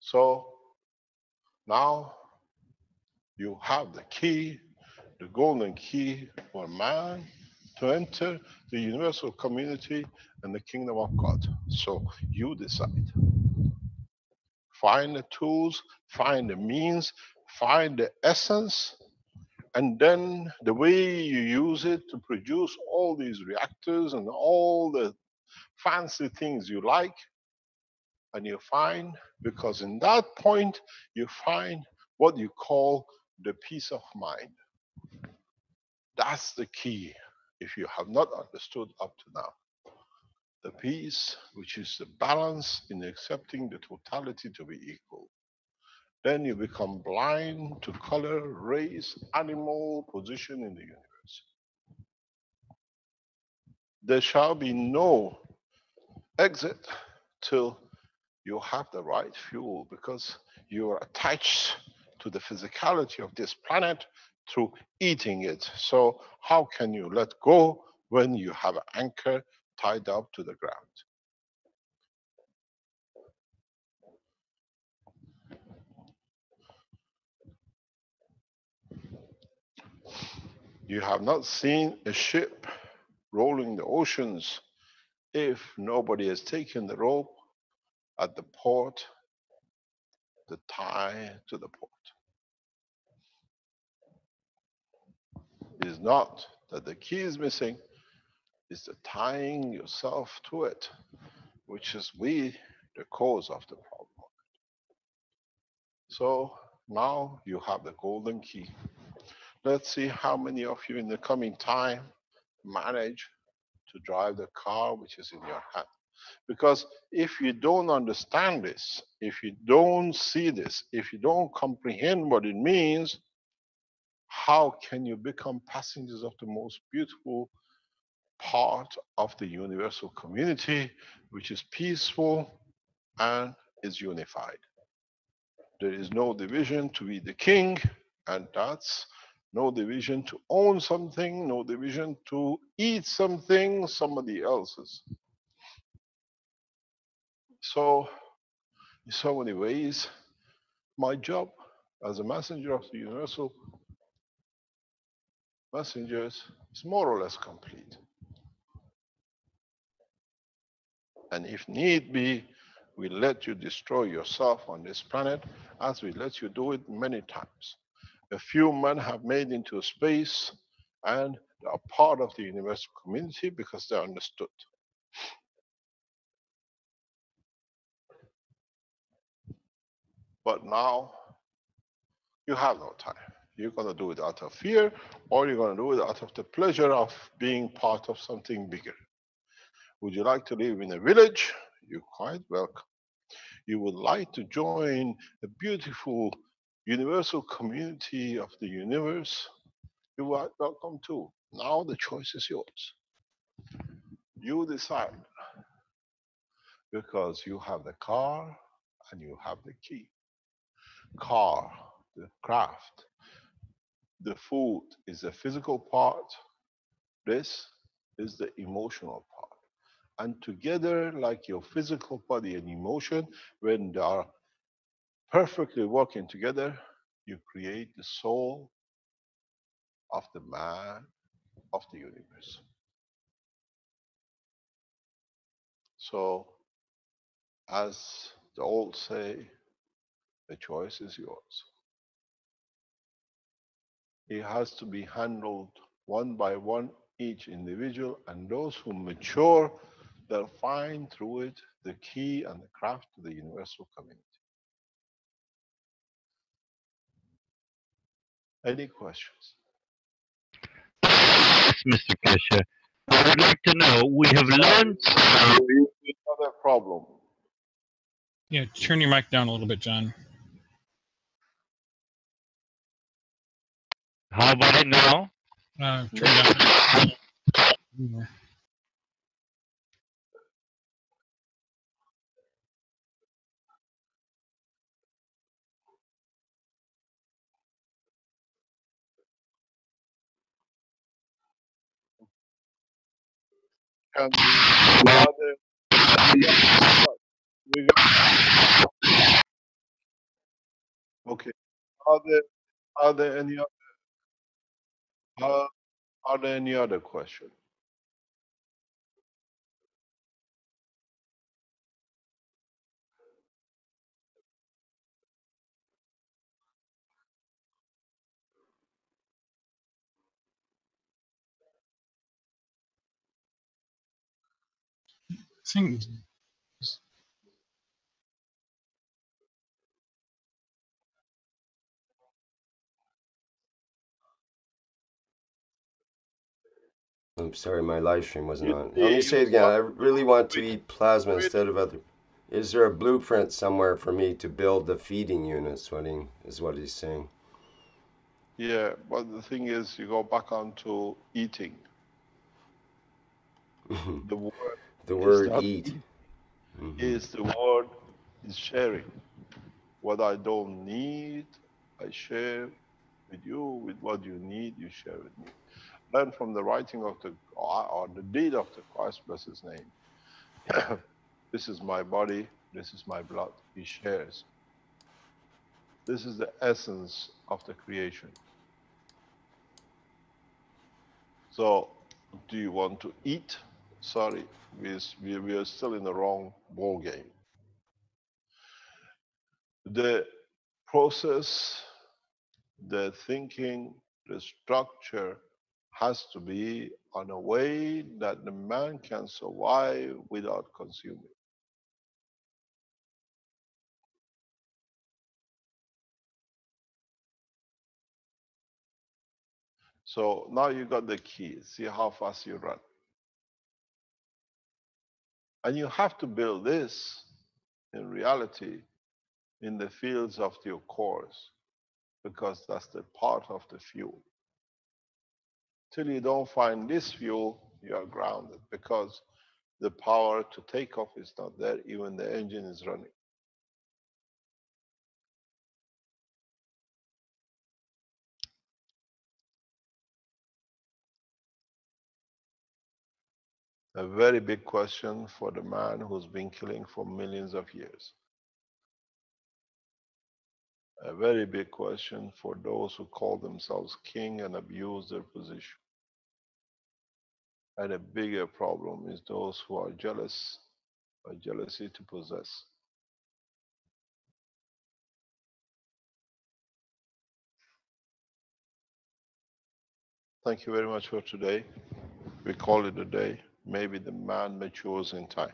So now you have the key, the golden key for man, to enter the universal community and the kingdom of God. So you decide. Find the tools, find the means, find the essence, and then the way you use it to produce all these reactors and all the fancy things you like, and you find, because in that point you find what you call the peace of mind. That's the key. If you have not understood up to now, the peace, which is the balance in accepting the totality to be equal, then you become blind to color, race, animal, position in the universe. There shall be no exit till you have the right fuel, because you are attached to the physicality of this planet through eating it. So how can you let go when you have an anchor tied up to the ground? You have not seen a ship rolling the oceans if nobody has taken the rope at the port, the tie to the port. Is not that the key is missing, it's the tying yourself to it, which is we, the cause of the problem. So now you have the golden key. Let's see how many of you in the coming time manage to drive the car which is in your hand. Because if you don't understand this, if you don't see this, if you don't comprehend what it means, how can you become passengers of the most beautiful part of the universal community, which is peaceful and is unified? There is no division to be the king, and that's no division to own something, no division to eat something, somebody else's. So, in so many ways, my job as a messenger of the Universal Messengers is more or less complete. And if need be, we let you destroy yourself on this planet, as we let you do it many times. A few men have made into space, and they are part of the universal community because they understood. But now, you have no time. You're going to do it out of fear, or you're going to do it out of the pleasure of being part of something bigger. Would you like to live in a village? You're quite welcome. You would like to join a beautiful universal community of the universe? You are welcome too. Now the choice is yours. You decide. Because you have the car and you have the key. Car, the craft, the food is the physical part. This is the emotional part. And together, like your physical body and emotion, when they are perfectly working together, you create the soul of the man of the universe. So, as the old say, the choice is yours. It has to be handled one by one, each individual, and those who mature, they'll find through it the key and the craft to the universal community. Any questions? Yes, Mr. Keshe. I would like to know, we have learned... Another problem. Yeah, turn your mic down a little bit, John. How about it now? Turn it down. Yeah. And okay. Are there any other questions? Things. I'm sorry, my live stream wasn't on. Let me say it again. I really want to eat plasma instead of other. Is there a blueprint somewhere for me to build the feeding units? Is what he's saying. Yeah, but the thing is, you go back onto eating. The word. The word eat is the word is sharing. What I don't need, I share with you. With what you need, you share with me. Learn from the writing of the or the deed of the Christ, bless His name. This is my body. This is my blood. He shares. This is the essence of the creation. So, do you want to eat? Sorry, we are still in the wrong ball game. The process, the thinking, the structure has to be on a way that the man can survive without consuming. So now you got the key. See how fast you run. And you have to build this, in reality, in the fields of your cores, because that's the part of the fuel. Till you don't find this fuel, you are grounded, because the power to take off is not there, even the engine is running. A very big question for the man who's been killing for millions of years. A very big question for those who call themselves king and abuse their position. And a bigger problem is those who are jealous, by jealousy to possess. Thank you very much for today. We call it a day. Maybe the man matures in time.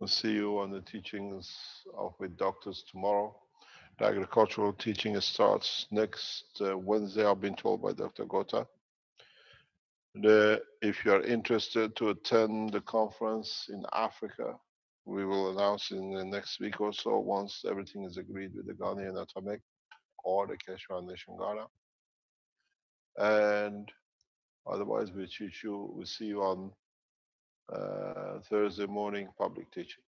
We'll see you on the teachings of with doctors tomorrow. The agricultural teaching starts next Wednesday, I've been told by Dr. Gota. If you are interested to attend the conference in Africa, we will announce in the next week or so, once everything is agreed with the Ghanaian Atomic or the Keshe Foundation Ghana. And otherwise, we'll see you on Thursday morning, public teaching.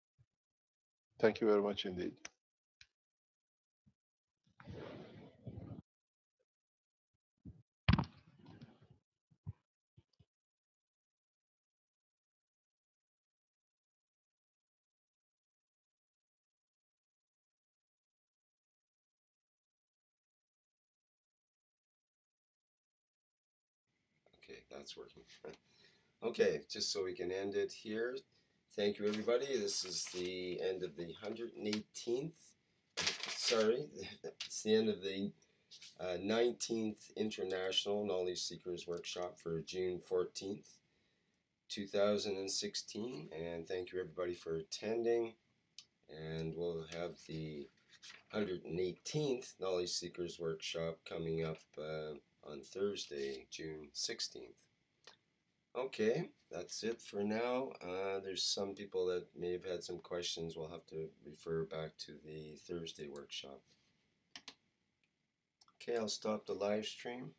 Thank you very much indeed. That's working. Okay, just so we can end it here. Thank you, everybody. This is the end of the 118th. Sorry, it's the end of the 19th International Knowledge Seekers Workshop for June 14th, 2016. And thank you, everybody, for attending. And we'll have the 118th Knowledge Seekers Workshop coming up on Thursday, June 16th. Okay, that's it for now. There's some people that may have had some questions. We'll have to refer back to the Thursday workshop. Okay, I'll stop the live stream.